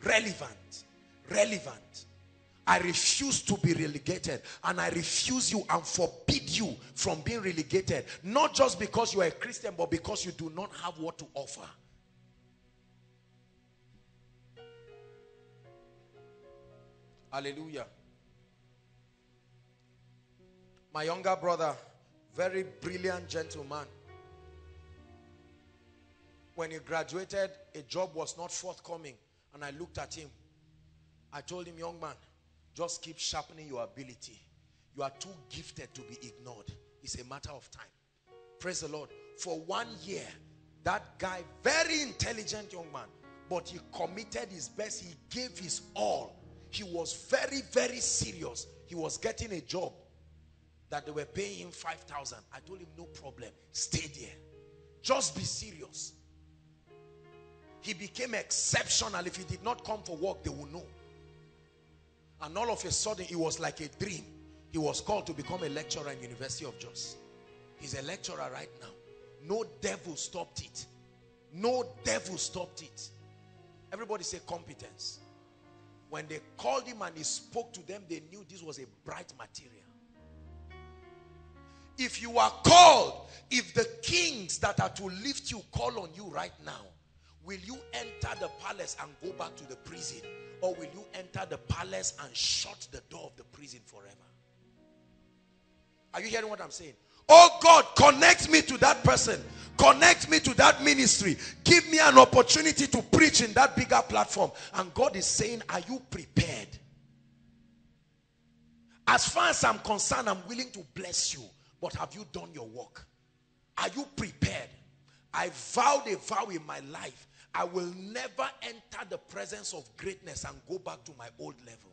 Relevant. Relevant. I refuse to be relegated, and I refuse you and forbid you from being relegated. Not just because you are a Christian, but because you do not have what to offer. Hallelujah. My younger brother, very brilliant gentleman. When he graduated, a job was not forthcoming. And I looked at him. I told him, young man, just keep sharpening your ability. You are too gifted to be ignored. It's a matter of time. Praise the Lord. For one year, that guy, very intelligent young man, but he committed his best. He gave his all. He was very, very serious. He was getting a job that they were paying him five thousand. I told him, no problem. Stay there. Just be serious. He became exceptional. If he did not come for work, they will know. And all of a sudden, it was like a dream. He was called to become a lecturer in University of Jos. He's a lecturer right now. No devil stopped it. No devil stopped it. Everybody say competence. When they called him and he spoke to them, they knew this was a bright material. If you are called, if the kings that are to lift you call on you right now, will you enter the palace and go back to the prison? Or will you enter the palace doors and shut the door of the prison forever. Are you hearing what I'm saying? Oh God, connect me to that person. Connect me to that ministry. Give me an opportunity to preach in that bigger platform. And God is saying, are you prepared? As far as I'm concerned, I'm willing to bless you. But have you done your work? Are you prepared? I vowed a vow in my life. I will never enter the presence of greatness and go back to my old level.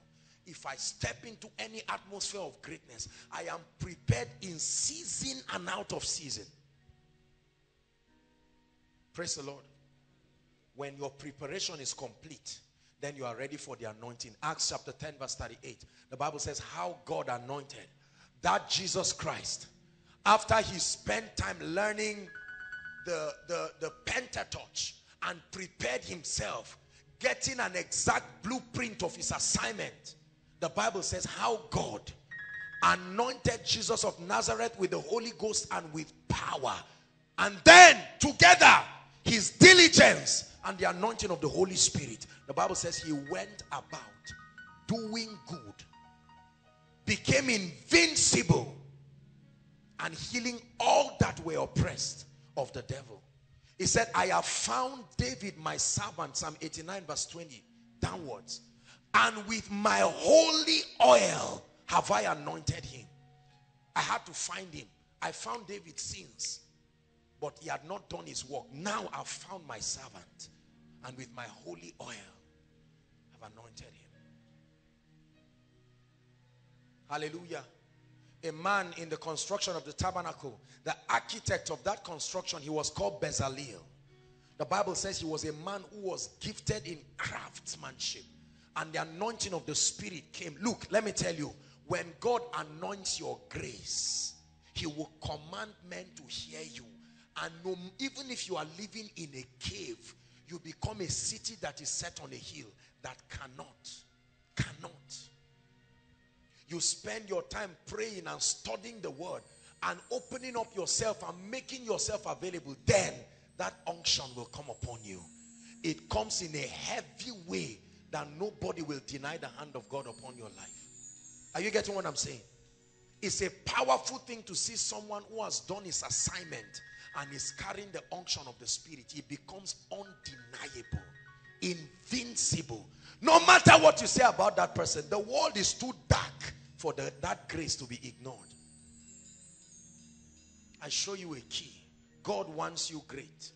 If I step into any atmosphere of greatness, I am prepared in season and out of season. Praise the Lord. When your preparation is complete, then you are ready for the anointing. Acts chapter ten verse thirty-eight. The Bible says how God anointed that Jesus Christ, after he spent time learning the, the, the Pentateuch and prepared himself, getting an exact blueprint of his assignment. The Bible says how God anointed Jesus of Nazareth with the Holy Ghost and with power. And then together, his diligence and the anointing of the Holy Spirit. The Bible says he went about doing good, became invincible, and healing all that were oppressed of the devil. He said, I have found David, my servant, Psalm eighty-nine verse twenty, downwards. And with my holy oil have I anointed him. I had to find him. I found David's sins, but he had not done his work. Now I've found my servant, and with my holy oil I've anointed him. Hallelujah. A man in the construction of the tabernacle, the architect of that construction, he was called Bezalel. The Bible says he was a man who was gifted in craftsmanship. And the anointing of the Spirit came. Look, let me tell you, when God anoints your grace, he will command men to hear you. And no, even if you are living in a cave, you become a city that is set on a hill that cannot, cannot. You spend your time praying and studying the word and opening up yourself and making yourself available. Then that unction will come upon you. It comes in a heavy way that nobody will deny the hand of God upon your life. Are you getting what I'm saying? It's a powerful thing to see someone who has done his assignment and is carrying the unction of the Spirit. He becomes undeniable, invincible. No matter what you say about that person, the world is too dark for the, that grace to be ignored. I show you a key. God wants you great.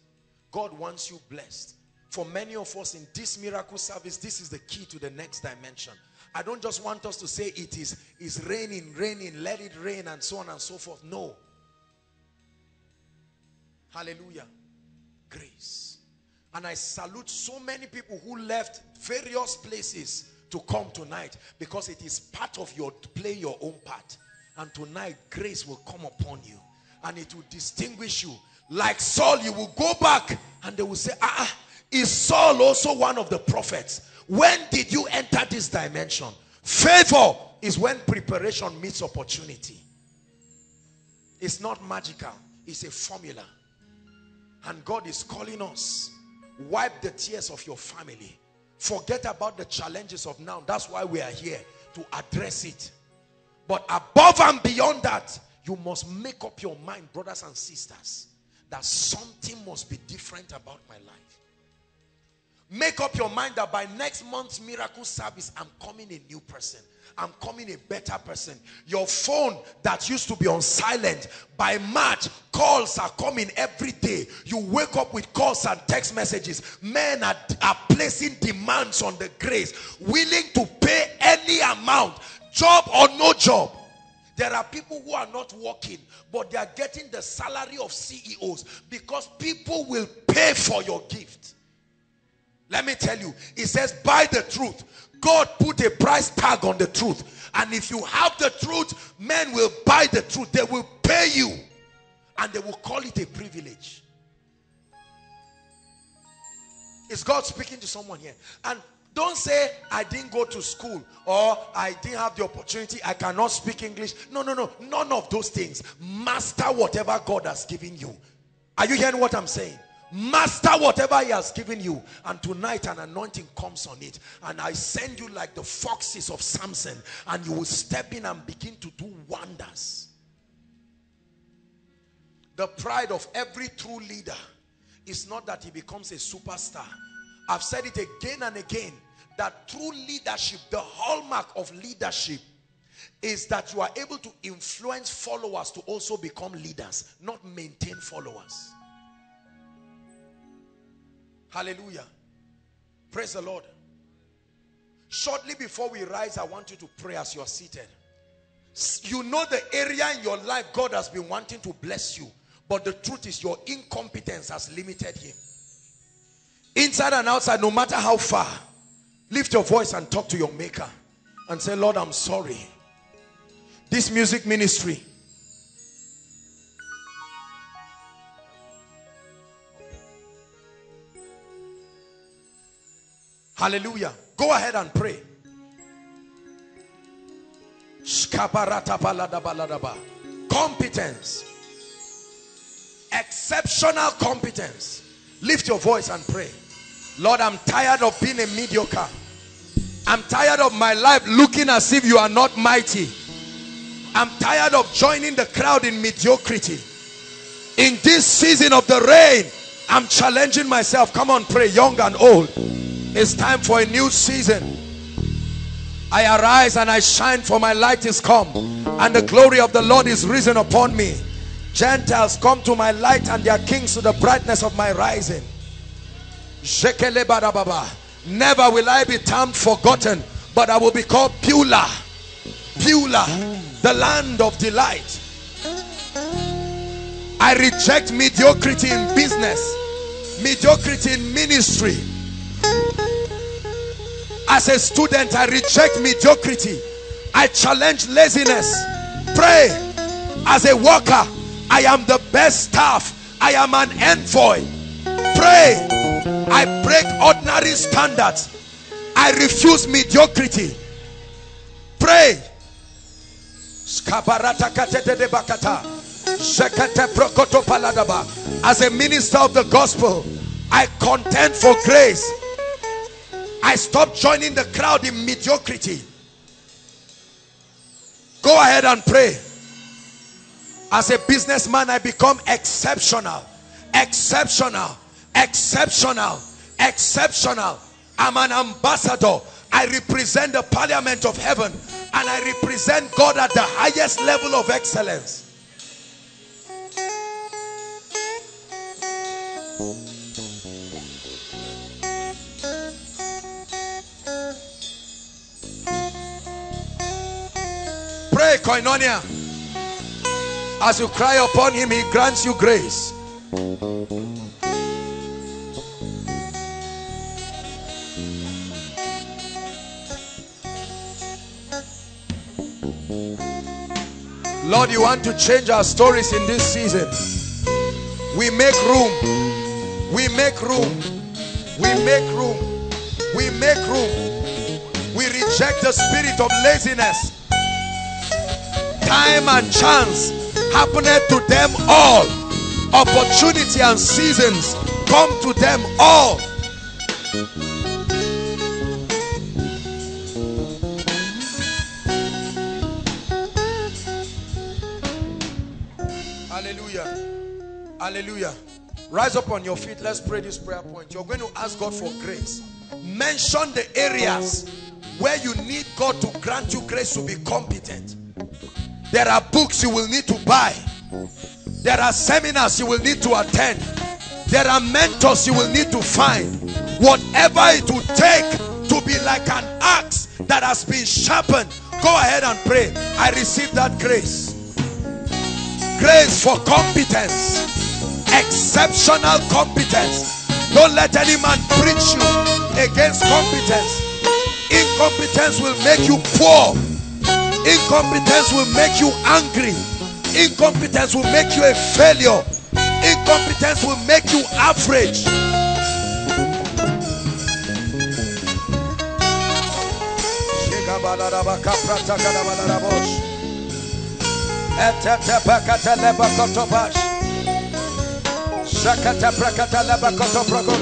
God wants you blessed. For many of us in this miracle service, this is the key to the next dimension. I don't just want us to say it is is raining, raining, let it rain, and so on and so forth. No. Hallelujah. Grace. And I salute so many people who left various places to come tonight, because it is part of your play your own part. And tonight, grace will come upon you and it will distinguish you. Like Saul, you will go back and they will say, ah, ah. Is Saul also one of the prophets? When did you enter this dimension? Favor is when preparation meets opportunity. It's not magical. It's a formula. And God is calling us. Wipe the tears of your family. Forget about the challenges of now. That's why we are here, to address it. But above and beyond that, you must make up your mind, brothers and sisters, that something must be different about my life. Make up your mind that by next month's miracle service, I'm coming a new person. I'm coming a better person. Your phone that used to be on silent, by March, calls are coming every day. You wake up with calls and text messages. Men are, are placing demands on the grace, willing to pay any amount, job or no job. There are people who are not working, but they are getting the salary of C E Os, because people will pay for your gift. Let me tell you, it says buy the truth. God put a price tag on the truth. And if you have the truth, men will buy the truth. They will pay you. And they will call it a privilege. Is God speaking to someone here? And don't say, I didn't go to school, or I didn't have the opportunity, I cannot speak English. No, no, no. None of those things. Master whatever God has given you. Are you hearing what I'm saying? Master whatever he has given you. And tonight an anointing comes on it. And I send you like the foxes of Samson. And you will step in and begin to do wonders. The pride of every true leader is not that he becomes a superstar. I've said it again and again. That true leadership, the hallmark of leadership, is that you are able to influence followers to also become leaders, not maintain followers. Hallelujah. Praise the Lord. Shortly before we rise, I want you to pray as you are seated. You know the area in your life God has been wanting to bless you, but the truth is your incompetence has limited him. Inside and outside, no matter how far, lift your voice and talk to your maker and say, Lord, I'm sorry. This music ministry, hallelujah, go ahead and pray. Competence, exceptional competence. Lift your voice and pray. Lord, I'm tired of being a mediocre. I'm tired of my life looking as if you are not mighty. I'm tired of joining the crowd in mediocrity. In this season of the rain, I'm challenging myself. Come on, pray, young and old. It's time for a new season. I arise and I shine, for my light is come, and the glory of the Lord is risen upon me. Gentiles come to my light, and their kings to the brightness of my rising. Never will I be termed forgotten, but I will be called Beulah. Beulah, the land of delight. I reject mediocrity in business, mediocrity in ministry. As a student, I reject mediocrity. I challenge laziness. Pray. As a worker, I am the best staff. I am an envoy. Pray. I break ordinary standards. I refuse mediocrity. Pray. As a minister of the gospel, I contend for grace. I stop joining the crowd in mediocrity. Go ahead and pray. As a businessman, I become exceptional. Exceptional. Exceptional, exceptional. I'm an ambassador. I represent the parliament of heaven, and I represent God at the highest level of excellence. Pray, Koinonia. As you cry upon him, he grants you grace. Lord, you want to change our stories in this season. We make room. We make room. We make room. We make room. We reject the spirit of laziness. Time and chance happeneth to them all. Opportunity and seasons come to them all. Hallelujah. Rise up on your feet. Let's pray this prayer point. You're going to ask God for grace. Mention the areas where you need God to grant you grace to be competent. There are books you will need to buy. There are seminars you will need to attend. There are mentors you will need to find. Whatever it will take to be like an axe that has been sharpened, go ahead and pray. I receive that grace. Grace for competence. Exceptional competence. Don't let any man preach you against competence. Incompetence will make you poor. Incompetence will make you angry. Incompetence will make you a failure. Incompetence will make you average. Shakata prakata labakoto proko.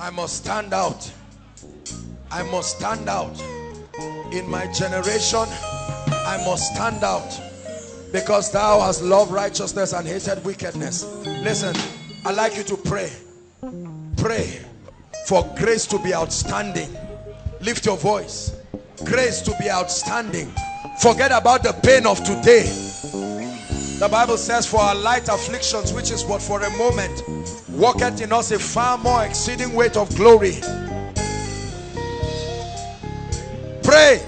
I must stand out. I must stand out. In my generation, I must stand out. Because thou hast loved righteousness and hated wickedness. Listen, I'd like you to pray. Pray for grace to be outstanding. Lift your voice. Grace to be outstanding. Forget about the pain of today. The Bible says, for our light afflictions, which is what for a moment, worketh in us a far more exceeding weight of glory. Pray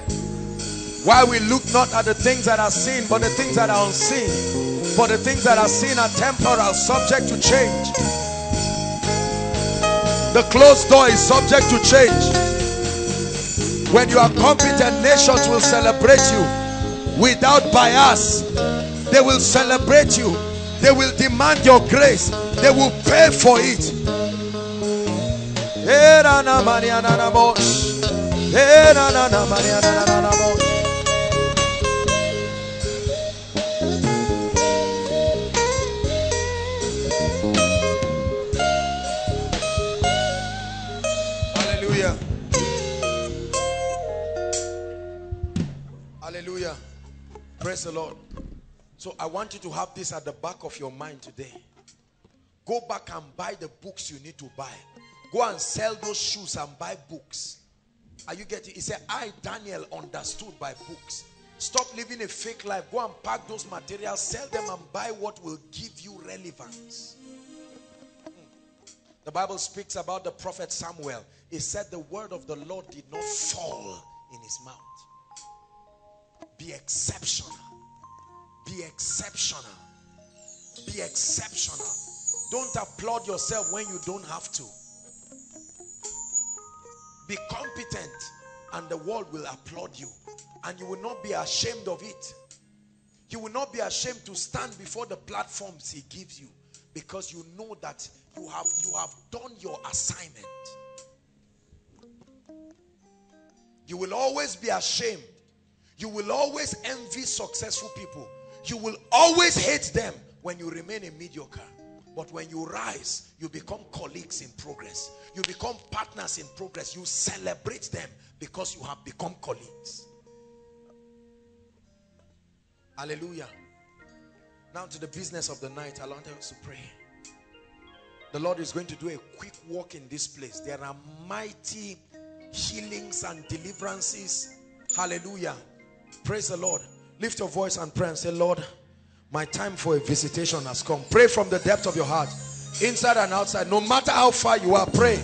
while we look not at the things that are seen, but the things that are unseen. For the things that are seen are temporal, subject to change. The closed door is subject to change. When you are competent, nations will celebrate you without bias. They will celebrate you. They will demand your grace. They will pay for it. Hallelujah. Hallelujah. Praise the Lord. So I want you to have this at the back of your mind today. Go back and buy the books you need to buy. Go and sell those shoes and buy books. Are you getting it? He said, I, Daniel, understood by books. Stop living a fake life. Go and pack those materials, sell them and buy what will give you relevance. The Bible speaks about the prophet Samuel. It said the word of the Lord did not fall in his mouth. Be exceptional. Be exceptional. Be exceptional. Don't applaud yourself when you don't have to. Be competent and the world will applaud you. And you will not be ashamed of it. You will not be ashamed to stand before the platforms he gives you. Because you know that you have, you have done your assignment. You will always be ashamed. You will always envy successful people. You will always hate them when you remain a mediocre. But when you rise, you become colleagues in progress. You become partners in progress. You celebrate them because you have become colleagues. Hallelujah. Now to the business of the night. I want us to pray. The Lord is going to do a quick walk in this place. There are mighty healings and deliverances. Hallelujah. Praise the Lord. Lift your voice and pray and say, Lord, my time for a visitation has come. Pray from the depth of your heart, inside and outside. No matter how far you are, pray.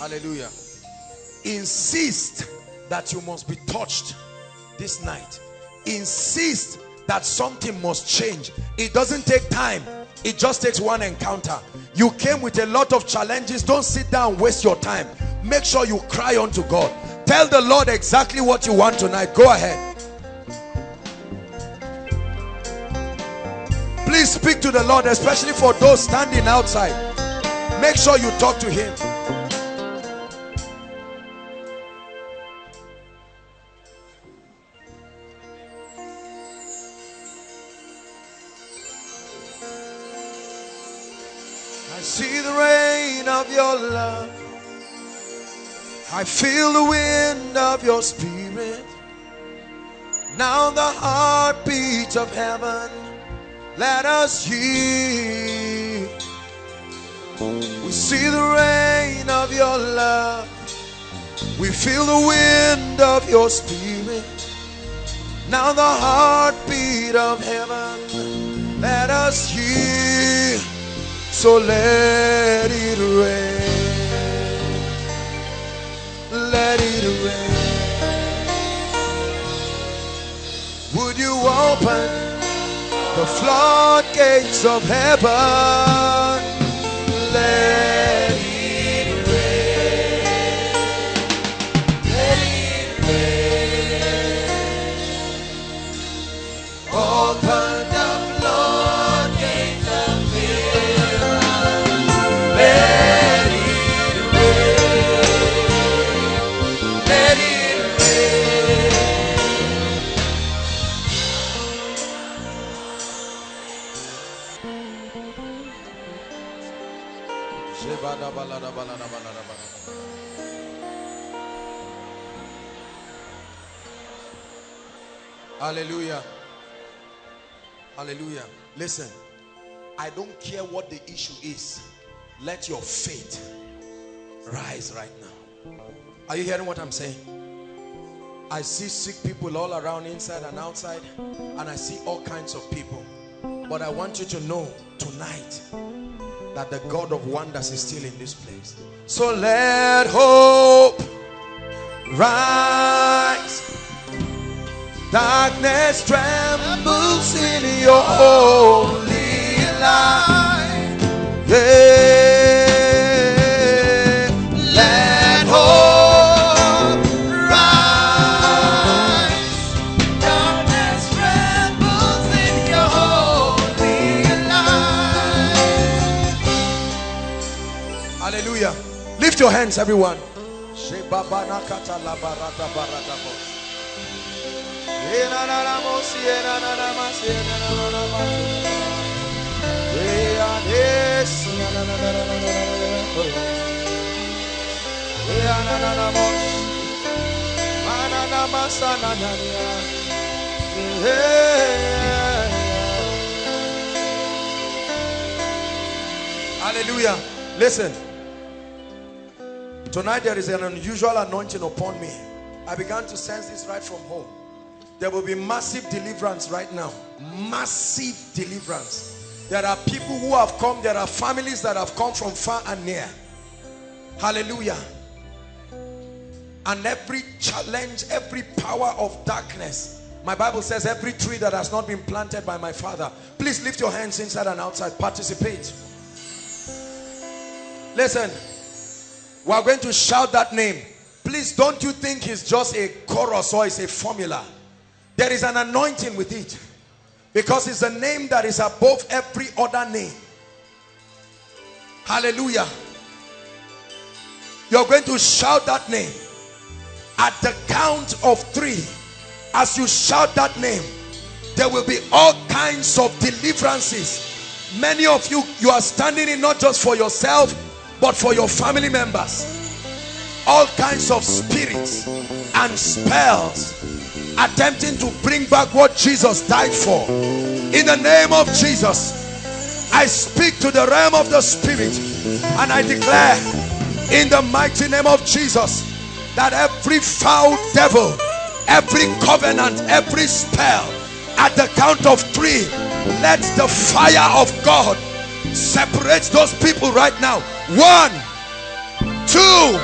Hallelujah. Insist that you must be touched this night. Insist that something must change. It doesn't take time. It just takes one encounter. You came with a lot of challenges. Don't sit down, waste your time. Make sure you cry unto God. Tell the Lord exactly what you want tonight. Go ahead. Please speak to the Lord, especially for those standing outside. Make sure you talk to him. See the rain of your love. I feel the wind of your spirit. Now the heartbeat of heaven. Let us yield. We see the rain of your love. We feel the wind of your spirit. Now the heartbeat of heaven, let us hear, so let it rain, let it rain. Would you open the floodgates of heaven, let it rain, let it rain. Open the floodgates of heaven, let it rain, let it Hallelujah. Hallelujah. Listen, I don't care what the issue is. Let your faith rise right now. Are you hearing what I'm saying? I see sick people all around, inside and outside, and I see all kinds of people. But I want you to know tonight that the God of wonders is still in this place. So let hope rise. Darkness trembles in your holy light. Yeah. Let hope rise. Darkness trembles in your holy light. Hallelujah. Lift your hands, everyone. Hallelujah. Listen, tonight there is an unusual anointing upon me. I began to sense this right from home. There will be massive deliverance right now. Massive deliverance. There are people who have come. There are families that have come from far and near. Hallelujah. And every challenge, every power of darkness. My Bible says every tree that has not been planted by my Father. Please lift your hands inside and outside. Participate. Listen. We are going to shout that name. Please don't you think it's just a chorus or it's a formula. There is an anointing with it, because it's a name that is above every other name. Hallelujah. You're going to shout that name. At the count of three, as you shout that name, there will be all kinds of deliverances. Many of you, you are standing in not just for yourself, but for your family members. All kinds of spirits and spells attempting to bring back what Jesus died for. In the name of Jesus, I speak to the realm of the spirit, and I declare in the mighty name of Jesus that every foul devil, every covenant, every spell, at the count of three, let the fire of God separate those people right now. One, two,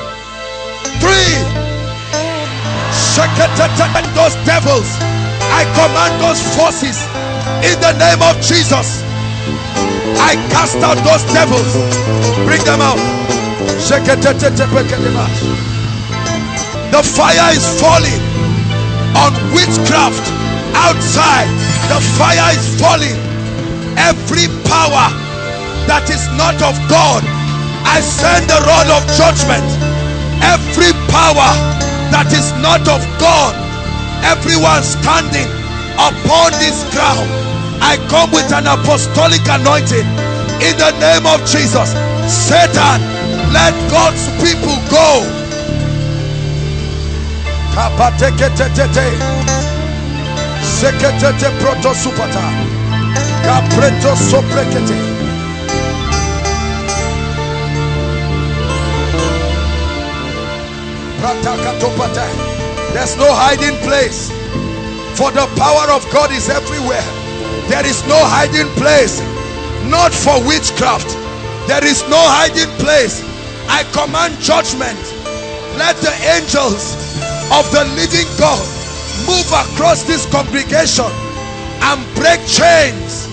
three. Those devils, I command those forces in the name of Jesus. I cast out those devils. Bring them out. The fire is falling on witchcraft outside. The fire is falling. Every power that is not of God, I send the rod of judgment. Every power that is not of God, everyone standing upon this ground, I come with an apostolic anointing in the name of Jesus. Satan, let God's people go. There's no hiding place. For the power of God is everywhere. There is no hiding place, not for witchcraft. There is no hiding place. I command judgment. Let the angels of the living God move across this congregation and break chains.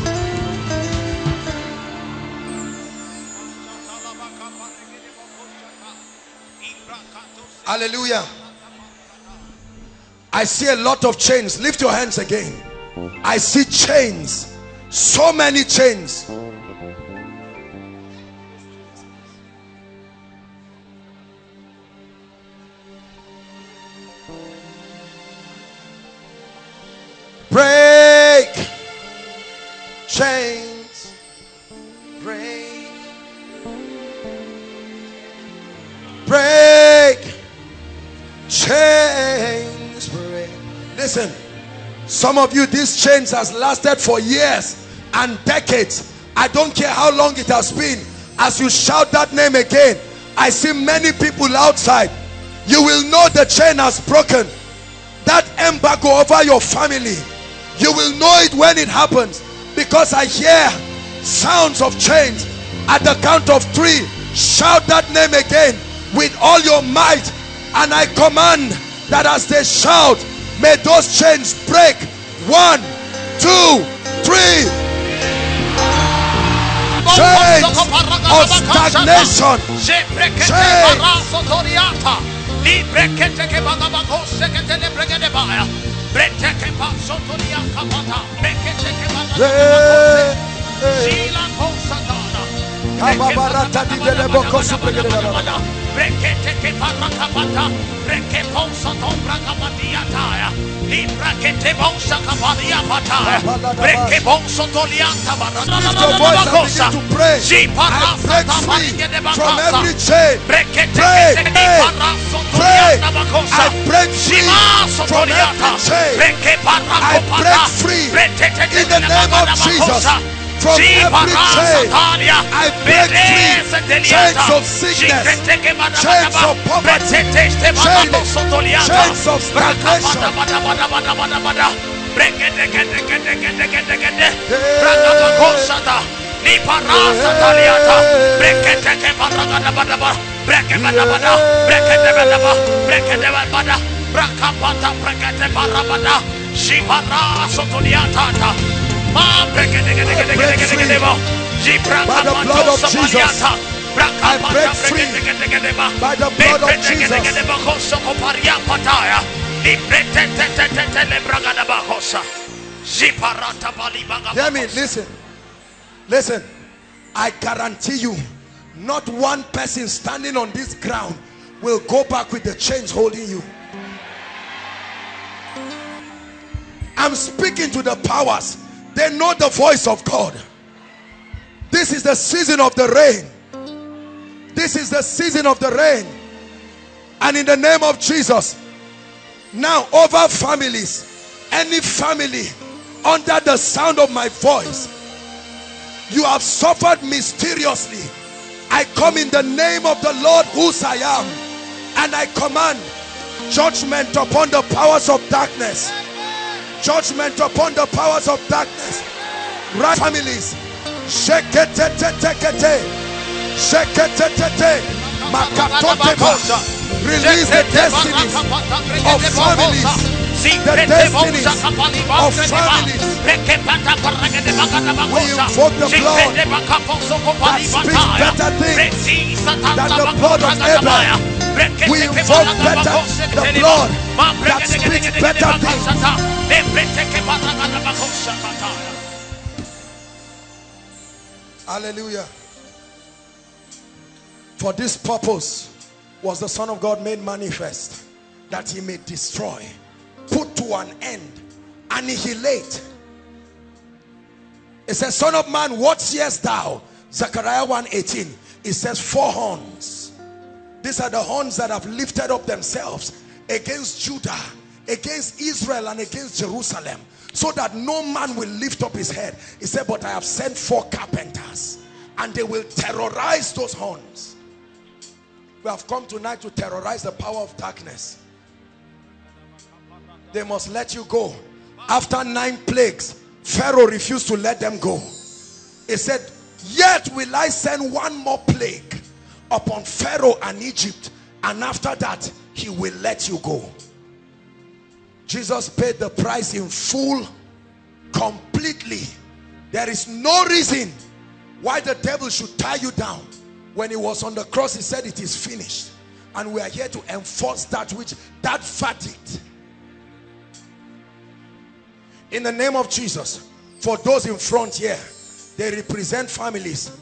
Hallelujah. I see a lot of chains. Lift your hands again. I see chains. So many chains. Break chains. Break. Break chains. Break. Listen, some of you, this chains has lasted for years and decades. I don't care how long it has been. As you shout that name again, I see many people outside. You will know the chain has broken. That embargo over your family, you will know it when it happens, because I hear sounds of chains. At the count of three, shout that name again with all your might, and I command that as they shout, may those chains break. One, two, three. Chains of stagnation. Chains. Break. I break free from every chain. I break free in the name of Jesus from every chain. I break free. Chains of sickness, chains of poverty, chains of stagnation. By the blood of Jesus, I break free. By the blood of Jesus. Hear me, listen. Listen, I guarantee you, not one person standing on this ground will go back with the chains holding you. I'm speaking to the powers. They know the voice of God. This is the season of the rain. This is the season of the rain. And in the name of Jesus, now over families, any family under the sound of my voice, you have suffered mysteriously. I come in the name of the Lord whose I am, and I command judgment upon the powers of darkness. Judgment upon the powers of darkness. Right families. Release the destinies of families. The destinies of families. We invoke the blood that speaks better things than the blood of Abraham. We invoke better the blood that speaks better things. Hallelujah. For this purpose was the Son of God made manifest, that he may destroy, put to an end, annihilate. It says, Son of man, what seest thou? Zechariah one eighteen. It says four horns. These are the horns that have lifted up themselves against Judah, against Israel, and against Jerusalem, so that no man will lift up his head. He said, but I have sent four carpenters, and they will terrorize those horns. We have come tonight to terrorize the power of darkness. They must let you go. After nine plagues, Pharaoh refused to let them go. He said, yet will I send one more plague upon Pharaoh and Egypt, and after that he will let you go. Jesus paid the price in full, completely. There is no reason why the devil should tie you down. When he was on the cross, he said it is finished. And we are here to enforce that which, that verdict. In the name of Jesus, for those in front here, they represent families.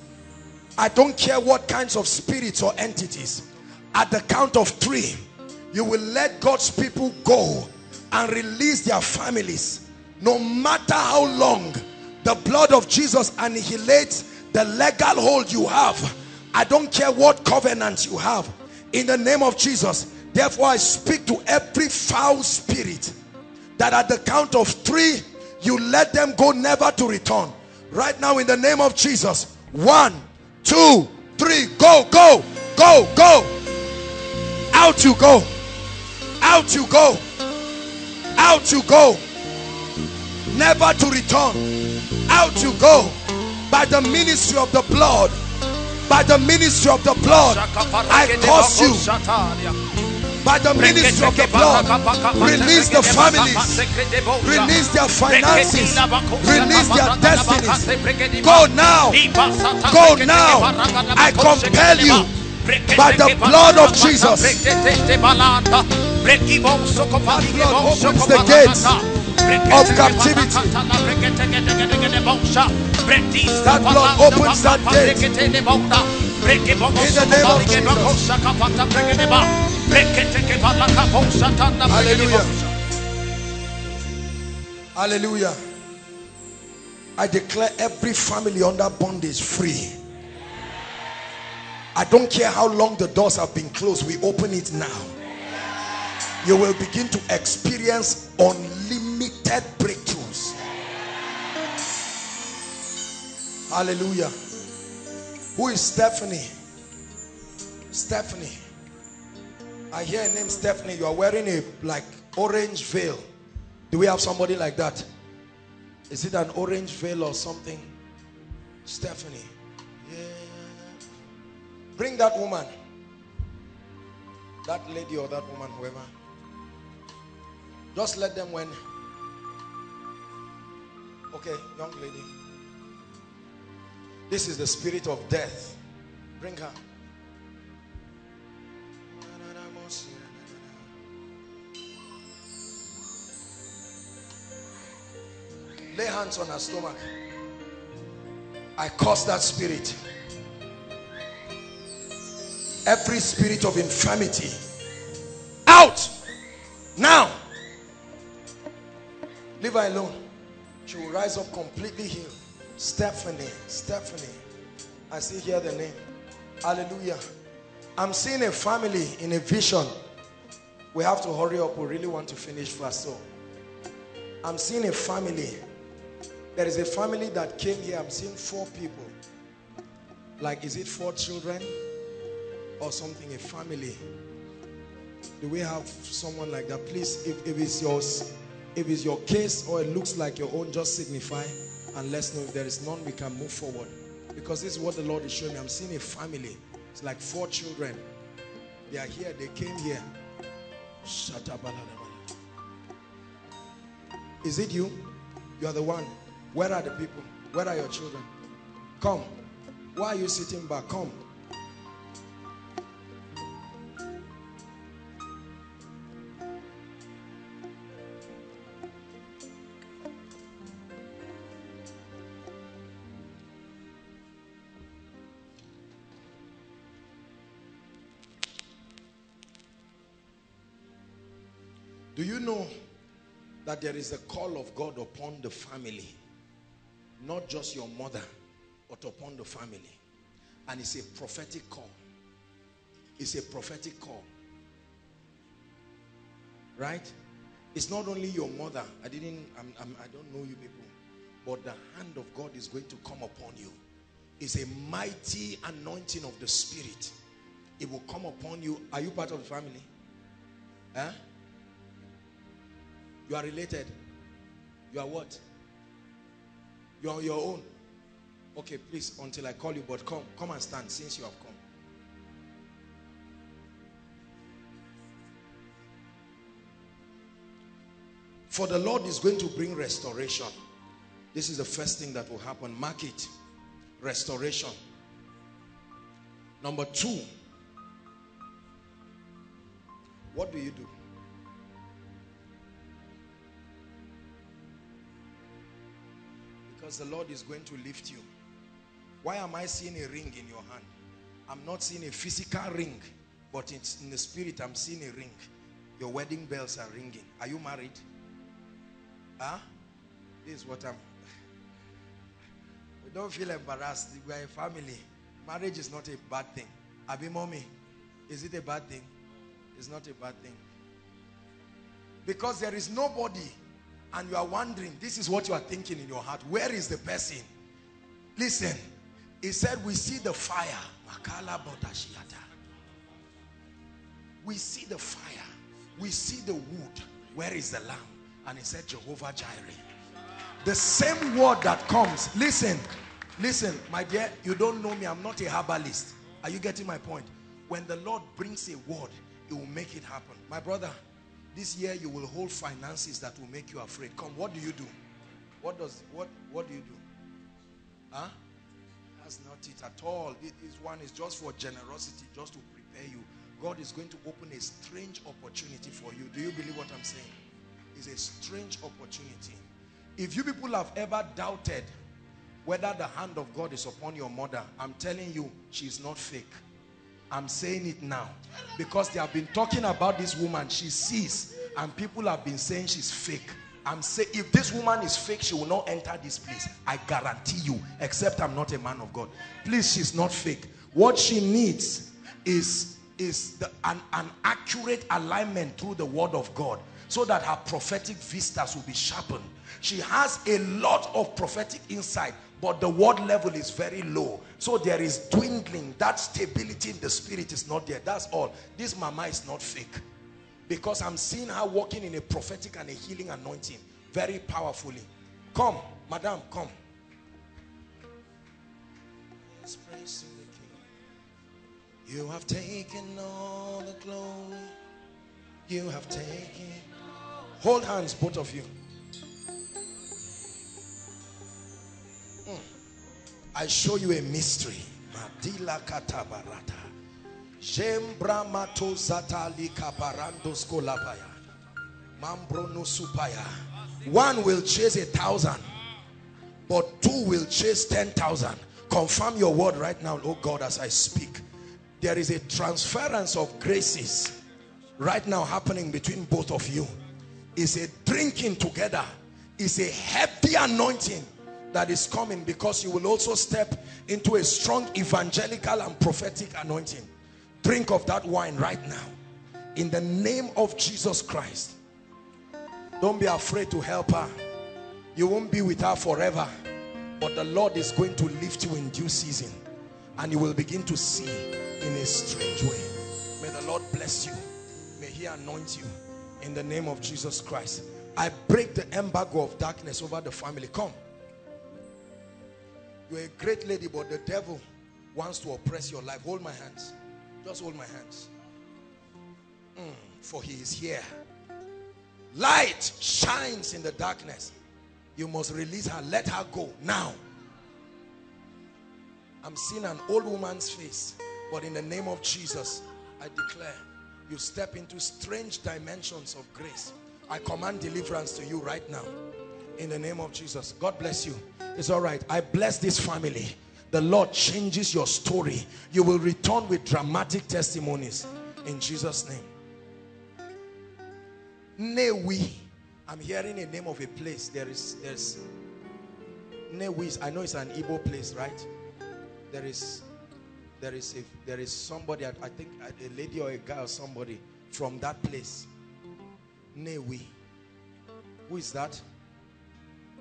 I don't care what kinds of spirits or entities. At the count of three, you will let God's people go and release their families. No matter how long, the blood of Jesus annihilates the legal hold you have. I don't care what covenants you have. In the name of Jesus, therefore I speak to every foul spirit that at the count of three, you let them go, never to return. Right now, in the name of Jesus. One, two, three. Go, go, go, go. Out you go. Out you go. Out you go. Never to return. Out you go. By the ministry of the blood. By the ministry of the blood. I curse you. By the ministry of the blood, release the families, release their finances, release their destinies. Go now, go now. I compel you by the blood of Jesus. Blood opens the gates of captivity. That blood opens that gate. In the name of Jesus. Hallelujah. Hallelujah. I declare every family under bondage free. I don't care how long the doors have been closed, we open it now. You will begin to experience unlimited breakthroughs. Hallelujah. Who is Stephanie? Stephanie. I hear a name, Stephanie. You are wearing a like orange veil. Do we have somebody like that? Is it an orange veil or something? Stephanie. Yeah. Bring that woman. That lady or that woman, whoever. Just let them win. Okay, young lady. This is the spirit of death. Bring her. Lay hands on her stomach. I curse that spirit. Every spirit of infirmity, out now. Leave her alone. She will rise up completely healed. Stephanie, Stephanie, I see here the name. Hallelujah. I'm seeing a family in a vision. We have to hurry up. We really want to finish fast. So I'm seeing a family. There is a family that came here. I'm seeing four people. Like, is it four children or something? A family. Do we have someone like that? Please, if, if it's yours, if it's your case or it looks like your own, just signify. And let's know if there is none, we can move forward. Because this is what the Lord is showing me. I'm seeing a family. It's like four children. They are here. They came here. Shut up. Is it you? You are the one. Where are the people? Where are your children? Come. Why are you sitting back? Come. Do you know that there is a call of God upon the family? Not just your mother, but upon the family. And it's a prophetic call. It's a prophetic call. Right? It's not only your mother. I didn't, I'm, I'm, I don't know you people. But the hand of God is going to come upon you. It's a mighty anointing of the Spirit. It will come upon you. Are you part of the family? Huh? You are related. You are what? You are your own. Okay, please, until I call you, but come, come and stand since you have come. For the Lord is going to bring restoration. This is the first thing that will happen. Mark it. Restoration. Number two. What do you do? Because the Lord is going to lift you. Why am I seeing a ring in your hand? I'm not seeing a physical ring, but it's in the spirit. I'm seeing a ring. Your wedding bells are ringing. Are you married? Huh? This is what I'm... We don't feel embarrassed. We are a family. Marriage is not a bad thing. Abi mommy, is it a bad thing? It's not a bad thing. Because there is nobody and you are wondering, this is what you are thinking in your heart. Where is the person? Listen, he said we see the fire. We see the fire. We see the wood. Where is the lamb? And he said, Jehovah Jireh. The same word that comes. Listen, listen, my dear, you don't know me. I'm not a herbalist. Are you getting my point? When the Lord brings a word, it will make it happen. My brother, this year you will hold finances that will make you afraid. Come, what do you do? What does, what, what do you do? Huh? That's not it at all. This one is just for generosity, just to prepare you. God is going to open a strange opportunity for you. Do you believe what I'm saying? Is a strange opportunity. If you people have ever doubted whether the hand of God is upon your mother, I'm telling you, she's not fake. I'm saying it now because they have been talking about this woman. She sees, and people have been saying she's fake. I'm saying if this woman is fake, she will not enter this place. I guarantee you, except I'm not a man of God. Please, she's not fake. What she needs is is the, an, an accurate alignment through the word of God, so that her prophetic vistas will be sharpened. She has a lot of prophetic insight, but the word level is very low. So there is dwindling. That stability in the spirit is not there. That's all. This mama is not fake. Because I'm seeing her walking in a prophetic and a healing anointing very powerfully. Come, madam, come. Let's praise to the King. You have taken all the glory. You have taken. Hold hands, both of you. Mm. I show you a mystery. Madila katabarata. Jembra mato zatali kaparandos kolapaya. Mambrono supaya. One will chase a thousand, but two will chase ten thousand. Confirm your word right now, oh God, as I speak. There is a transference of graces right now happening between both of you. Is a drinking together. Is a heavy anointing that is coming, because you will also step into a strong evangelical and prophetic anointing. Drink of that wine right now in the name of Jesus Christ. Don't be afraid to help her. You won't be with her forever, but the Lord is going to lift you in due season, and you will begin to see in a strange way. May the Lord bless you. May he anoint you in the name of Jesus Christ. I break the embargo of darkness over the family. Come. You're a great lady, but the devil wants to oppress your life. Hold my hands. Just hold my hands. Mm, for he is here. Light shines in the darkness. You must release her. Let her go now. I'm seeing an old woman's face, but in the name of Jesus, I declare, you step into strange dimensions of grace. I command deliverance to you right now in the name of Jesus. God bless you. It's all right. I bless this family. The Lord changes your story. You will return with dramatic testimonies in Jesus' name. Newi. I'm hearing a name of a place. There is, there's Newi. I know it's an Igbo place, right? There is There is, a, there is somebody, I think a lady or a guy or somebody from that place. Newi. Who is that?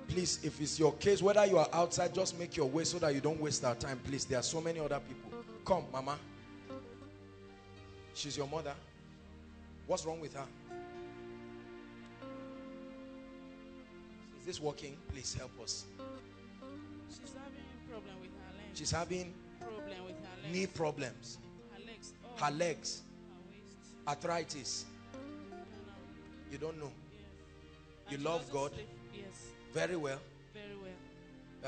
Please, if it's your case, whether you are outside, just make your way so that you don't waste our time, please. There are so many other people. Come, mama. She's your mother. What's wrong with her? She's Is this working? Please help us. She's having a problem with her legs. She's having problem with her legs. Knee problems. Her legs. Oh. Her legs. Her arthritis. You don't know. Yes. You love God. Sleep. Yes. Very well. Very well.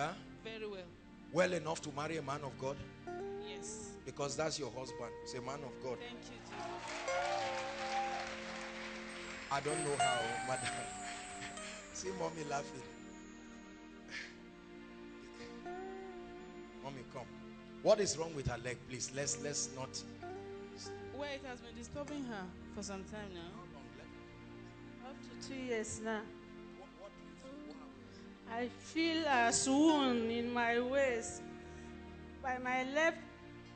Huh? Very well. Well enough to marry a man of God. Yes. Because that's your husband. He's a man of God. Thank you, Jesus. I don't know how, madam. See mommy laughing. Mommy, come. What is wrong with her leg, please? Let's let's not. Well, it has been disturbing her for some time now. How long left? Up to two years now. What, what is, what I feel a swoon in my waist. By my left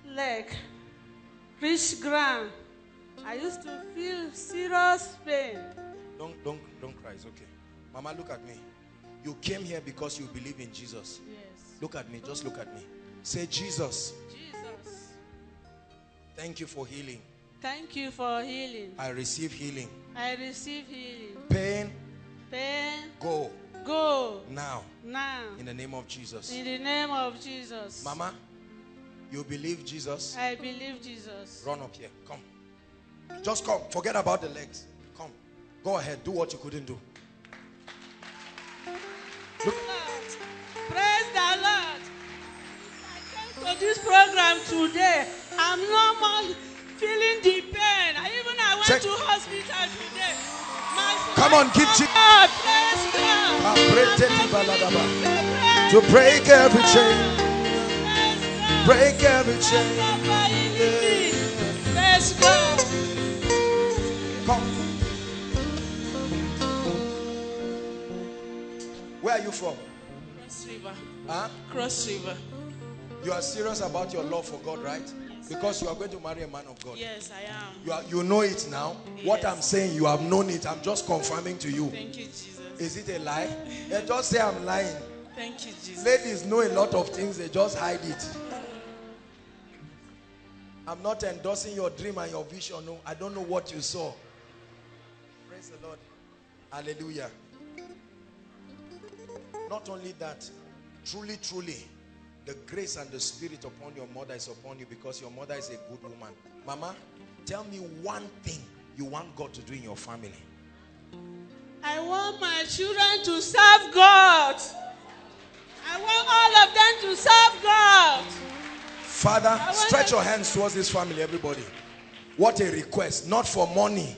leg, reach ground. I used to feel serious pain. Don't don't don't cry. It's okay. Mama, look at me. You came here because you believe in Jesus. Yes. Look at me. Just look at me. Say, Jesus. Jesus. Thank you for healing. Thank you for healing. I receive healing. I receive healing. Pain. Pain. Go. Go. Now. Now. In the name of Jesus. In the name of Jesus. Mama, you believe Jesus? I believe Jesus. Run up here. Come. Just come. Forget about the legs. Come. Go ahead. Do what you couldn't do. Look. Praise the Lord. I came to this program today. I'm no more feeling the pain. I even I went Check. to hospital today. My Come on, keep Jesus. To break every chain. Break every chain. Praise God. Come. Where are you from? Cross River. Huh? Cross River. You are serious about your love for God, right? Yes. Because you are going to marry a man of God. Yes, I am. You, are, you know it now. Yes. What I'm saying, you have known it. I'm just confirming to you. Thank you, Jesus. Is it a lie? They just say I'm lying. Thank you, Jesus. Ladies know a lot of things. They just hide it. I'm not endorsing your dream and your vision. No, I don't know what you saw. Praise the Lord. Hallelujah. Not only that, truly, truly, the grace and the spirit upon your mother is upon you because your mother is a good woman. Mama, tell me one thing you want God to do in your family. I want my children to serve God. I want all of them to serve God. Father, stretch your hands towards this family, everybody. What a request, not for money.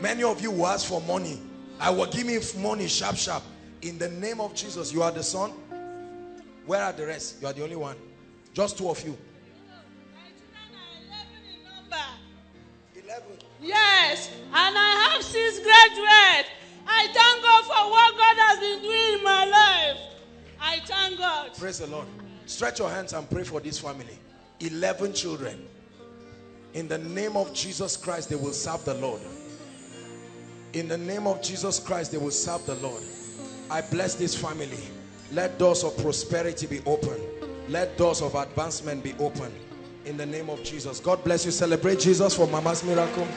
Many of you will ask for money. I will give me money, sharp, sharp. In the name of Jesus, you are the son. Where are the rest? You are the only one. Just two of you. eleven in number. eleven. Yes, and I have since graduated. I thank God for what God has been doing in my life. I thank God. Praise the Lord. Stretch your hands and pray for this family. eleven children. In the name of Jesus Christ, they will serve the Lord. In the name of Jesus Christ, they will serve the Lord. I bless this family. Let doors of prosperity be open. Let doors of advancement be open. In the name of Jesus. God bless you. Celebrate Jesus for Mama's miracle.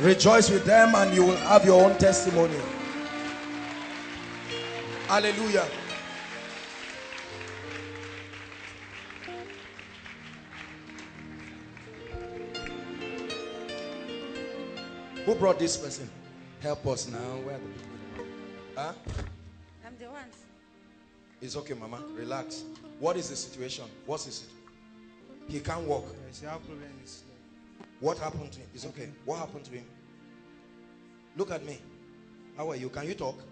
Rejoice with them and you will have your own testimony. Hallelujah. Who brought this person? Help us now. Where are the people? Huh? I'm the one. It's okay, Mama. Relax. What is the situation? What's the situation? He can't walk. Yes, is what happened to him? It's okay. okay. What happened to him? Look at me. How are you? Can you talk? Uh,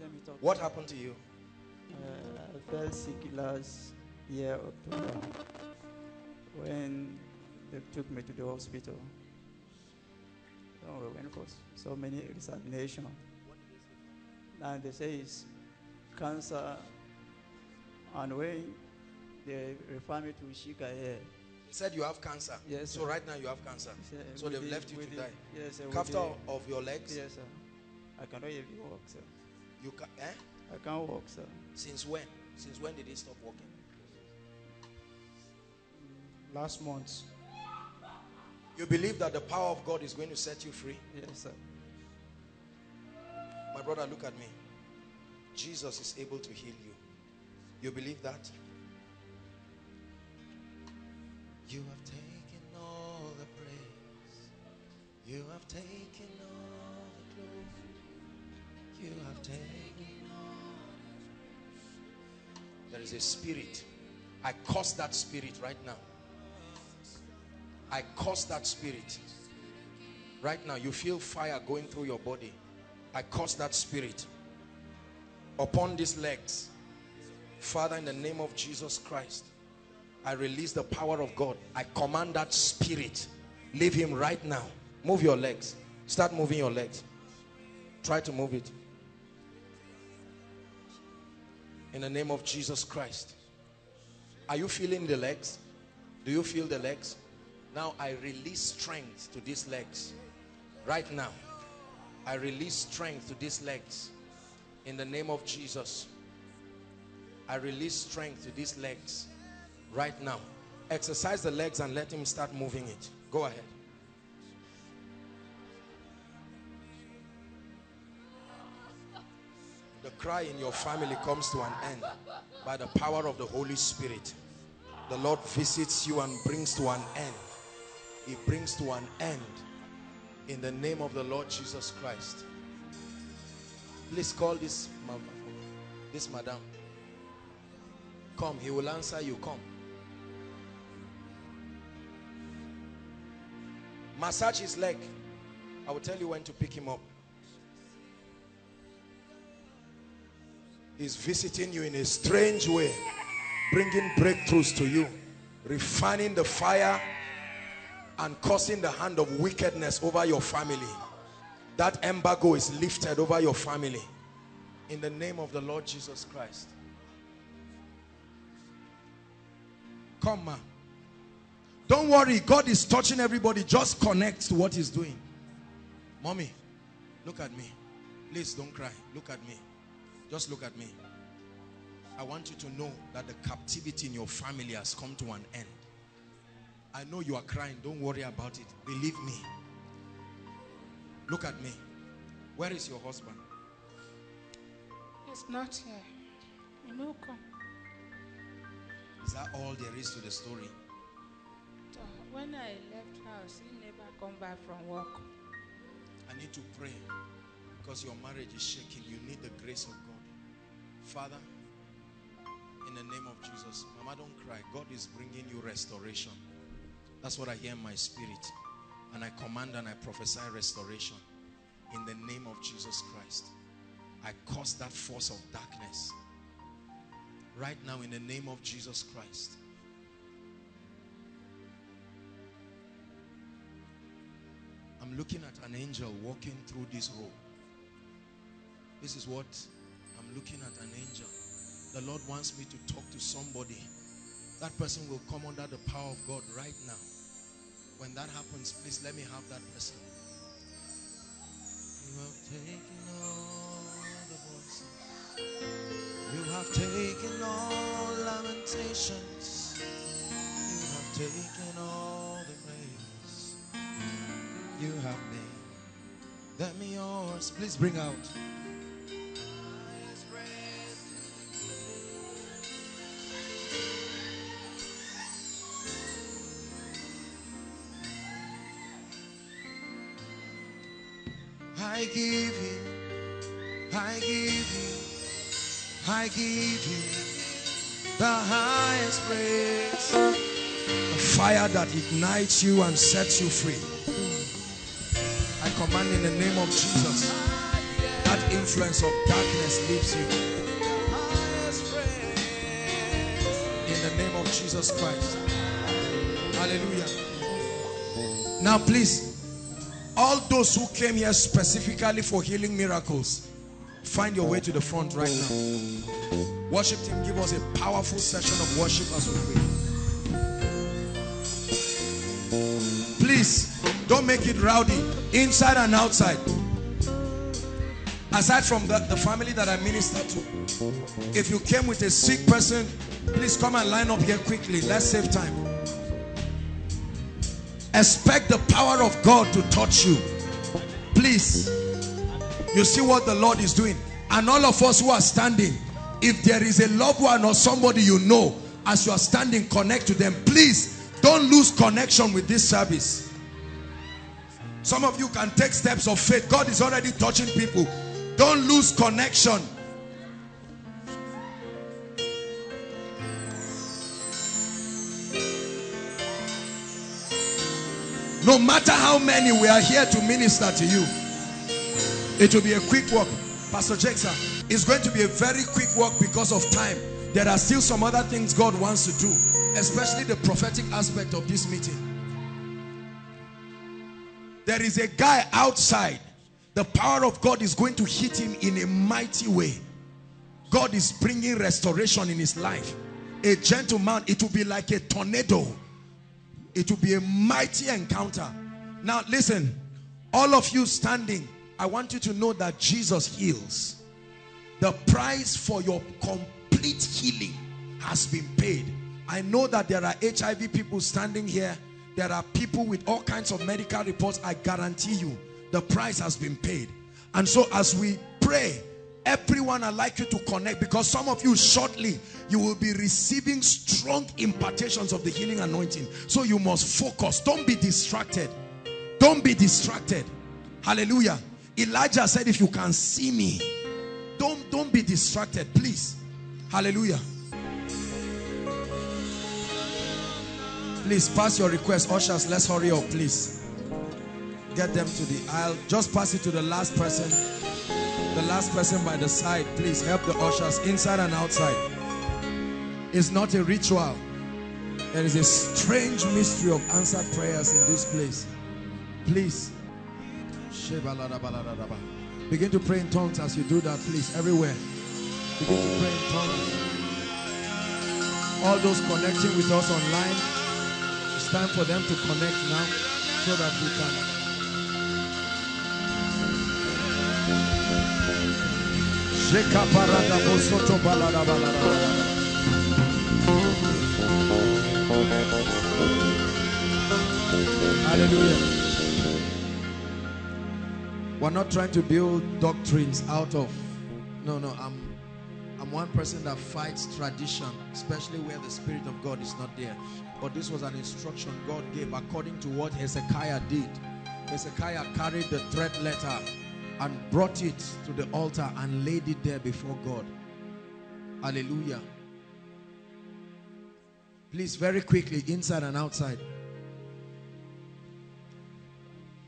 let me talk. What happened to you? Uh, I fell sick last year October when they took me to the hospital. Oh, when it was so many examinations. And they say it's cancer, and when they refer me to Shika here. They said you have cancer. Yes. Sir. So right now you have cancer. Yes, so they've the, left you to the, die. Yes. Sir, After of your legs. Yes, sir. I cannot even walk, sir. You can? Eh? I can't walk, sir. Since when? Since when did he stop walking? Last month. You believe that the power of God is going to set you free? Yes, sir. My brother, look at me. Jesus is able to heal you. You believe that? You have taken all the praise. You have taken all the glory. You have taken all the praise. There is a spirit. I curse that spirit right now. I curse that spirit. Right now, you feel fire going through your body. I curse that spirit upon these legs. Father, in the name of Jesus Christ, I release the power of God. I command that spirit. Leave him right now. Move your legs. Start moving your legs. Try to move it. In the name of Jesus Christ. Are you feeling the legs? Do you feel the legs? Now I release strength to these legs. Right now, I release strength to these legs. In the name of Jesus, I release strength to these legs. Right now, exercise the legs and let him start moving it. Go ahead. The cry in your family comes to an end by the power of the Holy Spirit. The Lord visits you and brings to an end. He brings to an end in the name of the Lord Jesus Christ. Please call this mama, this madam. Come, he will answer you. Come. Massage his leg. I will tell you when to pick him up. He's visiting you in a strange way, bringing breakthroughs to you, refining the fire and causing the hand of wickedness over your family. That embargo is lifted over your family in the name of the Lord Jesus Christ. Come, ma. Don't worry, God is touching everybody. Just connect to what he's doing. Mommy, look at me. Please don't cry. Look at me. Just look at me. I want you to know that the captivity in your family has come to an end. I know you are crying. Don't worry about it. Believe me. Look at me. Where is your husband? He's not here. He will come. Is that all there is to the story? When I left house, he never come back from work. I need to pray because your marriage is shaking. You need the grace of God. Father, in the name of Jesus. Mama, don't cry. God is bringing you restoration. That's what I hear in my spirit. And I command and I prophesy restoration in the name of Jesus Christ. I curse that force of darkness right now in the name of Jesus Christ. I'm looking at an angel walking through this room. This is what I'm looking at, an angel. The Lord wants me to talk to somebody. That person will come under the power of God right now. When that happens, please let me have that person. You have taken all the voices. You have taken all lamentations. You have taken all the praise. You have made them yours. Please bring out. I give you, I give you, I give you the highest praise. The fire that ignites you and sets you free. I command in the name of Jesus, that influence of darkness leaves you. In the name of Jesus Christ. Hallelujah. Now please, all those who came here specifically for healing miracles, find your way to the front right now. Worship team, give us a powerful session of worship as we pray. Please, don't make it rowdy, inside and outside. Aside from that, the family that I minister to, if you came with a sick person, please come and line up here quickly. Let's save time. Expect the power of God to touch you. Please. You see what the Lord is doing. And all of us who are standing, if there is a loved one or somebody you know, as you are standing, connect to them. Please don't lose connection with this service. Some of you can take steps of faith. God is already touching people. Don't lose connection. No matter how many, we are here to minister to you. It will be a quick walk. Pastor Jackson, it's going to be a very quick walk because of time. There are still some other things God wants to do, especially the prophetic aspect of this meeting. There is a guy outside. The power of God is going to hit him in a mighty way. God is bringing restoration in his life. A gentleman, it will be like a tornado. It will be a mighty encounter. Now listen, all of you standing, I want you to know that Jesus heals. The price for your complete healing has been paid. I know that there are H I V people standing here. There are people with all kinds of medical reports. I guarantee you, the price has been paid. And so as we pray, everyone, I'd like you to connect, because some of you shortly, you will be receiving strong impartations of the healing anointing. So you must focus. Don't be distracted. Don't be distracted. Hallelujah. Elijah said, if you can see me, don't, don't be distracted, please. Hallelujah. Please pass your request. Ushers, let's hurry up, please. Get them to the aisle. Just pass it to the last person. The last person by the side. Please help the ushers inside and outside. It's not a ritual. There is a strange mystery of answered prayers in this place. Please. Begin to pray in tongues as you do that, please. Everywhere. Begin to pray in tongues. All those connecting with us online, it's time for them to connect now so that we can. Hallelujah. We're not trying to build doctrines out of, no, no, I'm, I'm one person that fights tradition, especially where the Spirit of God is not there. But this was an instruction God gave according to what Hezekiah did. Hezekiah carried the threat letter and brought it to the altar and laid it there before God. Hallelujah. Please, very quickly, inside and outside.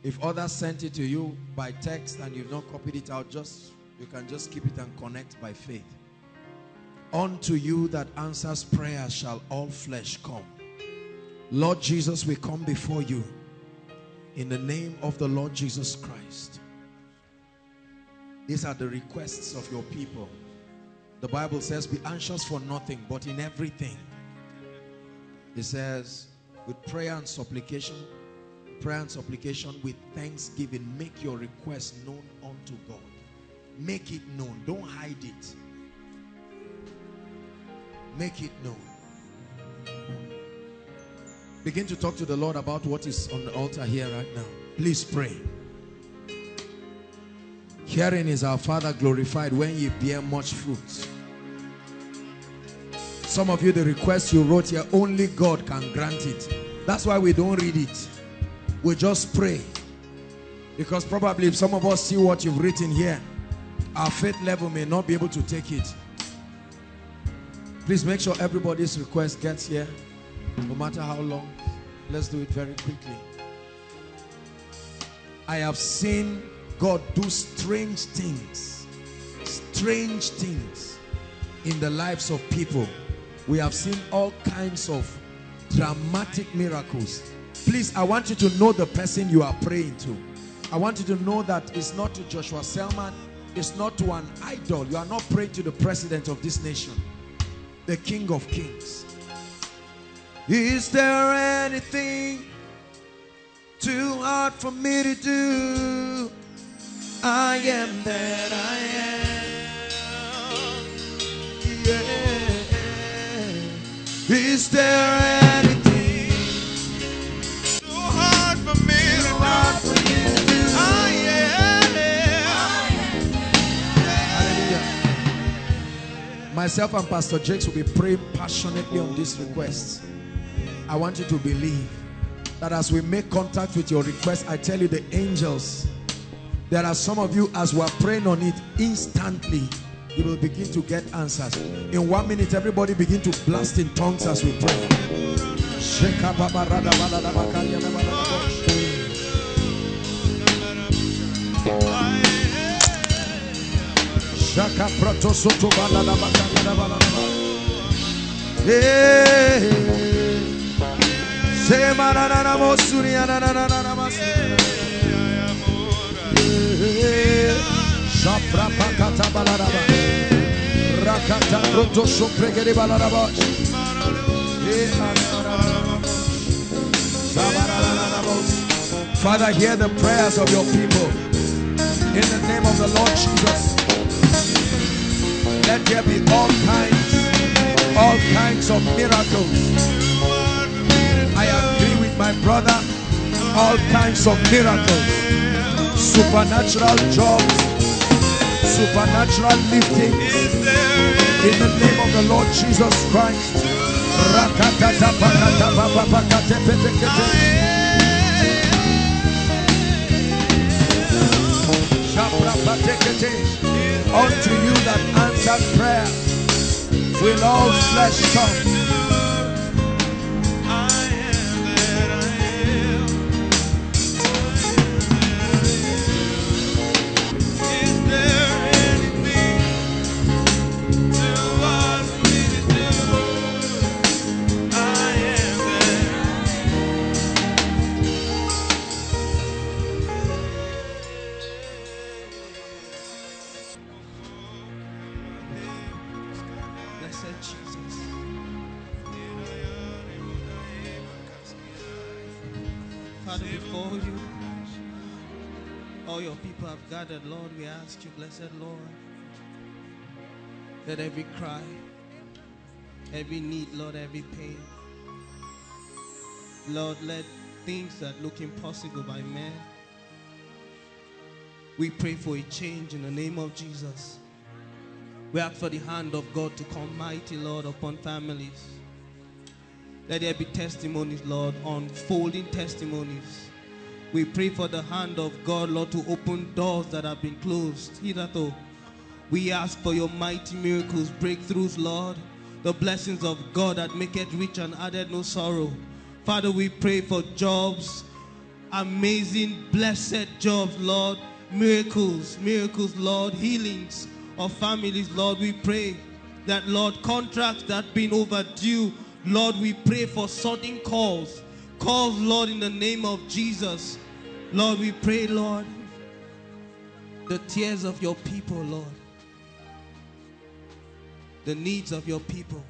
If others sent it to you by text and you've not copied it out, just you can just keep it and connect by faith. Unto you that answers prayer shall all flesh come. Lord Jesus, we come before you in the name of the Lord Jesus Christ. These are the requests of your people. The Bible says, be anxious for nothing, but in everything. It says, with prayer and supplication, prayer and supplication with thanksgiving, make your request known unto God. Make it known. Don't hide it. Make it known. Begin to talk to the Lord about what is on the altar here right now. Please pray. Herein is our Father glorified, when ye bear much fruit. Some of you, the request you wrote here, only God can grant it. That's why we don't read it. We just pray. Because probably if some of us see what you've written here, our faith level may not be able to take it. Please make sure everybody's request gets here, no matter how long. Let's do it very quickly. I have seen God do strange things, strange things in the lives of people. We have seen all kinds of dramatic miracles. Please, I want you to know the person you are praying to. I want you to know that it's not to Joshua Selman. It's not to an idol. You are not praying to the president of this nation, the King of Kings. Is there anything too hard for me to do? I am that I am. Yeah. Is there anything I am. Hallelujah. myself and Pastor Jakes will be praying passionately on this request. I want you to believe that as we make contact with your request, I tell you the angels, there are some of you as we are praying on it, instantly you will begin to get answers. In one minute, everybody begin to blast in tongues as we pray. Father, hear the prayers of your people in the name of the Lord Jesus. Let there be all kinds, all kinds of miracles. I agree with my brother, all kinds of miracles, supernatural jobs, supernatural liftings in the name of the Lord Jesus Christ. Unto you that answered prayer will all flesh come. Lord, we ask you, blessed Lord, that every cry, every need, Lord, every pain, Lord, let things that look impossible by man, we pray for a change in the name of Jesus. We ask for the hand of God to come mighty, Lord, upon families. Let there be testimonies, Lord, unfolding testimonies. We pray for the hand of God, Lord, to open doors that have been closed hitherto. We ask for your mighty miracles, breakthroughs, Lord, the blessings of God that make it rich and added no sorrow. Father, we pray for jobs, amazing, blessed jobs, Lord, miracles, miracles, Lord, healings of families, Lord. We pray that, Lord, contracts that have been overdue, Lord, we pray for sudden calls. Calls, Lord, in the name of Jesus. Lord, we pray, Lord, the tears of your people, Lord, the needs of your people.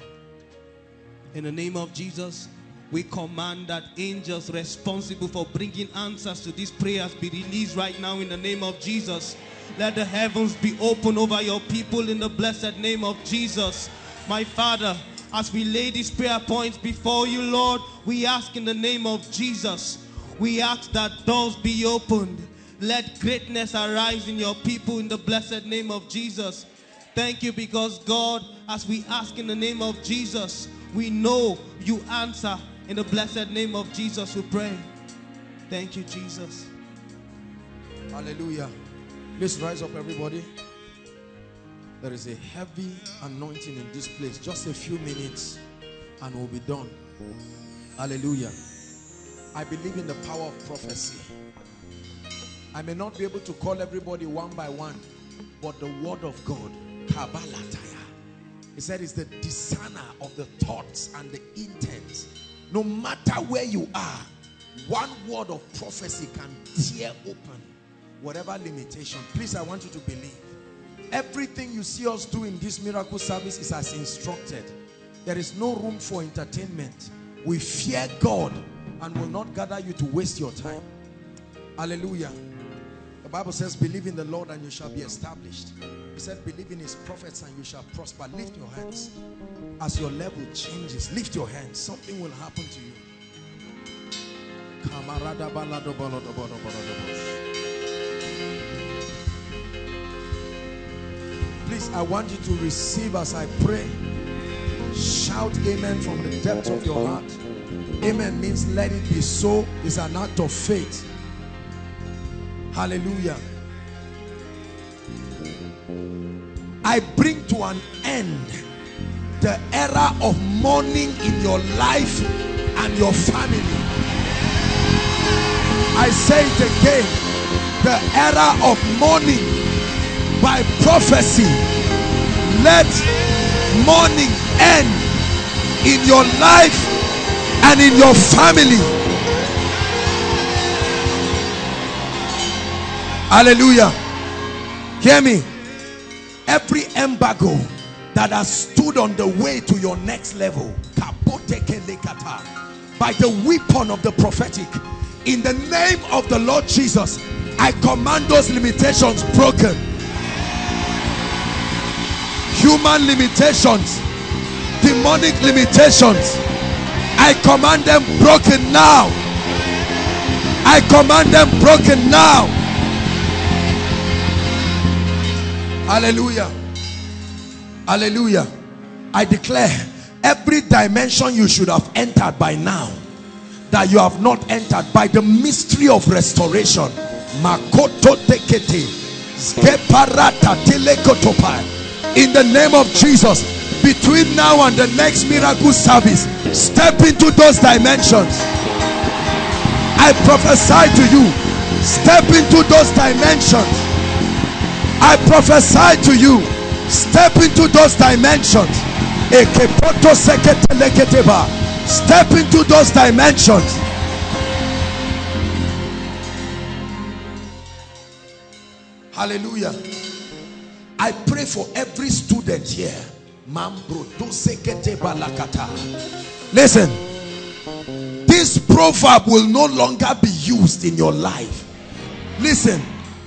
In the name of Jesus, we command that angels responsible for bringing answers to these prayers be released right now in the name of Jesus. Let the heavens be open over your people in the blessed name of Jesus. My Father, as we lay these prayer points before you, Lord, we ask in the name of Jesus, we ask that doors be opened. Let greatness arise in your people in the blessed name of Jesus. Thank you because, God, as we ask in the name of Jesus, we know you answer. In the blessed name of Jesus, we pray. Thank you, Jesus. Hallelujah. Please rise up, everybody. There is a heavy anointing in this place. Just a few minutes and we'll be done. Hallelujah. I believe in the power of prophecy. I may not be able to call everybody one by one, but the word of God, Kabbalataya, he said it's the discerner of the thoughts and the intent. No matter where you are, one word of prophecy can tear open whatever limitation. Please, I want you to believe. Everything you see us do in this miracle service is as instructed. There is no room for entertainment. We fear God and will not gather you to waste your time. Hallelujah. The Bible says, believe in the Lord and you shall be established. He said, believe in his prophets and you shall prosper. Lift your hands. As your level changes, lift your hands. Something will happen to you. grace, I want you to receive as I pray. Shout amen from the depth of your heart. Amen means let it be so. It's an act of faith. Hallelujah. I bring to an end the era of mourning in your life and your family. I say it again, the era of mourning. By prophecy, let mourning end in your life and in your family. Hallelujah. Hear me. Every embargo that has stood on the way to your next level, by the weapon of the prophetic, in the name of the Lord Jesus, I command those limitations broken. Human limitations, demonic limitations, I command them broken now. I command them broken now. Hallelujah. Hallelujah. I declare every dimension you should have entered by now that you have not entered by the mystery of restoration. Makoto tekete, skeparata telekotopai. In the name of Jesus, between now and the next miracle service, step into those dimensions. I prophesy to you, step into those dimensions. I prophesy to you, step into those dimensions. Step into those dimensions. Hallelujah. I pray for every student here. Listen, this proverb will no longer be used in your life. Listen.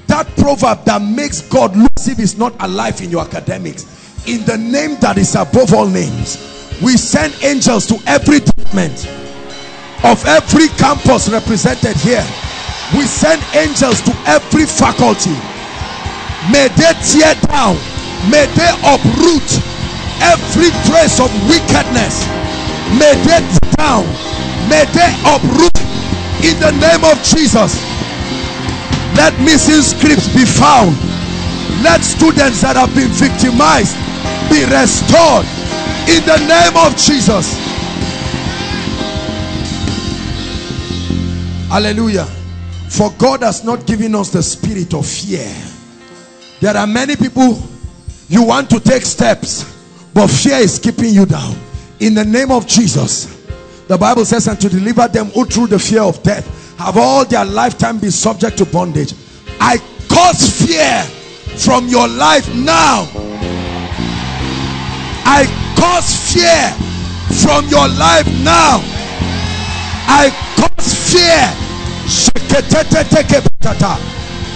That proverb that makes God look as if he's not alive in your academics, in the name that is above all names, we send angels to every department of every campus represented here. We send angels to every faculty. May they tear down, may they uproot every trace of wickedness. May they tear down, may they uproot in the name of Jesus. Let missing scripts be found. Let students that have been victimized be restored in the name of Jesus. Hallelujah. For God has not given us the spirit of fear. There are many people, you want to take steps, but fear is keeping you down. In the name of Jesus, the Bible says, and to deliver them who through the fear of death have all their lifetime been subject to bondage. I cause fear from your life now. I cause fear from your life now. I cause fear.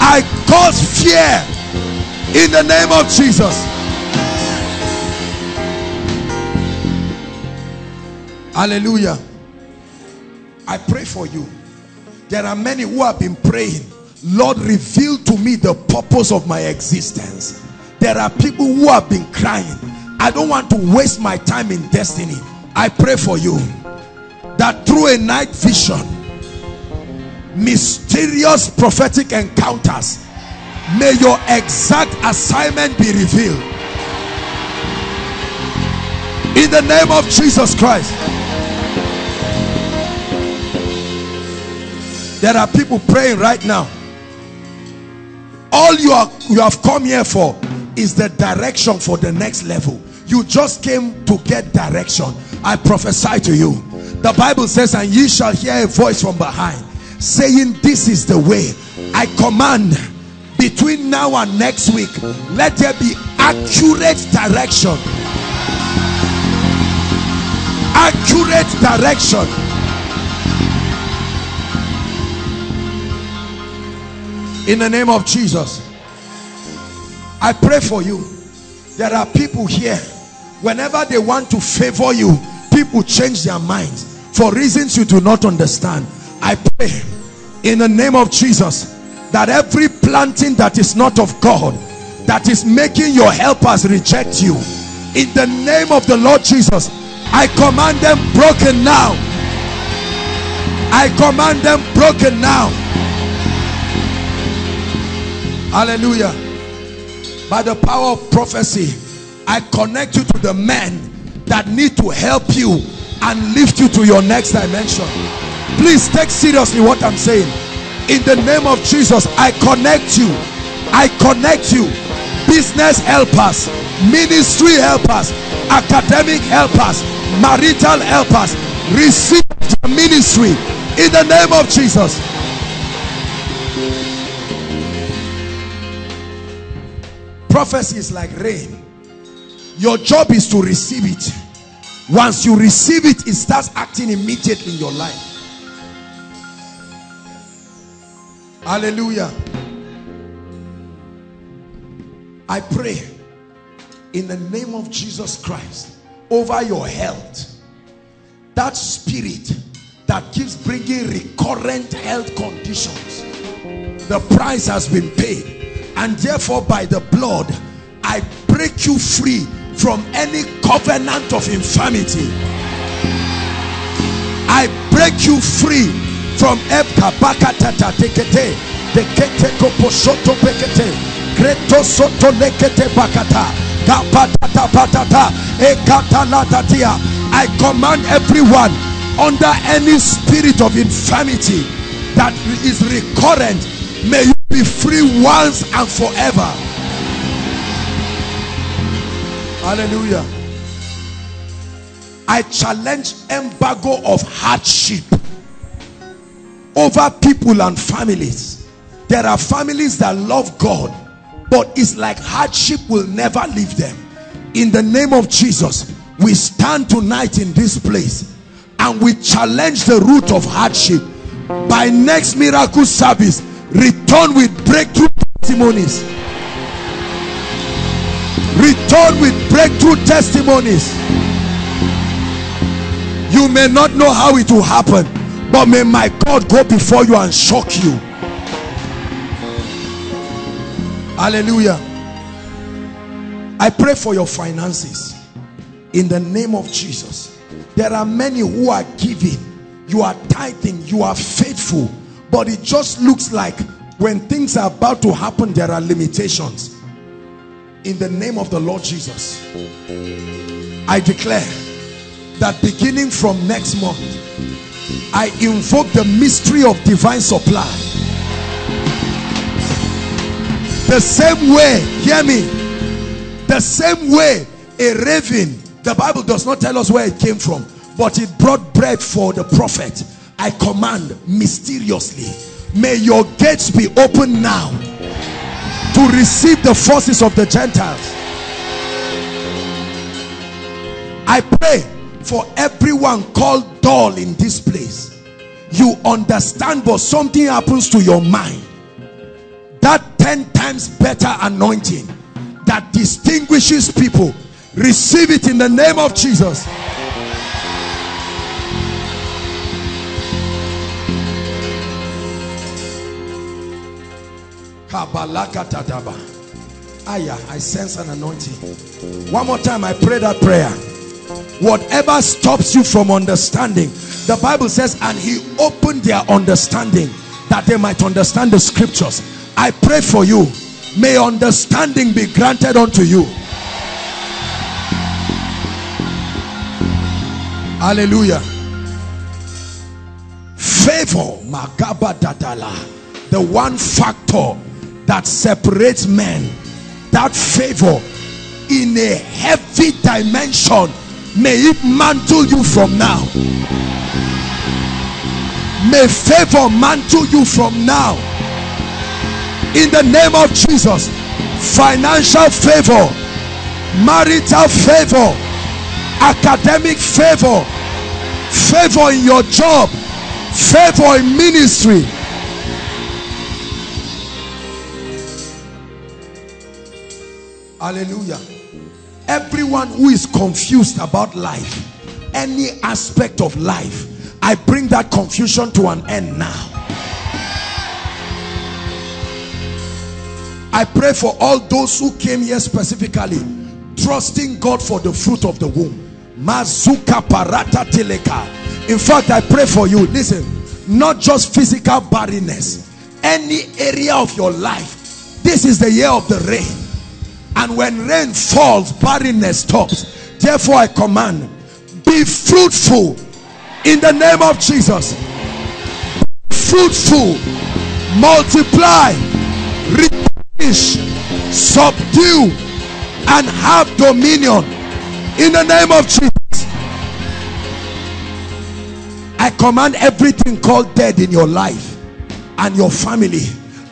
I cause fear in the name of Jesus. Hallelujah. I pray for you. There are many who have been praying, Lord, reveal to me the purpose of my existence. There are people who have been crying, I don't want to waste my time in destiny. I pray for you that through a night vision, mysterious prophetic encounters, may your exact assignment be revealed. In the name of Jesus Christ. There are people praying right now. All you are you have come here for is the direction for the next level. You just came to get direction. I prophesy to you. The Bible says, and ye shall hear a voice from behind saying, this is the way. I command between now and next week, let there be accurate direction. Accurate direction. In the name of Jesus, I pray for you. There are people here, whenever they want to favor you, people change their minds for reasons you do not understand. I pray in the name of Jesus that every planting that is not of God, that is making your helpers reject you, in the name of the Lord Jesus, I command them broken now. I command them broken now. Hallelujah. By the power of prophecy, I connect you to the men that need to help you and lift you to your next dimension. Please take seriously what I'm saying. In the name of Jesus, I connect you. I connect you. Business helpers, ministry helpers, academic helpers, marital helpers, receive your ministry in the name of Jesus. Prophecy is like rain. Your job is to receive it. Once you receive it, it starts acting immediately in your life. Hallelujah. I pray in the name of Jesus Christ over your health. That spirit that keeps bringing recurrent health conditions, the price has been paid, and therefore by the blood I break you free from any covenant of infirmity. I break you free from I command everyone under any spirit of infirmity that is recurrent, may you be free once and forever. Hallelujah. I challenge embargo of hardship over people and families. There are families that love God, but it's like hardship will never leave them. In the name of Jesus, we stand tonight in this place and we challenge the root of hardship. By next miracle service, return with breakthrough testimonies. Return with breakthrough testimonies. You may not know how it will happen, but may my God go before you and shock you. Hallelujah. I pray for your finances. In the name of Jesus, there are many who are giving, you are tithing, you are faithful, but it just looks like when things are about to happen, there are limitations. In the name of the Lord Jesus, I declare that beginning from next month, I invoke the mystery of divine supply. The same way, hear me, the same way a raven, the Bible does not tell us where it came from, but it brought bread for the prophet. I command mysteriously, may your gates be open now to receive the forces of the Gentiles. I pray for everyone called dull in this place. You understand, but something happens to your mind. That ten times better anointing that distinguishes people, receive it in the name of Jesus. I sense an anointing. One more time, I pray that prayer. Whatever stops you from understanding, the Bible says, and he opened their understanding that they might understand the scriptures. I pray for you, may understanding be granted unto you. Hallelujah. Favor, Magaba Dadala, the one factor that separates men, that favor in a heavy dimension, may it mantle you from now. May favor mantle you from now. In the name of Jesus, financial favor, marital favor, academic favor, favor in your job, favor in ministry. Hallelujah. Everyone who is confused about life, any aspect of life, I bring that confusion to an end now. I pray for all those who came here specifically, trusting God for the fruit of the womb. Mazuka parata teleka. In fact, I pray for you, listen, not just physical barrenness, any area of your life. This is the year of the rain. And when rain falls, barrenness stops. Therefore, I command, be fruitful in the name of Jesus. Be fruitful, multiply, replenish, subdue, and have dominion in the name of Jesus. I command everything called dead in your life and your family.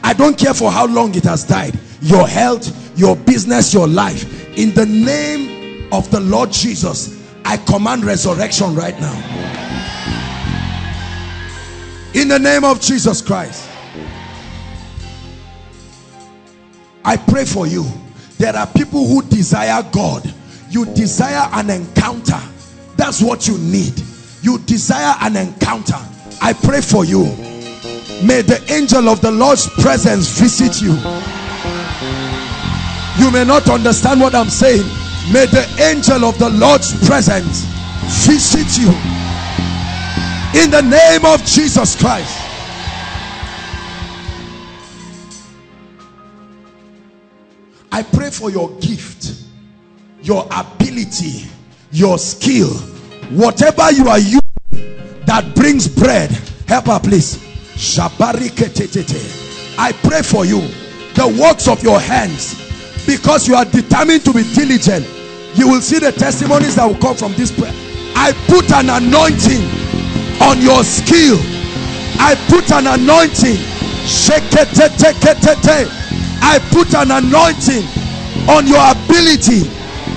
I don't care for how long it has died. Your health, your business, your life. In the name of the Lord Jesus, I command resurrection right now. In the name of Jesus Christ. I pray for you. There are people who desire God. You desire an encounter. That's what you need. You desire an encounter. I pray for you. May the angel of the Lord's presence visit you. You may not understand what I'm saying. May the angel of the Lord's presence visit you. In the name of Jesus Christ. I pray for your gift, your ability, your skill, whatever you are using that brings bread. Help her, please. I pray for you, the works of your hands, because you are determined to be diligent. You will see the testimonies that will come from this prayer. I put an anointing on your skill. I put an anointing. I put an anointing on your ability.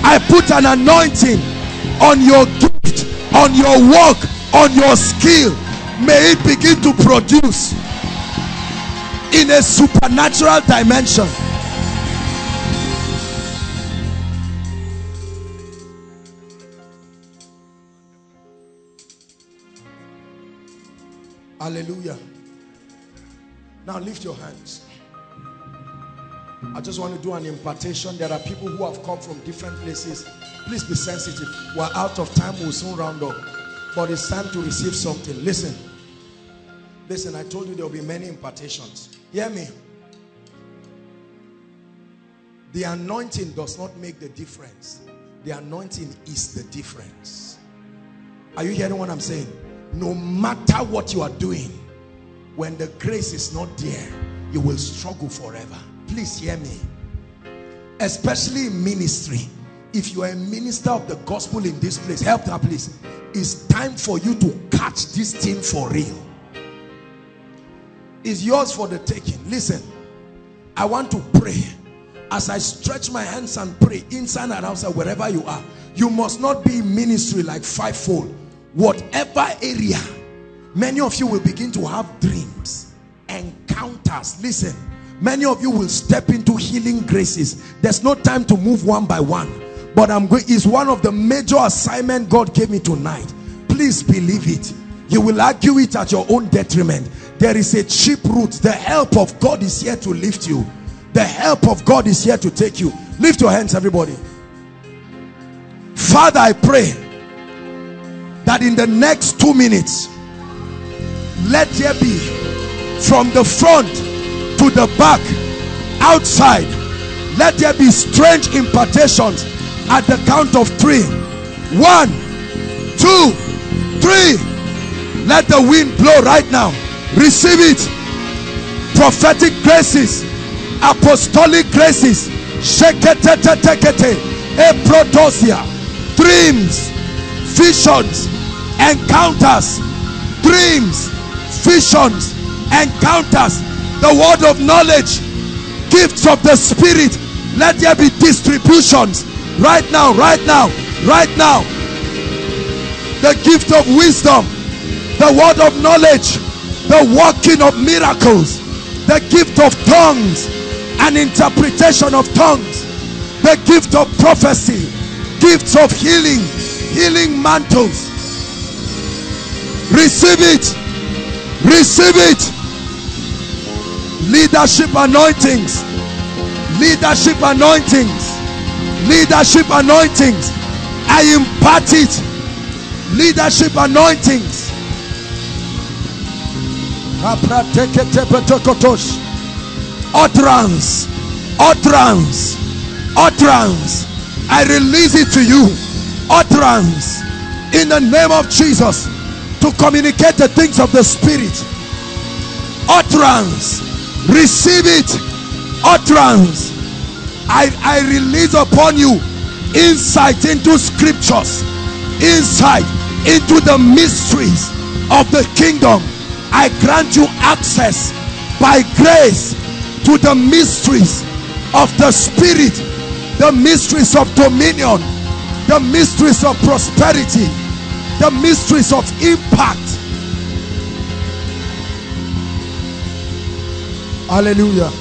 I put an anointing on your gift, on your work, on your skill. May it begin to produce in a supernatural dimension. Hallelujah. Now lift your hands. I just want to do an impartation. There are people who have come from different places. Please be sensitive. We're out of time. We'll soon round up. But it's time to receive something. Listen. Listen, I told you there will be many impartations. Hear me. The anointing does not make the difference. The anointing is the difference. Are you hearing what I'm saying? No matter what you are doing, when the grace is not there, you will struggle forever. Please hear me. Especially in ministry. If you are a minister of the gospel in this place, help that please. It's time for you to catch this thing for real. It's yours for the taking. Listen, I want to pray. As I stretch my hands and pray, inside and outside, wherever you are, you must not be in ministry like fivefold. Whatever area, many of you will begin to have dreams, encounters. Listen. Many of you will step into healing graces. There's no time to move one by one. But I'm going, it's one of the major assignments God gave me tonight. Please believe it. You will argue it at your own detriment. There is a cheap route. The help of God is here to lift you. The help of God is here to take you. Lift your hands, everybody. Father, I pray that in the next two minutes, let there be from the front to the back, outside, let there be strange impartations. At the count of three, one, two, three, let the wind blow right now. Receive it. Prophetic graces, apostolic graces, eprodosia, dreams, visions, encounters, dreams, visions, encounters. The word of knowledge, gifts of the Spirit, let there be distributions right now, right now, right now. The gift of wisdom, the word of knowledge, the working of miracles, the gift of tongues, and interpretation of tongues, the gift of prophecy, gifts of healing, healing mantles. Receive it, receive it. Leadership anointings, Leadership anointings. Leadership anointings. I impart it. Leadership anointings. Utterance. Utterance. Utterance. I release it to you. Utterance. In the name of Jesus. To communicate the things of the Spirit. Utterance. Receive it. Utterance. I, I release upon you insight into scriptures, insight into the mysteries of the kingdom. I grant you access by grace to the mysteries of the Spirit, the mysteries of dominion, the mysteries of prosperity, the mysteries of impact. Hallelujah.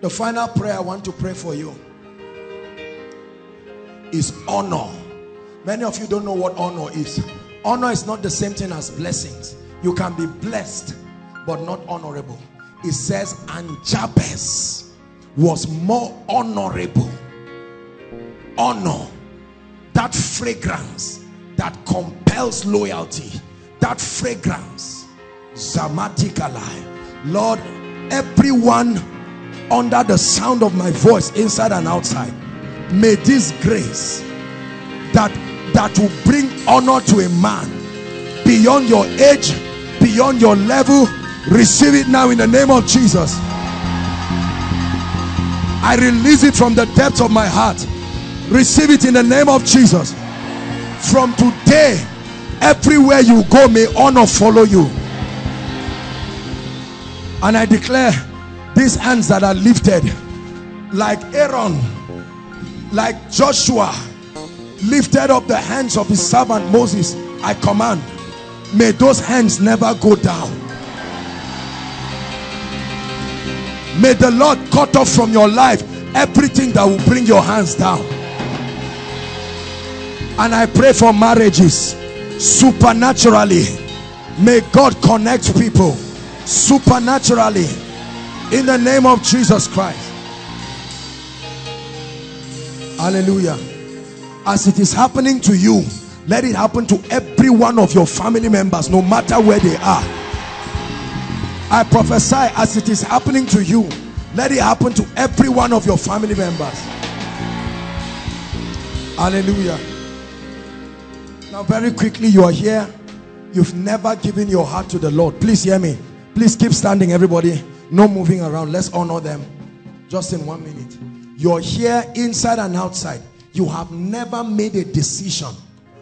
The final prayer I want to pray for you is honor. Many of you don't know what honor is. Honor is not the same thing as blessings. You can be blessed but not honorable. It says, and Jabez was more honorable. Honor, that fragrance that compels loyalty, that fragrance. Zamatikala. Lord, everyone under the sound of my voice, inside and outside, may this grace that that will bring honor to a man beyond your age, beyond your level, receive it now in the name of Jesus. I release it from the depths of my heart. Receive it in the name of Jesus. From today, everywhere you go, may honor follow you. And I declare, these hands that are lifted, like Aaron, like Joshua, lifted up the hands of his servant Moses, I command, may those hands never go down. May the Lord cut off from your life everything that will bring your hands down. And I pray for marriages, supernaturally. May God connect people, supernaturally. In the name of Jesus Christ. Hallelujah. As it is happening to you, let it happen to every one of your family members, no matter where they are. I prophesy, as it is happening to you, let it happen to every one of your family members. Hallelujah. Now, very quickly, you are here. You've never given your heart to the Lord. Please hear me. Please keep standing, everybody. No moving around. Let's honor them. Just in one minute. You're here inside and outside. You have never made a decision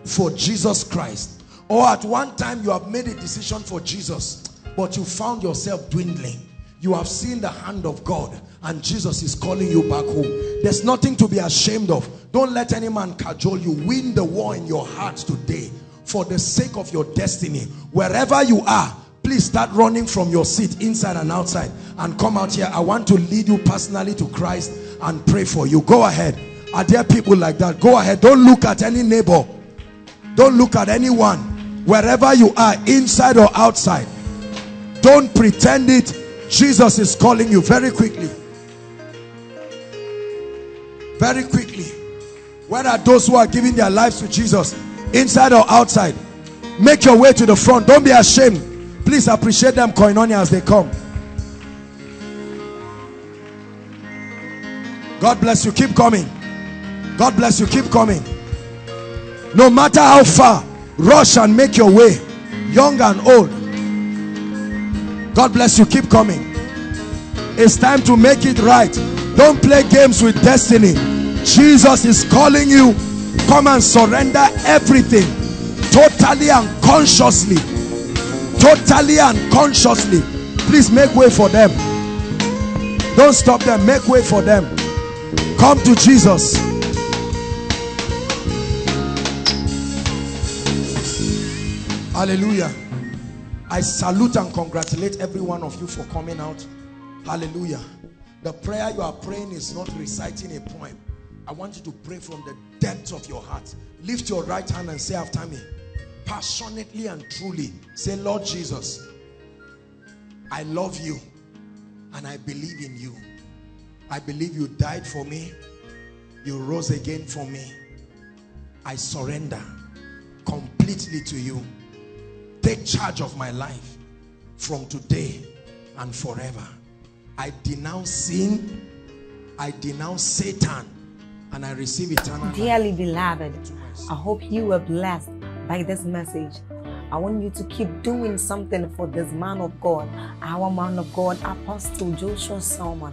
for Jesus Christ. Or at one time you have made a decision for Jesus, but you found yourself dwindling. You have seen the hand of God and Jesus is calling you back home. There's nothing to be ashamed of. Don't let any man cajole you. Win the war in your heart today for the sake of your destiny. Wherever you are, please start running from your seat inside and outside and come out here. I want to lead you personally to Christ and pray for you. Go ahead. Are there people like that? Go ahead. Don't look at any neighbor. Don't look at anyone. Wherever you are, inside or outside. Don't pretend it. Jesus is calling you. Very quickly. Very quickly. Where are those who are giving their lives to Jesus? Inside or outside. Make your way to the front. Don't be ashamed. Please appreciate them, Koinonia, as they come. God bless you. Keep coming. God bless you. Keep coming. No matter how far, rush and make your way. Young and old. God bless you. Keep coming. It's time to make it right. Don't play games with destiny. Jesus is calling you. Come and surrender everything. Totally and consciously. Totally and consciously. Please make way for them. Don't stop them. Make way for them. Come to Jesus. Hallelujah. I salute and congratulate every one of you for coming out. Hallelujah. The prayer you are praying is not reciting a poem. I want you to pray from the depths of your heart. Lift your right hand and say after me. passionately and truly say, Lord Jesus, I love you and I believe in you. I believe you died for me. You rose again for me. I surrender completely to you. Take charge of my life from today and forever. I denounce sin. I denounce Satan. And I receive eternal. Dearly beloved, I hope you were blessed by this message. I want you to keep doing something for this man of God, our man of God, Apostle Joshua Selman.